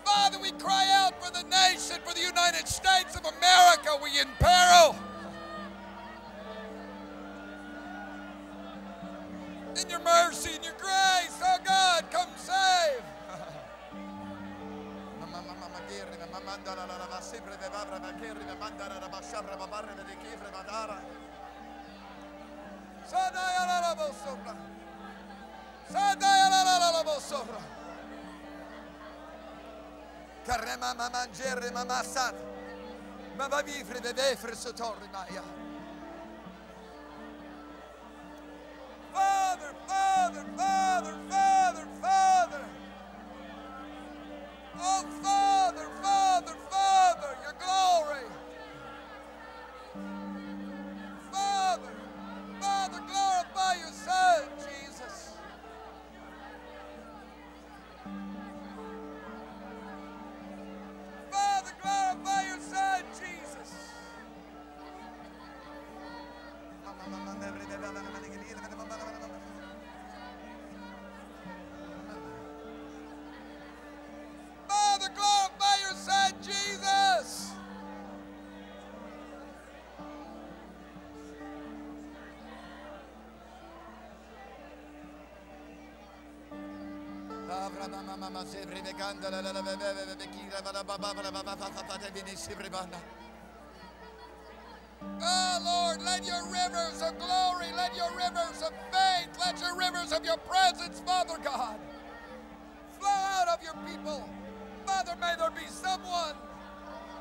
Father, we cry out for the nation, for the United States of America. We in peril. In your mercy, in your grace, oh God, come save. Father, Father, Father, Father, Father. Oh, Father, Father, Father, your glory. Father, Father, glorify your Son, Jesus. Father, glorify your Son, Jesus. Father, glorify your Son, Jesus. Oh, Lord, let your rivers of glory, let your rivers of faith, let your rivers of your presence, Father God, flow out of your people. Father, may there be someone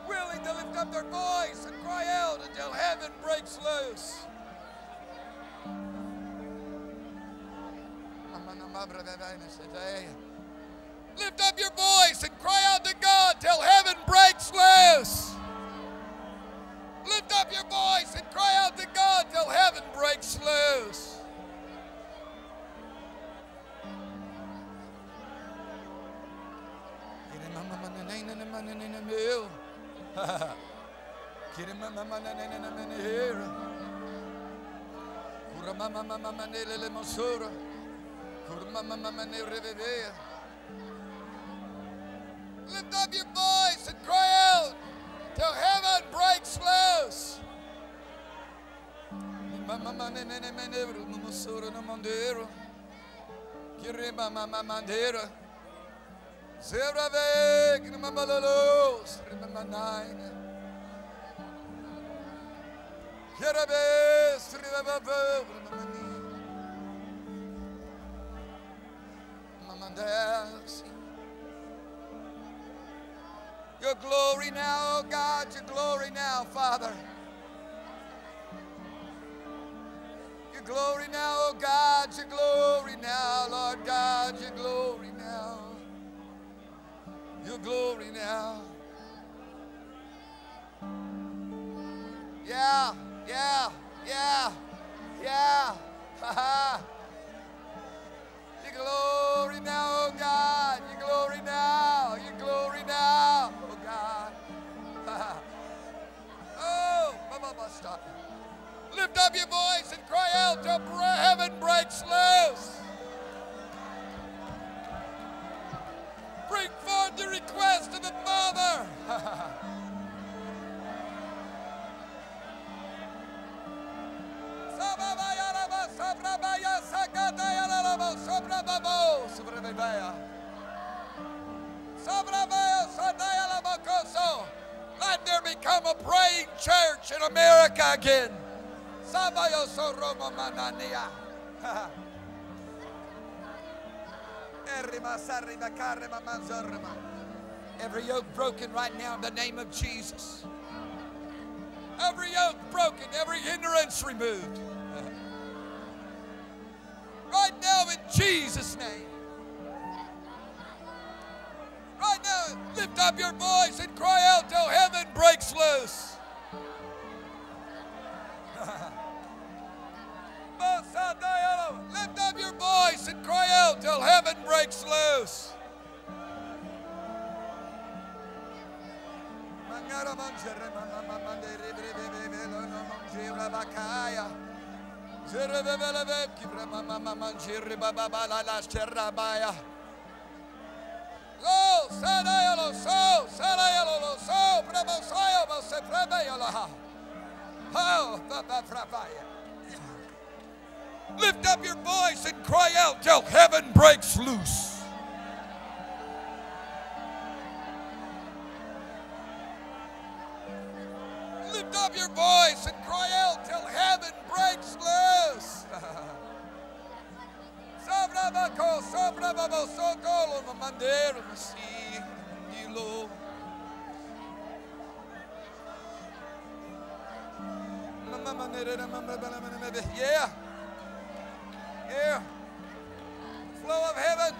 willing to lift up their voice and cry out until heaven breaks loose. Lift up your voice and cry out to God till heaven breaks loose. Lift up your voice and cry out to God till heaven breaks loose. Lift up your voice and cry out till heaven breaks loose. Your glory now, oh God, your glory now, Father. Your glory now, oh God, your glory now, Lord God, your glory now. Your glory now. Yeah, yeah, yeah, yeah. Ha ha. Your glory now, oh God, your glory now, your glory now. Oh, mama, mama, stop. Lift up your voice and cry out till heaven breaks loose. Bring forth the request of the Father. Let there become a praying church in America again. Every yoke broken right now in the name of Jesus. Every yoke broken, every hindrance removed. Right now in Jesus' name. Right now, lift up your voice and cry out till heaven breaks loose. Lift up your voice and cry out till heaven breaks loose. Lo saraya lo so saraya lo so bravo soya lo se prevaya la ho baba prevaya. Lift up your voice and cry out till heaven breaks loose. Lift up your voice and cry out till heaven breaks loose. Yeah. Yeah. The flow of heaven.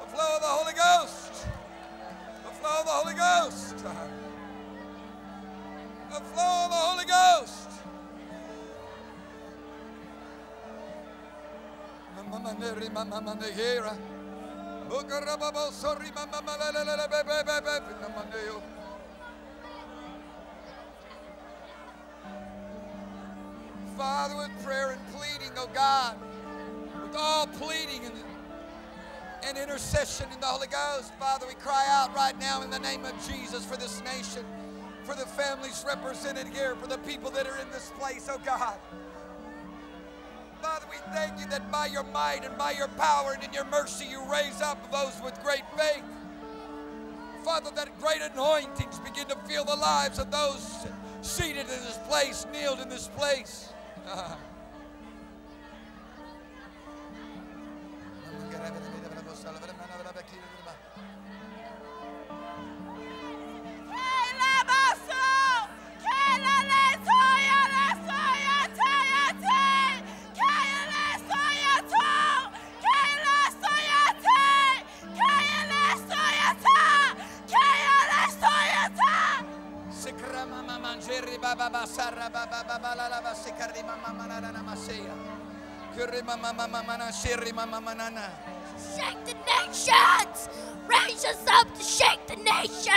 The flow of the Holy Ghost. The flow of the Holy Ghost. The flow of the Holy Ghost. Father, with prayer and pleading, oh God, with all pleading and, and intercession in the Holy Ghost, Father, we cry out right now in the name of Jesus for this nation, for the families represented here, for the people that are in this place, oh God. Father, we thank you that by your might and by your power and in your mercy you raise up those with great faith. Father, that great anointings begin to fill the lives of those seated in this place, kneeled in this place. Uh. Shake the nations! Raise us up to shake the nations!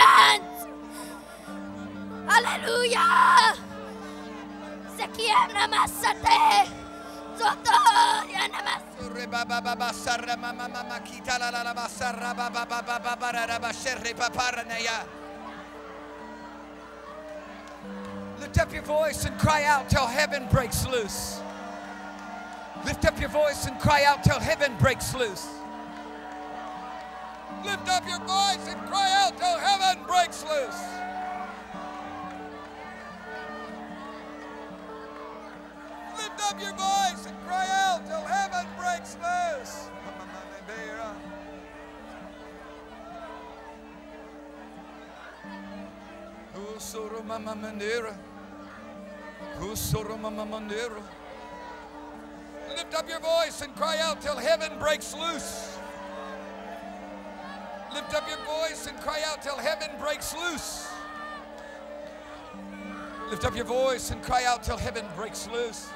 Hallelujah! Sekiana Masate! Zoto Yanamas! Lift up your voice and cry out till heaven breaks loose. Lift up your voice and cry out till heaven breaks loose. Lift up your voice and cry out till heaven breaks loose. Lift up your voice and cry out till heaven breaks loose. Usoro mama mandira. Usoro mama mandira. Lift up your voice and cry out till heaven breaks loose. Lift up your voice and cry out till heaven breaks loose. Lift up your voice and cry out till heaven breaks loose.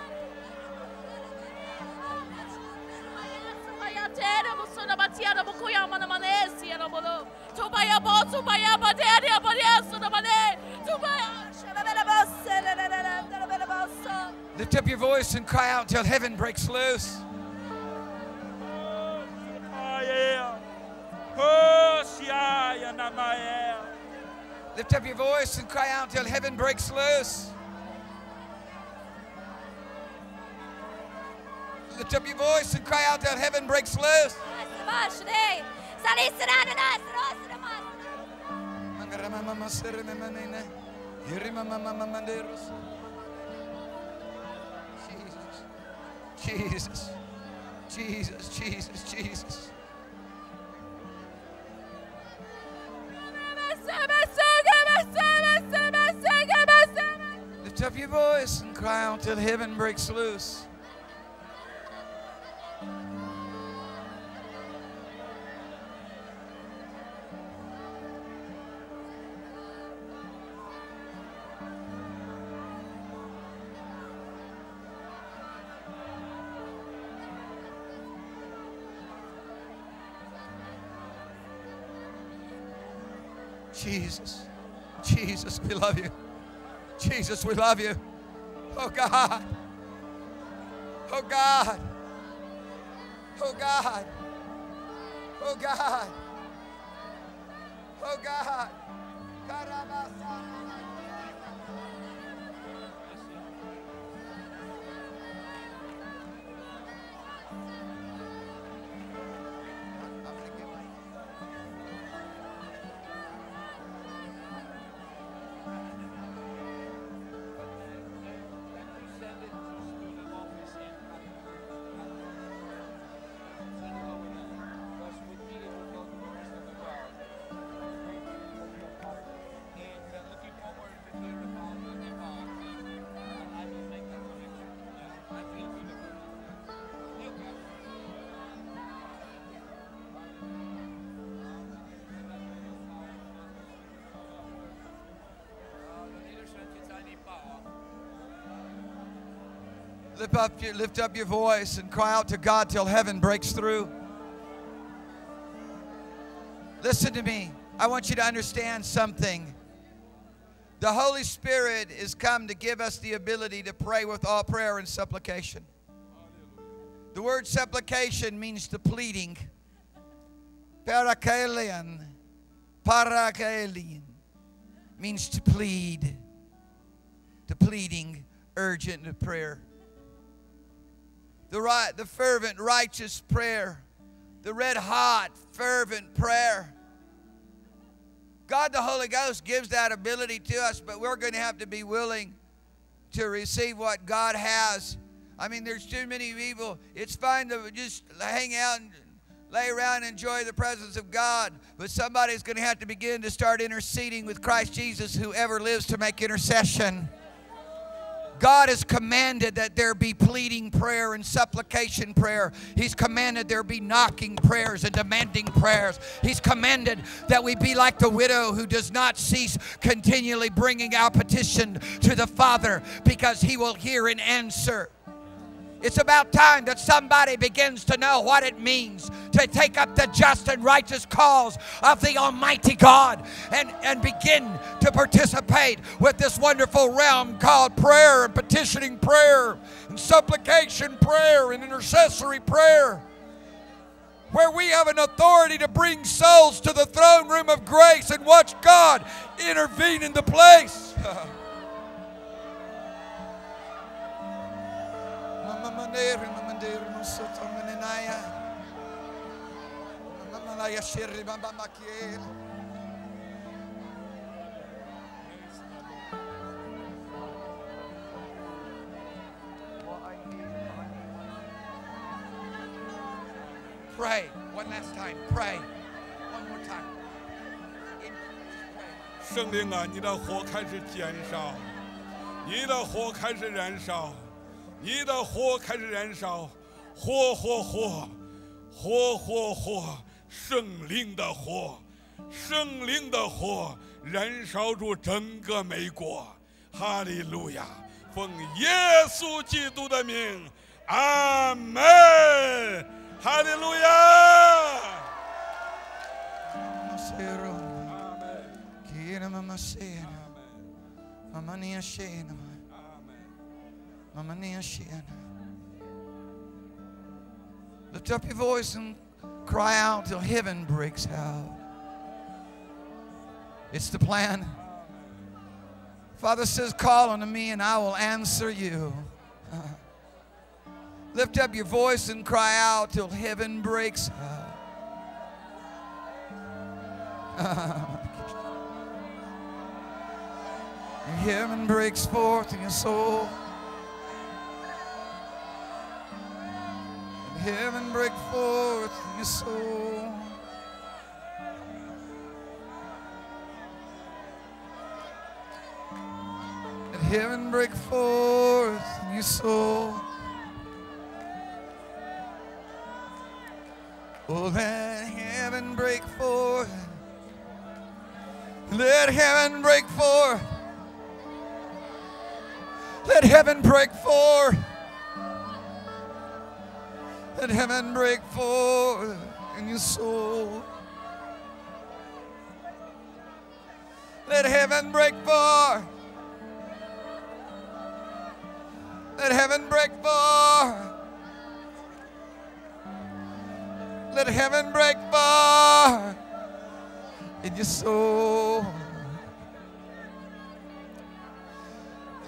Lift up your voice and cry out till heaven breaks loose. Lift up your voice and cry out till heaven breaks loose. Lift up your voice and cry out till heaven breaks loose. Jesus, Jesus, Jesus, Jesus. Lift up your voice and cry out till heaven breaks loose. Jesus, Jesus, we love you. Jesus, we love you. Oh God, oh God, oh God, oh God, oh God. Lift up, your, lift up your voice and cry out to God till heaven breaks through. Listen to me. I want you to understand something. The Holy Spirit is come to give us the ability to pray with all prayer and supplication. The word supplication means the pleading. Parakalian, parakalian means to plead, to pleading, urgent prayer. The, right, the fervent, righteous prayer. The red-hot, fervent prayer. God the Holy Ghost gives that ability to us, but we're going to have to be willing to receive what God has. I mean, there's too many people. It's fine to just hang out and lay around and enjoy the presence of God, but somebody's going to have to begin to start interceding with Christ Jesus, whoever lives to make intercession. God has commanded that there be pleading prayer and supplication prayer. He's commanded there be knocking prayers and demanding prayers. He's commanded that we be like the widow who does not cease continually bringing our petition to the Father, because He will hear and answer. It's about time that somebody begins to know what it means to take up the just and righteous cause of the Almighty God and, and begin to participate with this wonderful realm called prayer and petitioning prayer and supplication prayer and intercessory prayer, where we have an authority to bring souls to the throne room of grace and watch God intervene in the place. Pray. One last time. Pray. One more time. In 你的火开始燃烧，火火火，火火火，圣灵的火，圣灵的火，燃烧住整个美国。哈利路亚！奉耶稣基督的名，阿门！哈利路亚！阿门。 Lift up your voice and cry out till heaven breaks out. It's the plan. Father says, call unto me and I will answer you. Uh, lift up your voice and cry out till heaven breaks out. Uh, and heaven breaks forth in your soul. Heaven break forth in your soul. Let heaven break forth in your soul. Oh, let heaven break forth. Let heaven break forth. Let heaven break forth. Let heaven break forth in your soul. Let heaven break forth. Let heaven break forth. Let heaven break forth in your soul.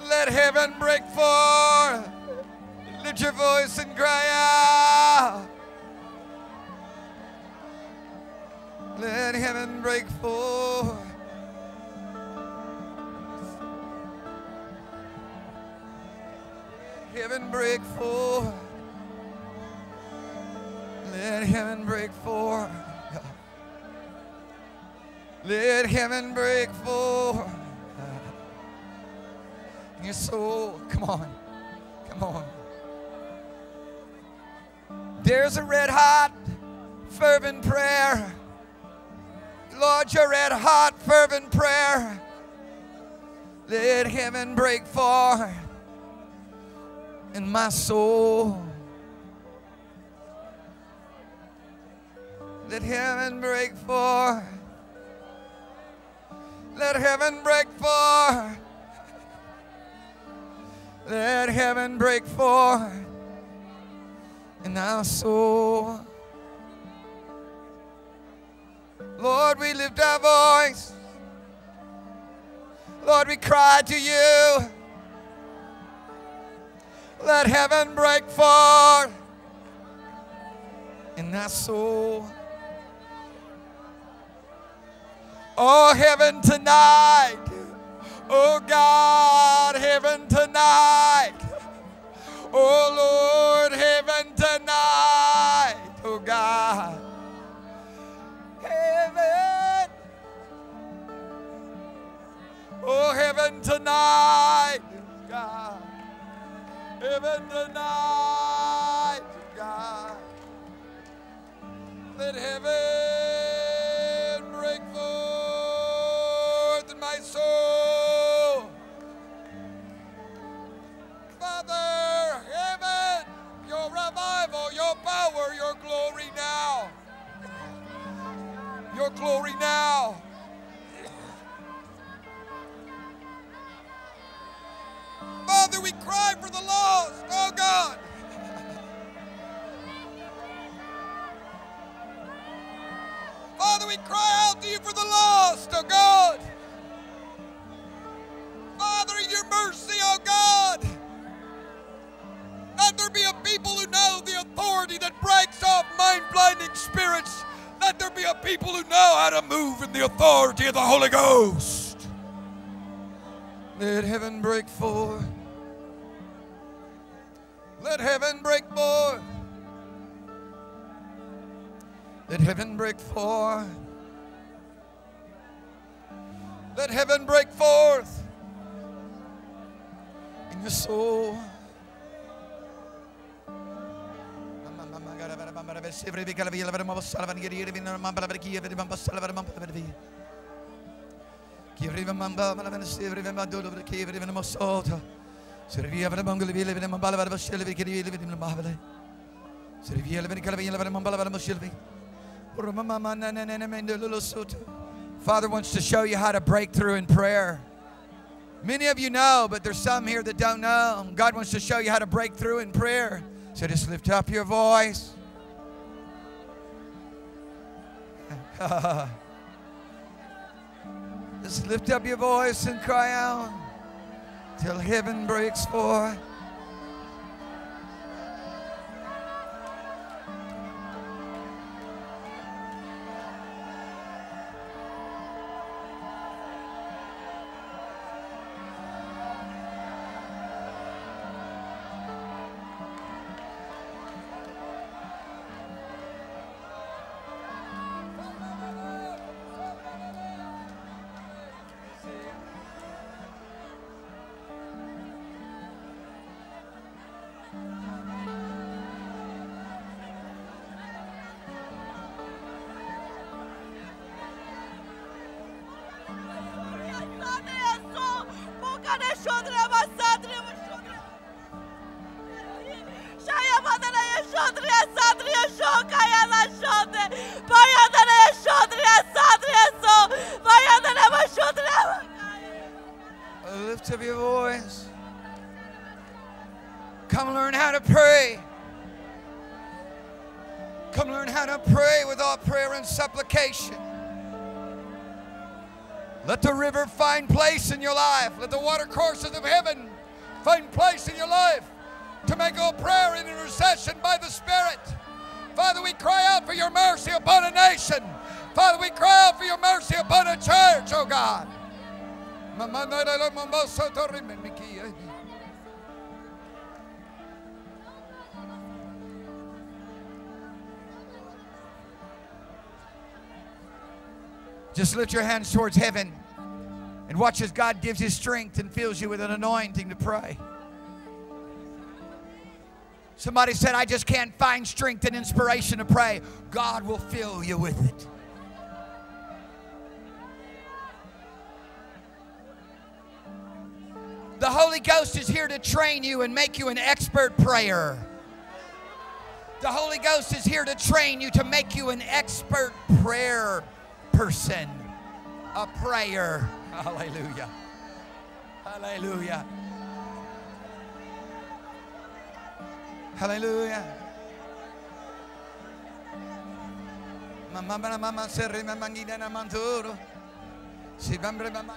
Let heaven break forth. Lift your voice and cry out. Let heaven break forth. Heaven break forth. Let heaven break forth. Let heaven break forth. In your soul. Come on. Come on. There's a red-hot, fervent prayer. Lord, your red-hot, fervent prayer. Let heaven break forth in my soul. Let heaven break forth. Let heaven break forth. Let heaven break forth. In our soul. Lord, we lift our voice. Lord, we cry to you. Let heaven break forth in our soul. Oh, heaven tonight. Oh, God, heaven tonight. Oh, Lord, heaven tonight. Oh, God. Heaven. Oh, heaven tonight. God. Heaven tonight. God. Let heaven break forth in my soul. Father, heaven, your revival, your power, your glory now. Your glory now. Father, we cry for the lost, oh God. Father, we cry out to you for the lost, oh God. Father, in your mercy, oh God, let there be a people who know the authority that breaks off mind-blinding spirits. Let there be a people who know how to move in the authority of the Holy Ghost. Let heaven break forth. Let heaven break forth. Let heaven break forth. Let heaven break forth in your soul. Father wants to show you how to break through in prayer. Many of you know, but there's some here that don't know. God wants to show you how to break through in prayer. So just lift up your voice. Just lift up your voice and cry out till heaven breaks forth. Lift up your voice. Come learn how to pray. Come learn how to pray with all prayer and supplication. Let the river find place in your life. Let the water courses of heaven find place in your life to make all prayer and intercession by the Spirit. Father, we cry out for your mercy upon a nation. Father, we cry out for your mercy upon a church, oh God. Just lift your hands towards heaven and watch as God gives his strength and fills you with an anointing to pray. Somebody said, I just can't find strength and inspiration to pray. God will fill you with it. The Holy Ghost is here to train you and make you an expert prayer. The Holy Ghost is here to train you to make you an expert prayer person. A prayer. Hallelujah. Hallelujah. Hallelujah. Mama mama serre mangina na mantoro. Si bambre mama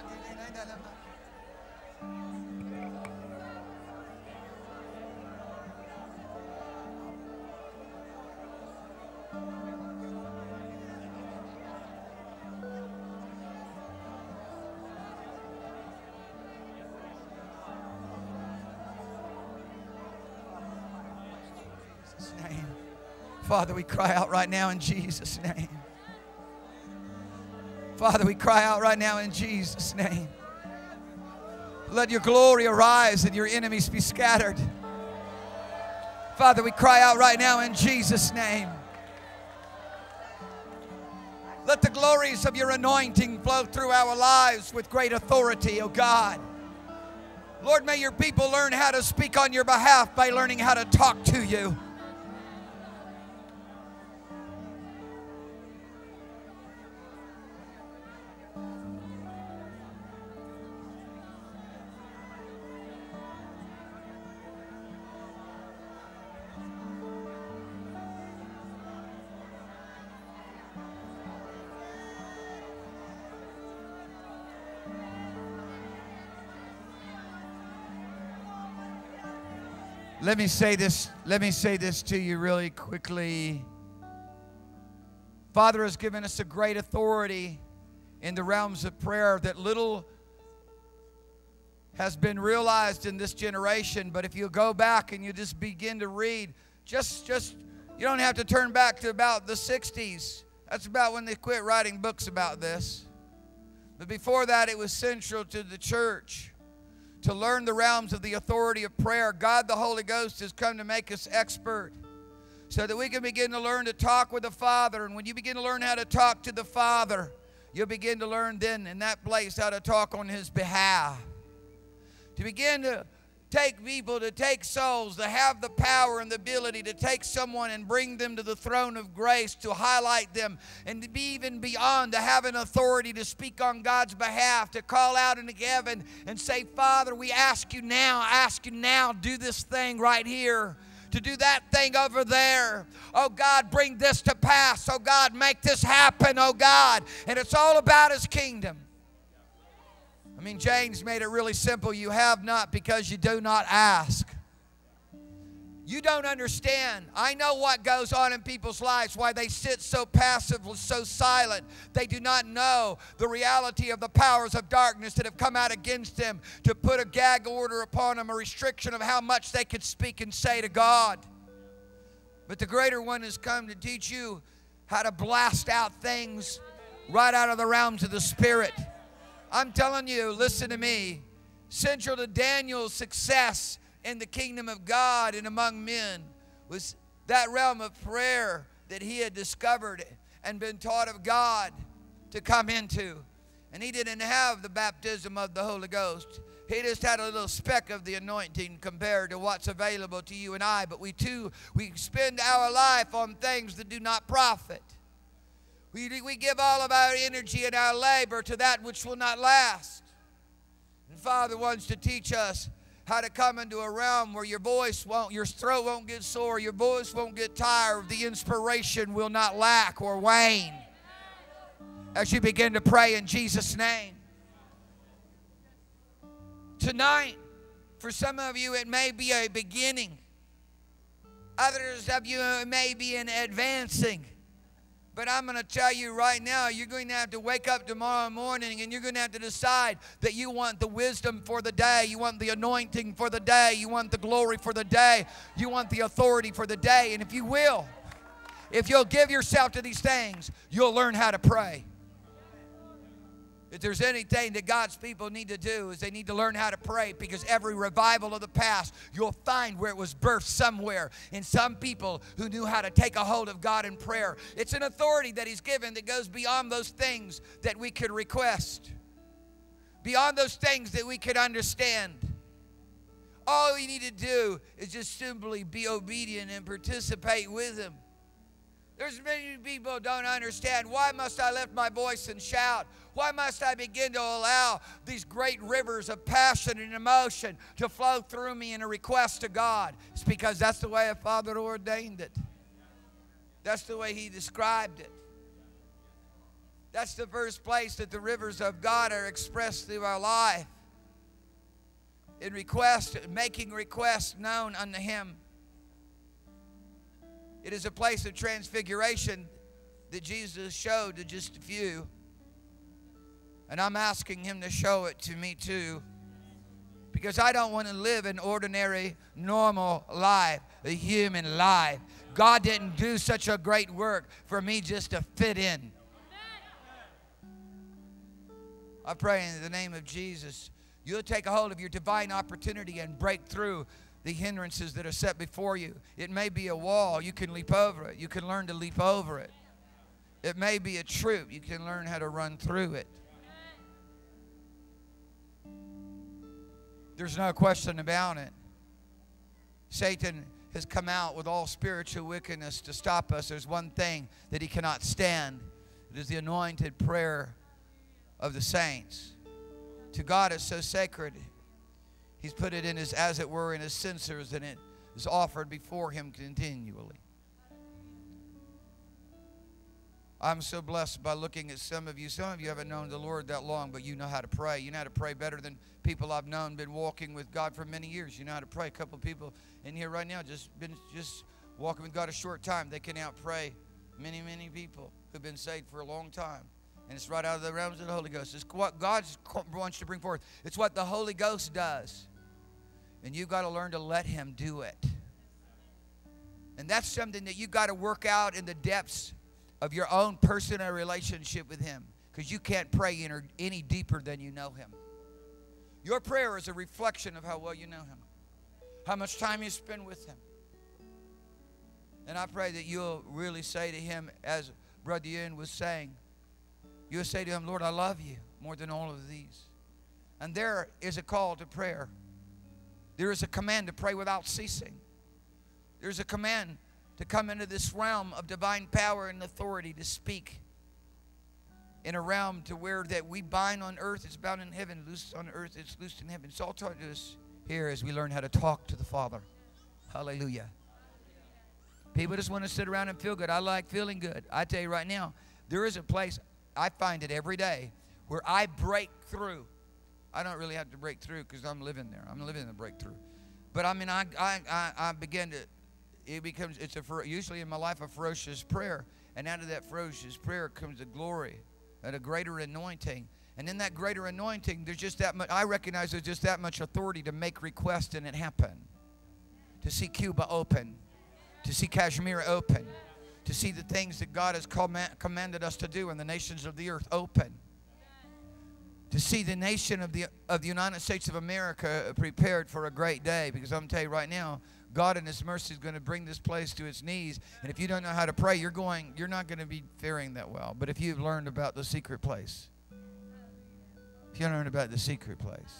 Father, we cry out right now in Jesus' name. Father, we cry out right now in Jesus' name. Let your glory arise and your enemies be scattered. Father, we cry out right now in Jesus' name. Let the glories of your anointing flow through our lives with great authority, O God. Lord, may your people learn how to speak on your behalf by learning how to talk to you. Let me say this, let me say this to you really quickly. Father has given us a great authority in the realms of prayer that little has been realized in this generation. But if you go back and you just begin to read, just, just you don't have to turn back to about the sixties. That's about when they quit writing books about this. But before that, it was central to the church to learn the realms of the authority of prayer. God the Holy Ghost has come to make us expert so that we can begin to learn to talk with the Father. And when you begin to learn how to talk to the Father, you'll begin to learn then in that place how to talk on His behalf. To begin to take people, to take souls, to have the power and the ability to take someone and bring them to the throne of grace, to highlight them, and to be even beyond, to have an authority to speak on God's behalf, to call out into heaven and say, Father, we ask you now, ask you now, do this thing right here, to do that thing over there. Oh, God, bring this to pass. Oh, God, make this happen, oh, God. And it's all about His kingdom. I mean, James made it really simple. You have not because you do not ask. You don't understand. I know what goes on in people's lives, why they sit so passive, so silent. They do not know the reality of the powers of darkness that have come out against them to put a gag order upon them, a restriction of how much they could speak and say to God. But the greater one has come to teach you how to blast out things right out of the realms of the Spirit. I'm telling you, listen to me, central to Daniel's success in the kingdom of God and among men was that realm of prayer that he had discovered and been taught of God to come into. And he didn't have the baptism of the Holy Ghost. He just had a little speck of the anointing compared to what's available to you and I. But we too, we spend our life on things that do not profit. We, we give all of our energy and our labor to that which will not last. And Father wants to teach us how to come into a realm where your voice won't, your throat won't get sore, your voice won't get tired, the inspiration will not lack or wane as you begin to pray in Jesus' name. Tonight, for some of you, it may be a beginning. Others of you, it may be an advancing. But I'm going to tell you right now, you're going to have to wake up tomorrow morning and you're going to have to decide that you want the wisdom for the day. You want the anointing for the day. You want the glory for the day. You want the authority for the day. And if you will, if you'll give yourself to these things, you'll learn how to pray. If there's anything that God's people need to do is they need to learn how to pray, because every revival of the past, you'll find where it was birthed somewhere in some people who knew how to take a hold of God in prayer. It's an authority that He's given that goes beyond those things that we could request, beyond those things that we could understand. All we need to do is just simply be obedient and participate with Him. There's many people who don't understand, why must I lift my voice and shout? Why must I begin to allow these great rivers of passion and emotion to flow through me in a request to God? It's because that's the way a Father ordained it. That's the way He described it. That's the first place that the rivers of God are expressed through our life. In request, making requests known unto Him. It is a place of transfiguration that Jesus showed to just a few. And I'm asking Him to show it to me too. Because I don't want to live an ordinary, normal life, a human life. God didn't do such a great work for me just to fit in. I pray in the name of Jesus, you'll take a hold of your divine opportunity and break through the hindrances that are set before you. It may be a wall. You can leap over it. You can learn to leap over it. It may be a troop. You can learn how to run through it. There's no question about it. Satan has come out with all spiritual wickedness to stop us. There's one thing that he cannot stand. It is the anointed prayer of the saints. To God is so sacred. He's put it in his, as it were, in his censers, and it is offered before him continually. I'm so blessed by looking at some of you. Some of you haven't known the Lord that long, but you know how to pray. You know how to pray better than people I've known, been walking with God for many years. You know how to pray. A couple of people in here right now just been just walking with God a short time. They can out-pray many, many people who've been saved for a long time. And it's right out of the realms of the Holy Ghost. It's what God wants to bring forth. It's what the Holy Ghost does. And you've got to learn to let him do it. And that's something that you've got to work out in the depths of your own personal relationship with him, because you can't pray any deeper than you know him. Your prayer is a reflection of how well you know him, how much time you spend with him. And I pray that you'll really say to him, as Brother Yun was saying, you'll say to him, Lord, I love you more than all of these. And there is a call to prayer. There is a command to pray without ceasing. There's a command to come into this realm of divine power and authority to speak in a realm to where that we bind on earth, it's bound in heaven, loose on earth, it's loosed in heaven. It's all taught to us here as we learn how to talk to the Father. Hallelujah. People just want to sit around and feel good. I like feeling good. I tell you right now, there is a place, I find it every day, where I break through. I don't really have to break through because I'm living there. I'm living in the breakthrough. But I mean, I, I, I, I begin to... It becomes, it's a, usually in my life, a ferocious prayer. And out of that ferocious prayer comes a glory and a greater anointing. And in that greater anointing, there's just that much, I recognize there's just that much authority to make requests and it happen. To see Cuba open. To see Kashmir open. To see the things that God has command, commanded us to do in the nations of the earth open. To see the nation of the, of the United States of America prepared for a great day. Because I'm telling you right now, God in his mercy is going to bring this place to its knees. And if you don't know how to pray, you're going, you're not going to be faring that well. But if you've learned about the secret place, if you learn about the secret place,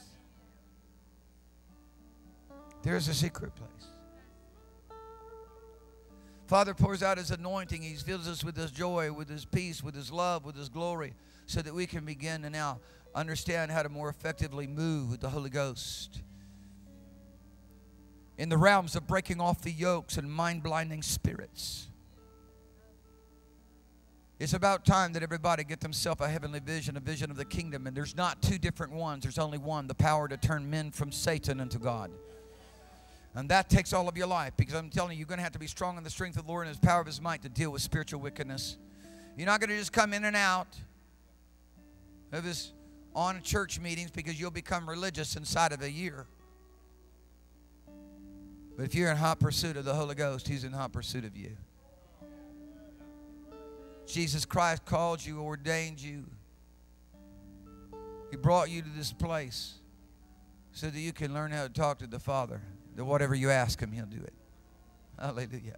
there is a secret place. Father pours out his anointing. He fills us with his joy, with his peace, with his love, with his glory, so that we can begin to now understand how to more effectively move with the Holy Ghost. In the realms of breaking off the yokes and mind-blinding spirits. It's about time that everybody get themselves a heavenly vision, a vision of the kingdom. And there's not two different ones. There's only one, the power to turn men from Satan unto God. And that takes all of your life. Because I'm telling you, you're going to have to be strong in the strength of the Lord and his power of his might to deal with spiritual wickedness. You're not going to just come in and out of this on church meetings because you'll become religious inside of a year. But if you're in hot pursuit of the Holy Ghost, he's in hot pursuit of you. Jesus Christ called you, ordained you. He brought you to this place so that you can learn how to talk to the Father. That whatever you ask him, he'll do it. Hallelujah.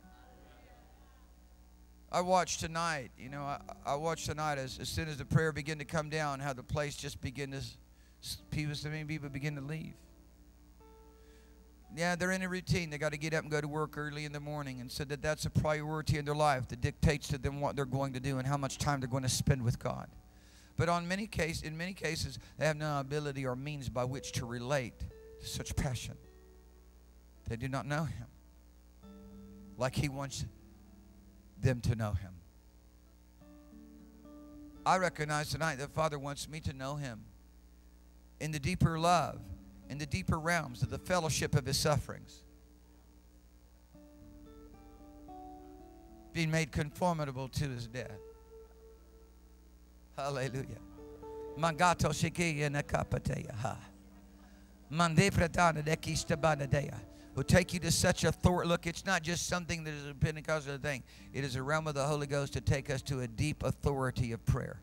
I watched tonight, you know, I, I watched tonight as, as soon as the prayer began to come down, how the place just began to, people, so many people begin to leave. Yeah, they're in a routine. They got to get up and go to work early in the morning. And so that that's a priority in their life that dictates to them what they're going to do and how much time they're going to spend with God. But on many case, in many cases, they have no ability or means by which to relate to such passion. They do not know him like he wants them to know him. I recognize tonight that Father wants me to know him in the deeper love, in the deeper realms of the fellowship of his sufferings. Being made conformable to his death. Hallelujah. Mangato shikiya nakapateya ha. Mande pratana dekista banadeya. He'll take you to such authority. Look, it's not just something that is a Pentecostal thing. It is a realm of the Holy Ghost to take us to a deep authority of prayer.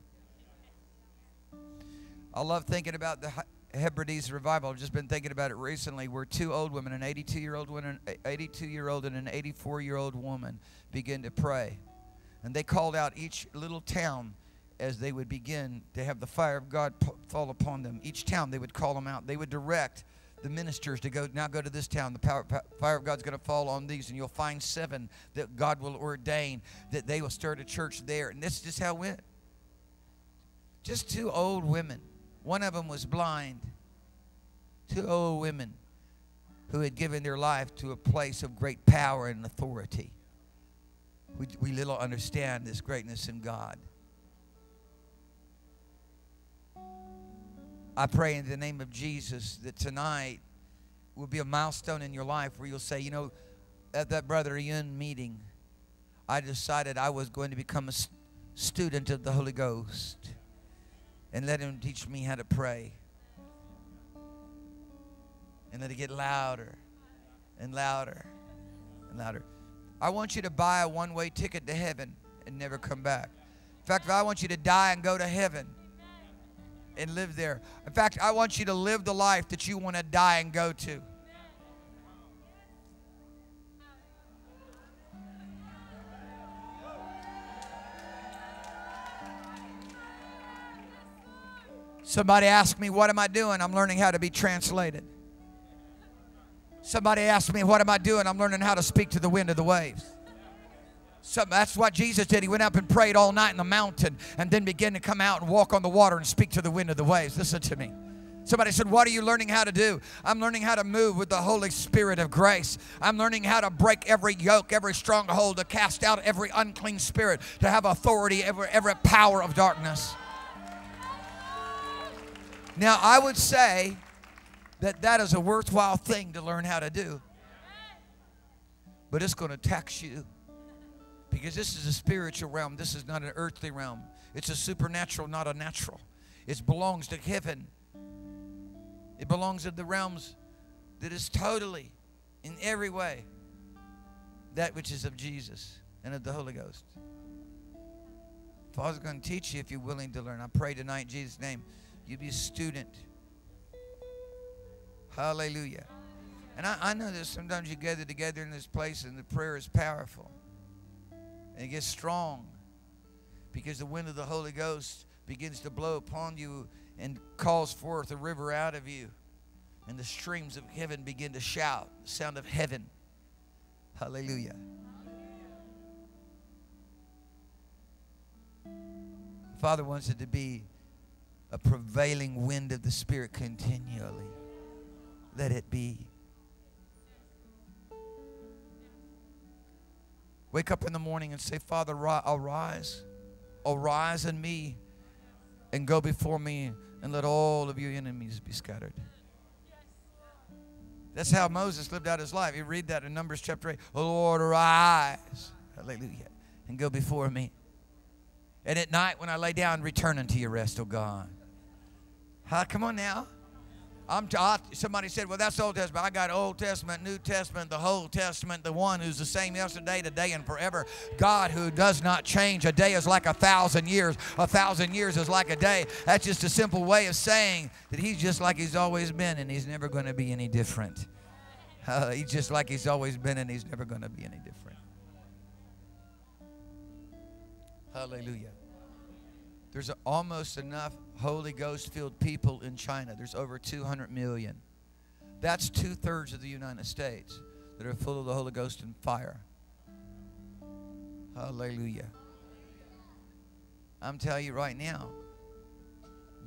I love thinking about the Hebrides revival. I've just been thinking about it recently, where two old women, an eighty-two-year-old woman, an eighty-two-year-old and an eighty-four-year-old woman, begin to pray. And they called out each little town as they would begin to have the fire of God fall upon them. Each town they would call them out. They would direct the ministers to go, now go to this town. The power, fire of God's going to fall on these, and you'll find seven that God will ordain, that they will start a church there. And this is just how it went. Just two old women. One of them was blind. Two old women who had given their life to a place of great power and authority. We, we little understand this greatness in God. I pray in the name of Jesus that tonight will be a milestone in your life where you'll say, you know, at that Brother Yun meeting, I decided I was going to become a student of the Holy Ghost and let Him teach me how to pray. And let it get louder and louder and louder. I want you to buy a one-way ticket to heaven and never come back. In fact, I want you to die and go to heaven and live there. In fact, I want you to live the life that you want to die and go to. Somebody asked me, what am I doing? I'm learning how to be translated. Somebody asked me, what am I doing? I'm learning how to speak to the wind of the waves. So that's what Jesus did. He went up and prayed all night in the mountain and then began to come out and walk on the water and speak to the wind of the waves. Listen to me. Somebody said, what are you learning how to do? I'm learning how to move with the Holy Spirit of grace. I'm learning how to break every yoke, every stronghold, to cast out every unclean spirit, to have authority over every power of darkness. Now, I would say that that is a worthwhile thing to learn how to do. But it's going to tax you. Because this is a spiritual realm. This is not an earthly realm. It's a supernatural, not a natural. It belongs to heaven. It belongs to the realms that is totally, in every way, that which is of Jesus and of the Holy Ghost. Father's going to teach you if you're willing to learn. I pray tonight in Jesus' name, you be a student. Hallelujah. And I, I know that sometimes you gather together in this place and the prayer is powerful. And it gets strong because the wind of the Holy Ghost begins to blow upon you and calls forth a river out of you. And the streams of heaven begin to shout, the sound of heaven. Hallelujah. The Father wants it to be a prevailing wind of the Spirit continually. Let it be. Wake up in the morning and say, Father, arise, arise in me and go before me and let all of your enemies be scattered. That's how Moses lived out his life. You read that in Numbers chapter eight. Oh, Lord, arise, hallelujah, and go before me. And at night when I lay down, return unto your rest, O God. Huh? Come on now. I'm t I, somebody said, well, that's the Old Testament. I got Old Testament, New Testament, the whole Testament, the one who's the same yesterday, today, and forever. God who does not change. A day is like a thousand years. A thousand years is like a day. That's just a simple way of saying that He's just like He's always been, and He's never going to be any different. Uh, he's just like He's always been, and He's never going to be any different. Hallelujah. There's almost enough Holy Ghost-filled people in China. There's over two hundred million. That's two-thirds of the United States that are full of the Holy Ghost and fire. Hallelujah. I'm telling you right now,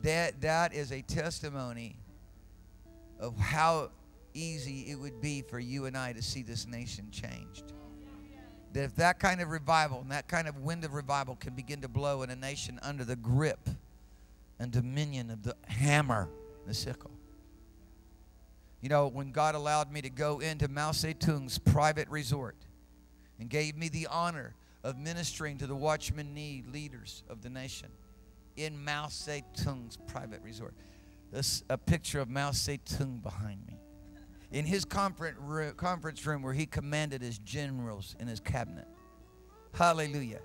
that, that is a testimony of how easy it would be for you and I to see this nation changed. That if that kind of revival and that kind of wind of revival can begin to blow in a nation under the grip and dominion of the hammer, the sickle. You know, when God allowed me to go into Mao Zedong's private resort and gave me the honor of ministering to the Watchman Nee leaders of the nation in Mao Zedong's private resort. There's a picture of Mao Zedong behind me. in his conference room where he commanded his generals and his cabinet. Hallelujah.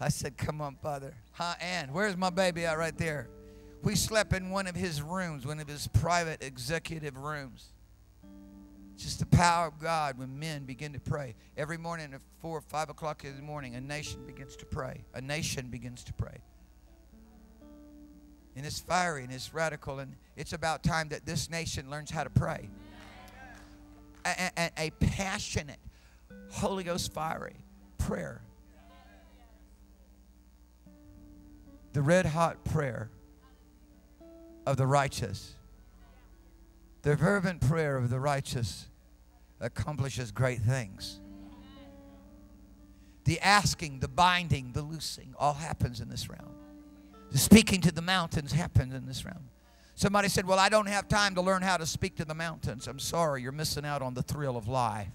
I said, come on, Father. Huh, and where's my baby out right there? We slept in one of his rooms, one of his private executive rooms. Just the power of God when men begin to pray. Every morning at four or five o'clock in the morning, a nation begins to pray. A nation begins to pray. And it's fiery and it's radical. And it's about time that this nation learns how to pray. A, a, a passionate, Holy Ghost fiery prayer. The red hot prayer of the righteous. The fervent prayer of the righteous accomplishes great things. The asking, the binding, the loosing all happens in this realm. The speaking to the mountains happens in this realm. Somebody said, well, I don't have time to learn how to speak to the mountains. I'm sorry, you're missing out on the thrill of life.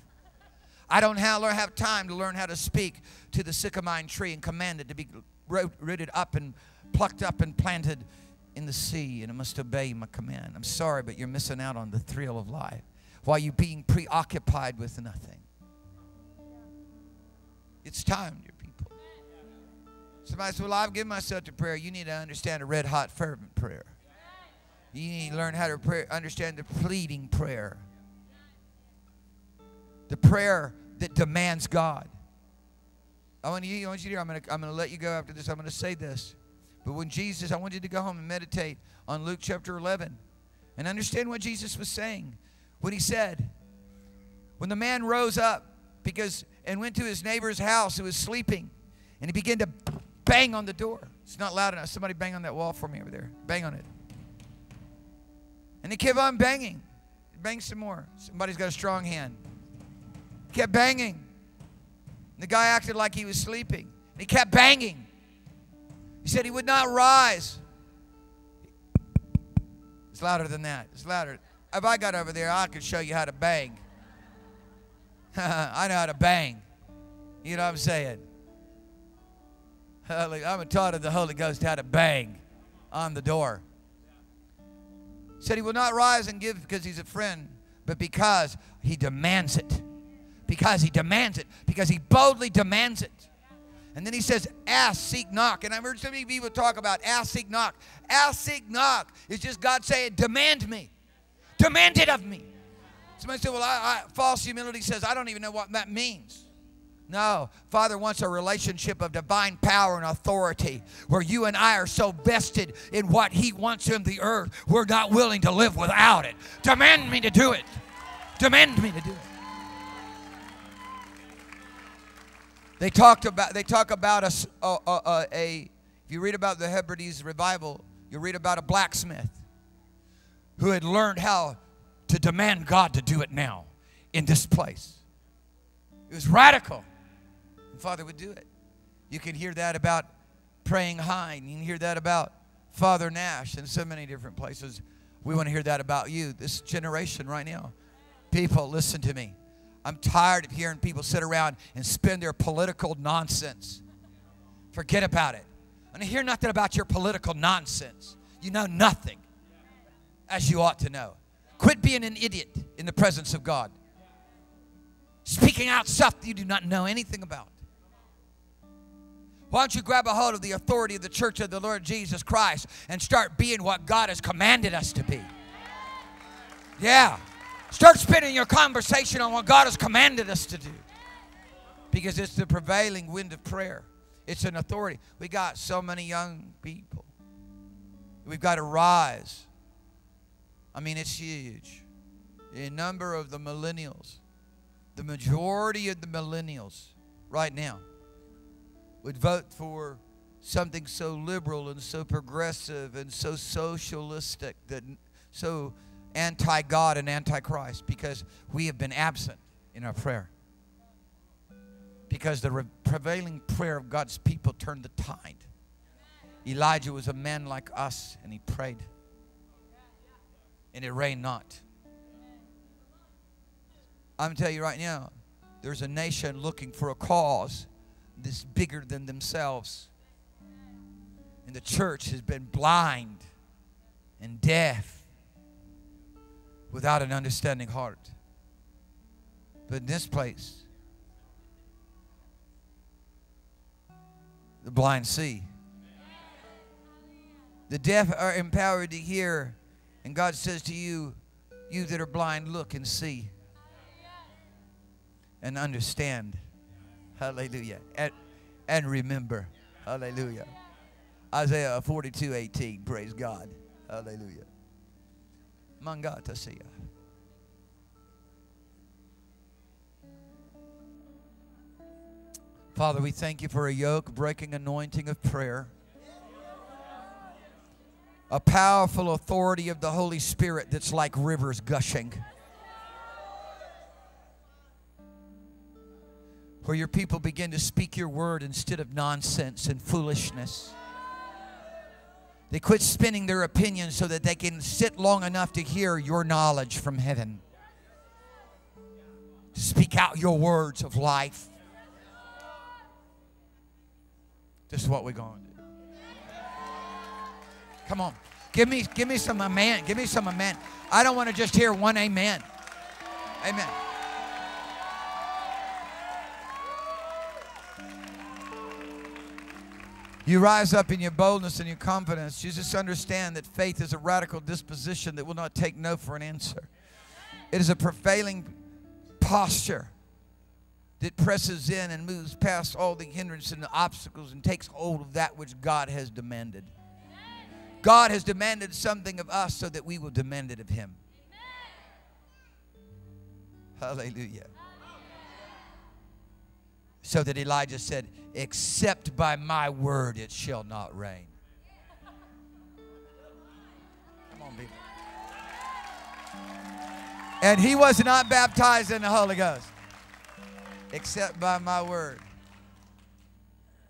I don't have time to learn how to speak to the sycamine tree and command it to be rooted up and plucked up and planted in the sea, and it must obey my command. I'm sorry, but you're missing out on the thrill of life while you're being preoccupied with nothing. It's time, dear people. Somebody says, well, I've given myself to prayer. You need to understand a red-hot, fervent prayer. You need to learn how to pray, understand the pleading prayer, the prayer that demands God. I want you, I want you to hear, I'm going to, I'm going to let you go after this. I'm going to say this. But when Jesus, I want you to go home and meditate on Luke chapter eleven and understand what Jesus was saying. When he said, when the man rose up because and went to his neighbor's house who was sleeping, and he began to bang on the door. It's not loud enough. Somebody bang on that wall for me over there. Bang on it. And he kept on banging. Bang some more. Somebody's got a strong hand. He kept banging. And the guy acted like he was sleeping. And he kept banging. He said he would not rise. It's louder than that. It's louder. If I got over there, I could show you how to bang. I know how to bang. You know what I'm saying? I'm taught of the Holy Ghost how to bang on the door. He said he will not rise and give because he's a friend, but because he demands it. Because he demands it. Because he boldly demands it. And then he says, ask, seek, knock. And I've heard so many people talk about ask, seek, knock. Ask, seek, knock. It's just God saying, demand me. Demand it of me. Somebody said, well, I, I, false humility says, I don't even know what that means. No, Father wants a relationship of divine power and authority where you and I are so vested in what he wants in the earth, we're not willing to live without it. Demand me to do it. Demand me to do it. They talked about. They talk about a, a, a, a. If you read about the Hebrides revival, you'll read about a blacksmith who had learned how to demand God to do it now in this place. It was radical, and Father would do it. You can hear that about Praying Hine. You can hear that about Father Nash in so many different places. We want to hear that about you, this generation right now. People, listen to me. I'm tired of hearing people sit around and spin their political nonsense. Forget about it. I don't hear nothing about your political nonsense. You know nothing, as you ought to know. Quit being an idiot in the presence of God. Speaking out stuff you do not know anything about. Why don't you grab a hold of the authority of the church of the Lord Jesus Christ and start being what God has commanded us to be? Yeah. Start spinning your conversation on what God has commanded us to do. Because it's the prevailing wind of prayer. It's an authority. We got so many young people. We've got to rise. I mean, it's huge. The number of the millennials, the majority of the millennials right now would vote for something so liberal and so progressive and so socialistic that so anti-God and anti-Christ, because we have been absent in our prayer. Because the prevailing prayer of God's people turned the tide. Elijah was a man like us, and he prayed. And it rained not. I'm telling you right now, there's a nation looking for a cause that's bigger than themselves. And the church has been blind and deaf. without an understanding heart. But in this place, the blind see. The deaf are empowered to hear. And God says to you, you that are blind, look and see and understand. Hallelujah. And, and remember. Hallelujah. Isaiah forty-two eighteen. Praise God. Hallelujah. Mangata siya. Father, we thank you for a yoke-breaking anointing of prayer. A powerful authority of the Holy Spirit that's like rivers gushing. Where your people begin to speak your word instead of nonsense and foolishness. They quit spinning their opinions so that they can sit long enough to hear your knowledge from heaven. To speak out your words of life. This is what we're going to do. Come on. Give me, give me some amen. Give me some amen. I don't want to just hear one amen. Amen. You rise up in your boldness and your confidence. You just understand that faith is a radical disposition that will not take no for an answer. It is a prevailing posture that presses in and moves past all the hindrances and the obstacles and takes hold of that which God has demanded. God has demanded something of us so that we will demand it of Him. Amen. Hallelujah. So that Elijah said, except by my word it shall not rain. Come on, people. And he was not baptized in the Holy Ghost. Except by my word.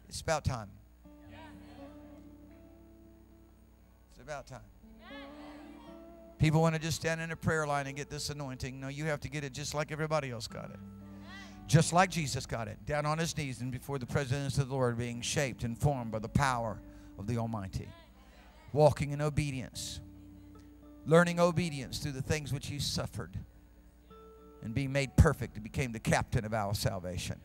It's about time. About time. People want to just stand in a prayer line and get this anointing. No, you have to get it just like everybody else got it. Just like Jesus got it. Down on his knees and before the presence of the Lord, being shaped and formed by the power of the Almighty. Walking in obedience. Learning obedience through the things which he suffered. And being made perfect, he became the captain of our salvation.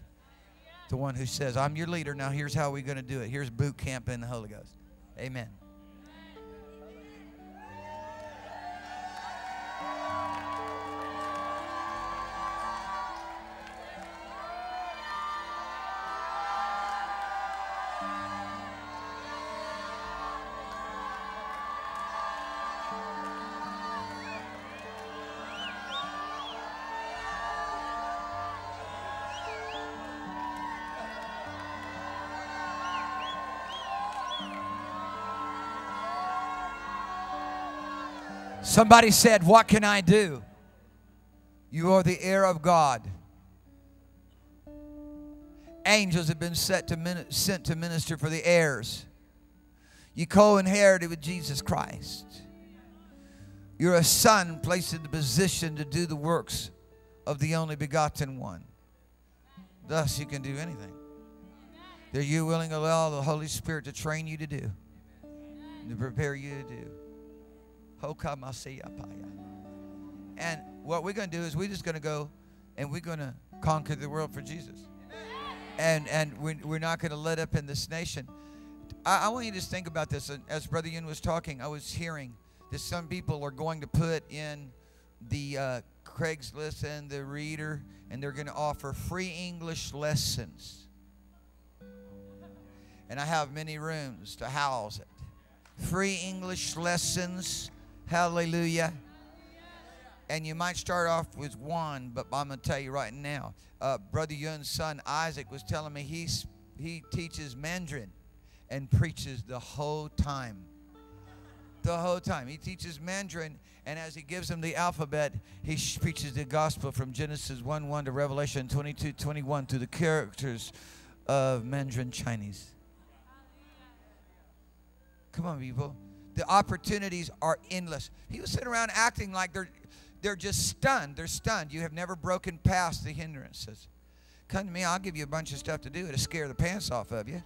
The one who says, I'm your leader. Now here's how we're going to do it. Here's boot camp in the Holy Ghost. Amen. Somebody said, what can I do? You are the heir of God. Angels have been set to sent to minister for the heirs. You co-inherited with Jesus Christ. You're a son placed in the position to do the works of the only begotten one. Thus you can do anything. Are you willing to allow the Holy Spirit to train you to do? To prepare you to do? And what we're going to do is we're just going to go and we're going to conquer the world for Jesus. And and we're not going to let up in this nation. I, I want you to just think about this. As Brother Yun was talking, I was hearing that some people are going to put in the uh, Craigslist and the Reader, and they're going to offer free English lessons. And I have many rooms to house it. Free English lessons. Hallelujah. And you might start off with one, but I'm going to tell you right now, uh, Brother Yun's son Isaac was telling me he's, he teaches Mandarin and preaches the whole time. The whole time. He teaches Mandarin, and as he gives him the alphabet, he preaches the gospel from Genesis one one to Revelation twenty-two twenty-one through the characters of Mandarin Chinese. Come on, people. The opportunities are endless. He was sitting around acting like they're, they're just stunned. They're stunned. You have never broken past the hindrances. Come to me. I'll give you a bunch of stuff to do to scare the pants off of you.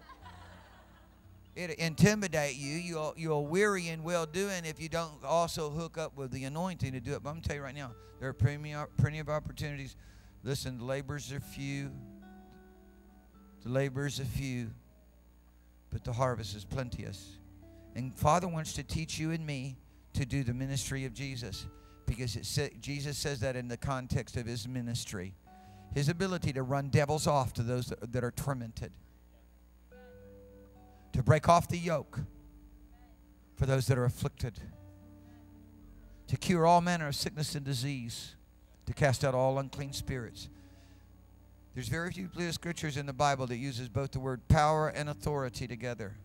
It'll intimidate you. You'll, you'll weary in well-doing if you don't also hook up with the anointing to do it. But I'm going to tell you right now, there are plenty, plenty of opportunities. Listen, the laborers are few. The laborers are few. But the harvest is plenteous. And Father wants to teach you and me to do the ministry of Jesus. Because it sa- Jesus says that in the context of his ministry. His ability to run devils off to those that are tormented. To break off the yoke for those that are afflicted. To cure all manner of sickness and disease. To cast out all unclean spirits. There's very few scriptures in the Bible that uses both the word power and authority together.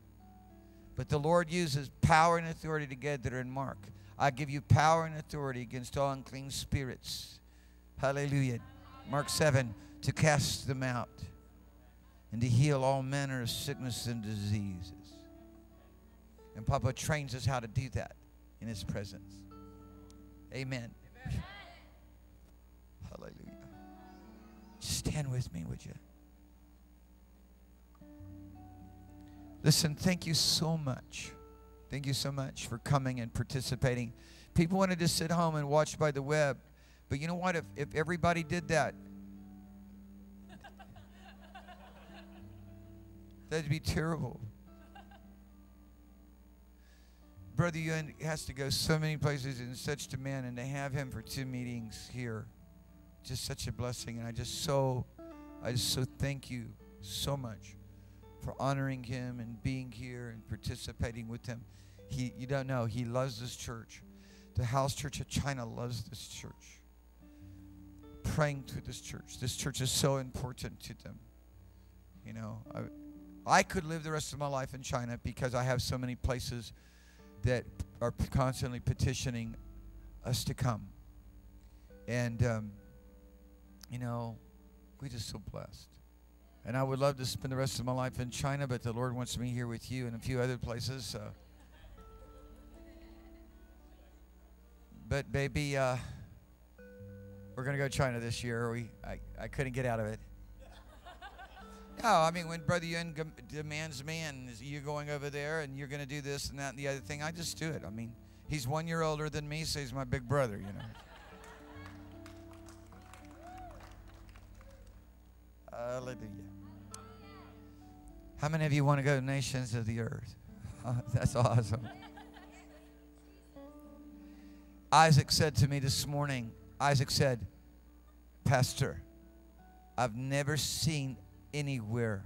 But the Lord uses power and authority together in Mark. I give you power and authority against all unclean spirits. Hallelujah. Mark seven, to cast them out. And to heal all manner of sickness and diseases. And Papa trains us how to do that in his presence. Amen. Amen. Hallelujah. Stand with me, would you? Listen, thank you so much. Thank you so much for coming and participating. People wanted to sit home and watch by the web. But you know what? If, if everybody did that, that'd be terrible. Brother Yun has to go so many places in such demand, and to have him for two meetings here, just such a blessing. And I just so, I just so thank you so much for honoring him and being here and participating with him. He, you don't know, he loves this church. The House Church of China loves this church. Praying to this church. This church is so important to them. You know, I. I could live the rest of my life in China because I have so many places that are constantly petitioning us to come. And, um, you know, we're just so blessed. And I would love to spend the rest of my life in China, but the Lord wants me here with you and a few other places. So. But, baby, uh, we're going to go to China this year. We, I, I couldn't get out of it. No, I mean, when Brother Yun demands me and you're going over there and you're going to do this and that and the other thing, I just do it. I mean, he's one year older than me, so he's my big brother, you know. Hallelujah. How many of you want to go to nations of the earth? That's awesome. Isaac said to me this morning, Isaac said, Pastor, I've never seen anywhere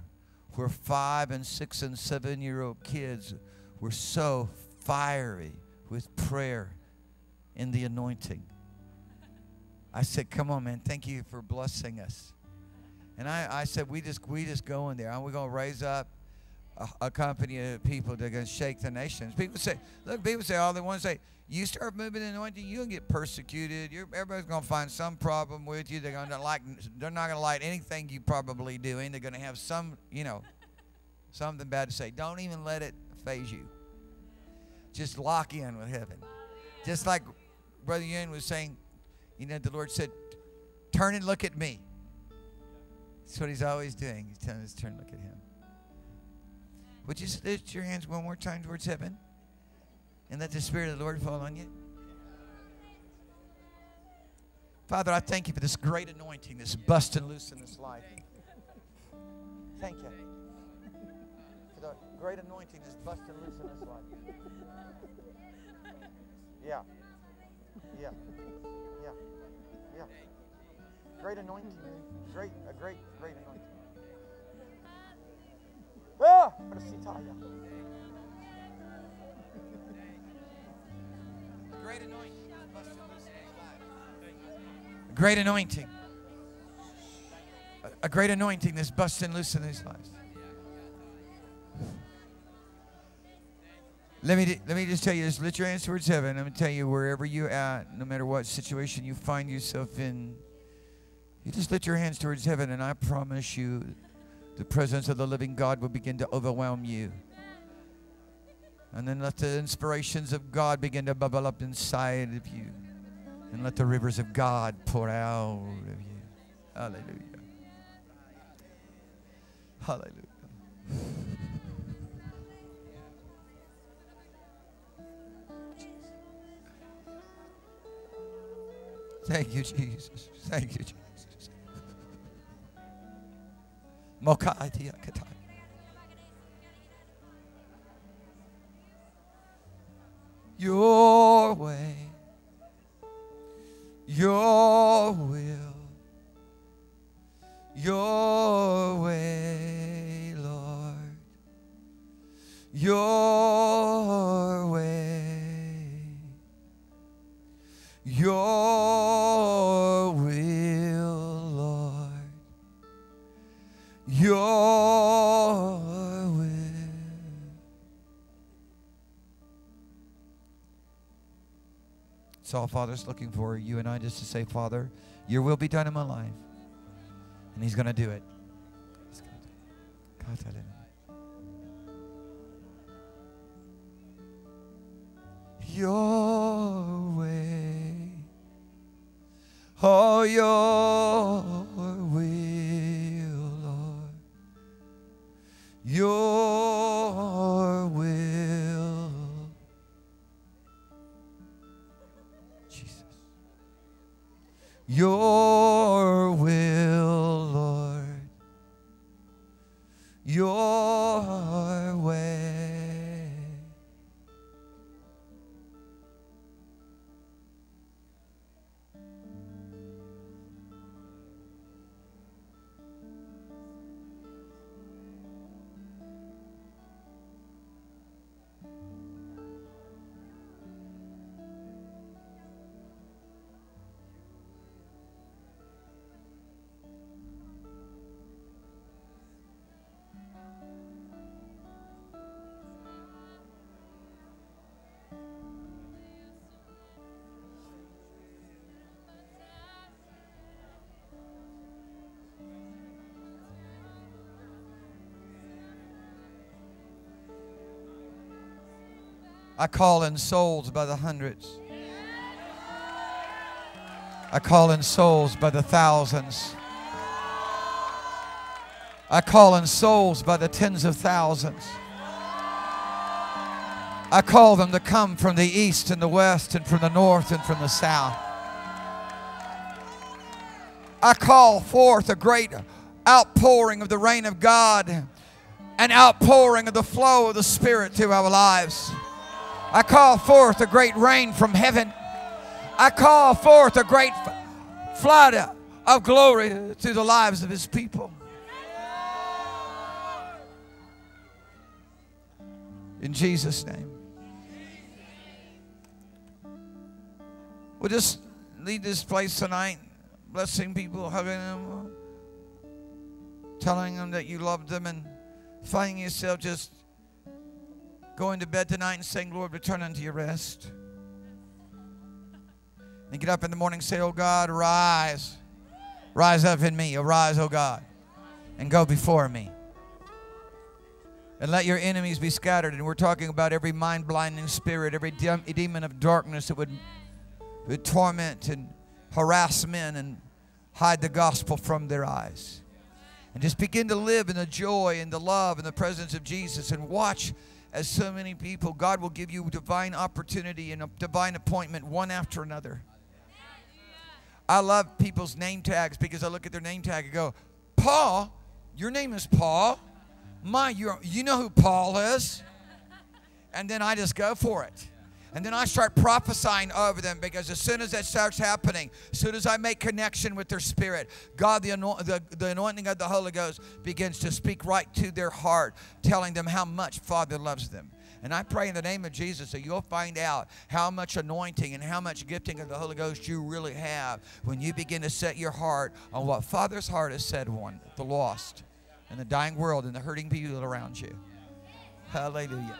where five and six and seven year old kids were so fiery with prayer and the anointing. I said, come on, man, thank you for blessing us. And I, I said, we just we just go in there and we're going to raise up a, a company of people that are going to shake the nations. People say, look, people say, all they want to say, you start moving the anointing, you'll get persecuted. You're, everybody's going to find some problem with you. They're going to like, they're not going to like anything you probably doing. They're going to have some, you know, something bad to say. Don't even let it phase you. Just lock in with heaven. Just like Brother Yun was saying, you know, the Lord said, turn and look at me. That's what he's always doing. He's telling us, turn and look at him. Would you lift your hands one more time towards heaven? And let the Spirit of the Lord fall on you. Father, I thank you for this great anointing, this busting loose in this life. Thank you. For the great anointing, this busting loose in this life. Yeah. Yeah. Yeah. Yeah. Great anointing. Great, a great, great anointing. Ah! Great anointing. A great anointing. A great anointing that's busting loose in these lives. Let me let me just tell you this. Lift your hands towards heaven. I'm going to tell you wherever you're at, no matter what situation you find yourself in, you just lift your hands towards heaven, and I promise you the presence of the living God will begin to overwhelm you. And then let the inspirations of God begin to bubble up inside of you. And let the rivers of God pour out of you. Hallelujah. Hallelujah. Thank you, Jesus. Thank you, Jesus. Mokaitia katai. Your way, your will, your way, Lord, your way, your will, Lord, your will. It's all Father's looking for, you and I, just to say, Father, your will be done in my life. And he's going to do it. God, hallelujah. Your way, oh, your will, Lord, your will, Jesus, your will, Lord, your way. I call in souls by the hundreds. I call in souls by the thousands. I call in souls by the tens of thousands. I call them to come from the east and the west and from the north and from the south. I call forth a great outpouring of the rain of God, an outpouring of the flow of the Spirit to our lives. I call forth a great rain from heaven. I call forth a great flood of glory to the lives of his people. In Jesus' name. We'll just leave this place tonight, blessing people, hugging them, telling them that you love them, and finding yourself just going to bed tonight and saying, Lord, return unto your rest. And get up in the morning and say, oh God, rise. Rise up in me. Arise, oh God, and go before me. And let your enemies be scattered. And we're talking about every mind-blinding spirit, every dem demon of darkness that would, would torment and harass men and hide the gospel from their eyes. And just begin to live in the joy and the love and the presence of Jesus, and watch as so many people, God will give you divine opportunity and a divine appointment one after another. I love people's name tags, because I look at their name tag and go, Paul, your name is Paul. My, you're, you know who Paul is? And then I just go for it. And then I start prophesying over them, because as soon as that starts happening, as soon as I make connection with their spirit, God, the, anoint, the, the anointing of the Holy Ghost begins to speak right to their heart, telling them how much Father loves them. And I pray in the name of Jesus that you'll find out how much anointing and how much gifting of the Holy Ghost you really have when you begin to set your heart on what Father's heart has said on the lost and the dying world and the hurting people around you. Hallelujah. Hallelujah.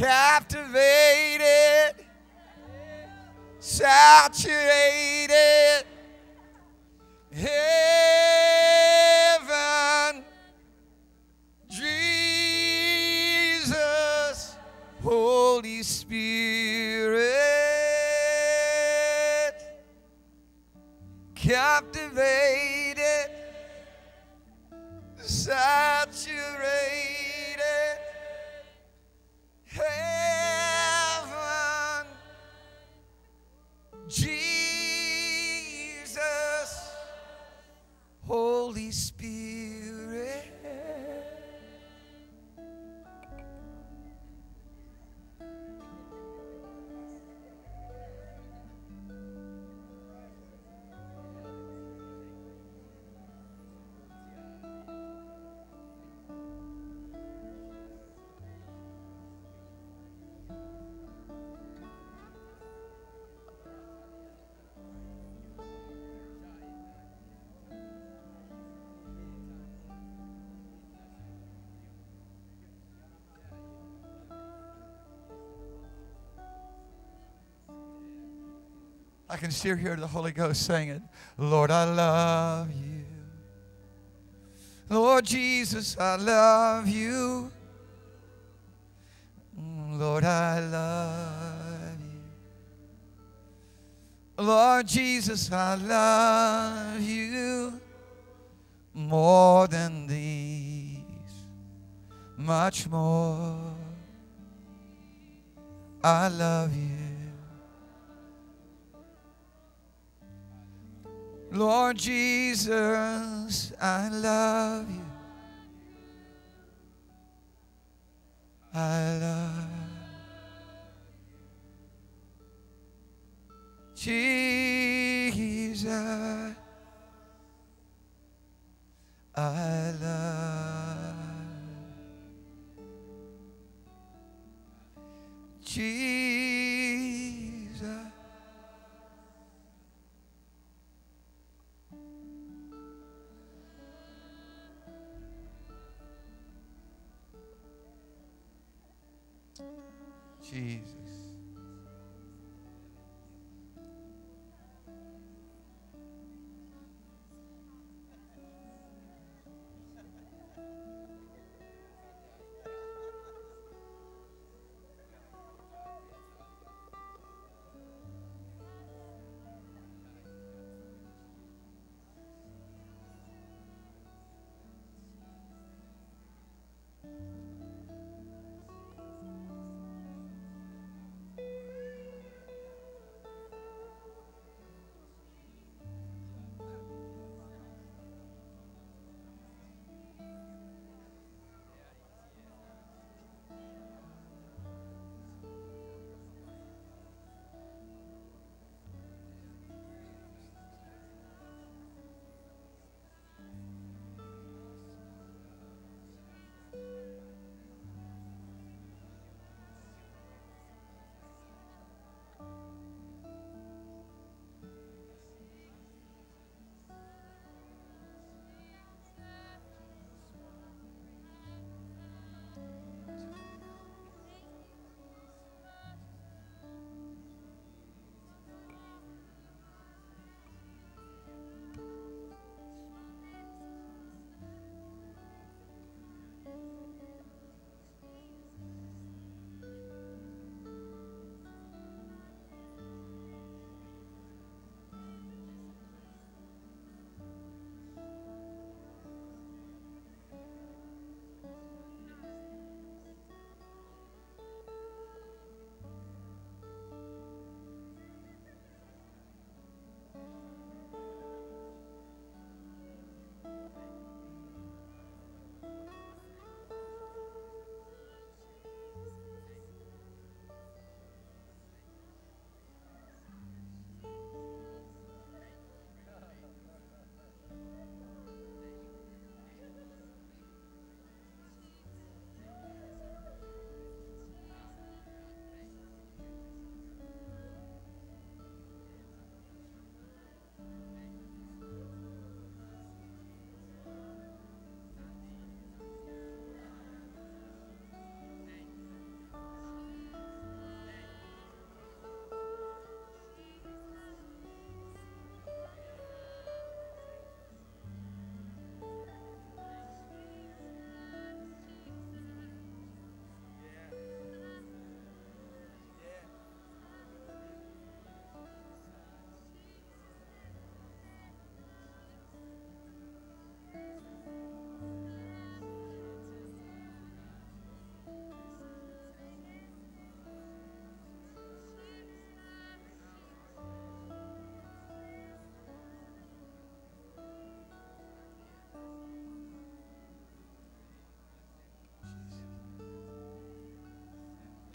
captivated, saturated, heaven, Jesus, Holy Spirit, captivated, saturated, heaven, Jesus, Holy Spirit. I can still hear the Holy Ghost singing, Lord, I love you. Lord Jesus, I love you. Lord, I love you. Lord Jesus, I love you more than these, much more. I love you. Lord Jesus, I love you. I love you. Jesus, I love you. Jesus. Jesus.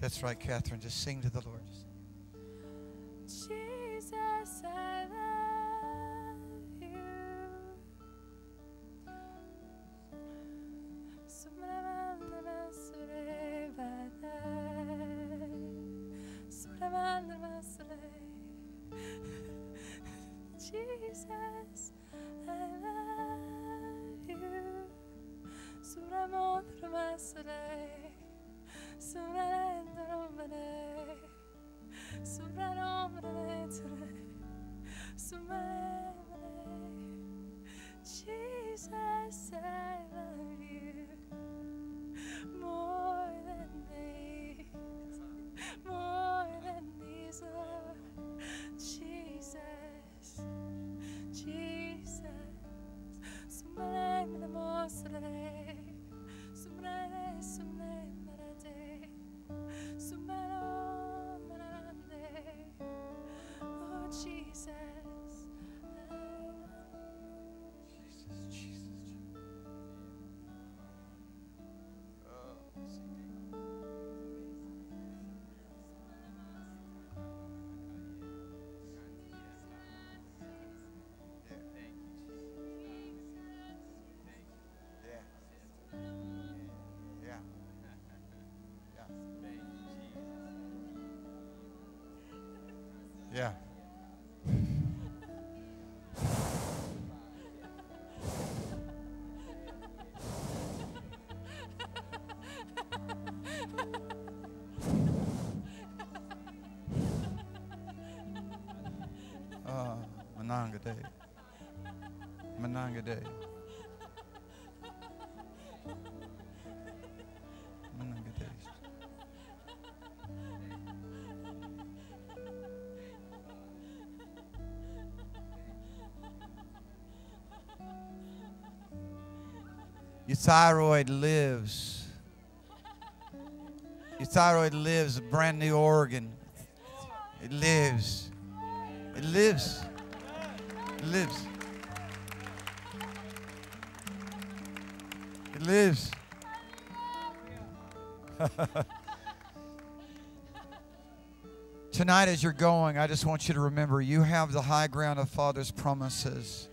That's right, Catherine. Just sing to the Lord. Just sing. Jesus, I love you. Jesus, I love you. Jesus, I love you more than these, more than these, Lord. Jesus, Jesus, Sumai Mosale, Sumai, Sumai Marade, Sumaro Marande, oh Jesus. Yeah. Ah, Mananga Day. Mananga Day. Your thyroid lives. Your thyroid lives, a brand new organ. It lives. It lives. It lives. It lives. Tonight as you're going, I just want you to remember you have the high ground of Father's promises.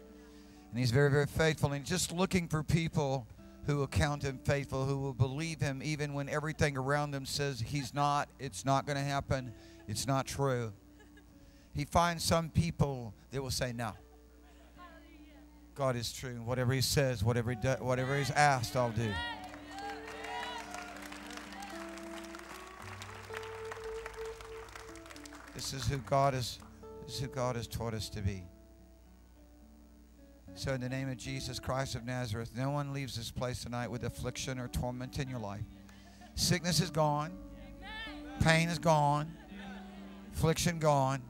And he's very, very faithful. And just looking for people who will count him faithful, who will believe him even when everything around them says he's not, it's not going to happen, it's not true. He finds some people that will say no. God is true. Whatever he says, whatever he does, whatever he's asked, I'll do. This is who God is, this is who God has taught us to be. So in the name of Jesus Christ of Nazareth, no one leaves this place tonight with affliction or torment in your life. Sickness is gone. Pain is gone. Affliction gone.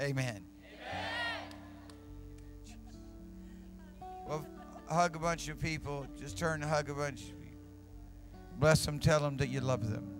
Amen. Well, hug a bunch of people. Just turn and hug a bunch of people. Bless them. Tell them that you love them.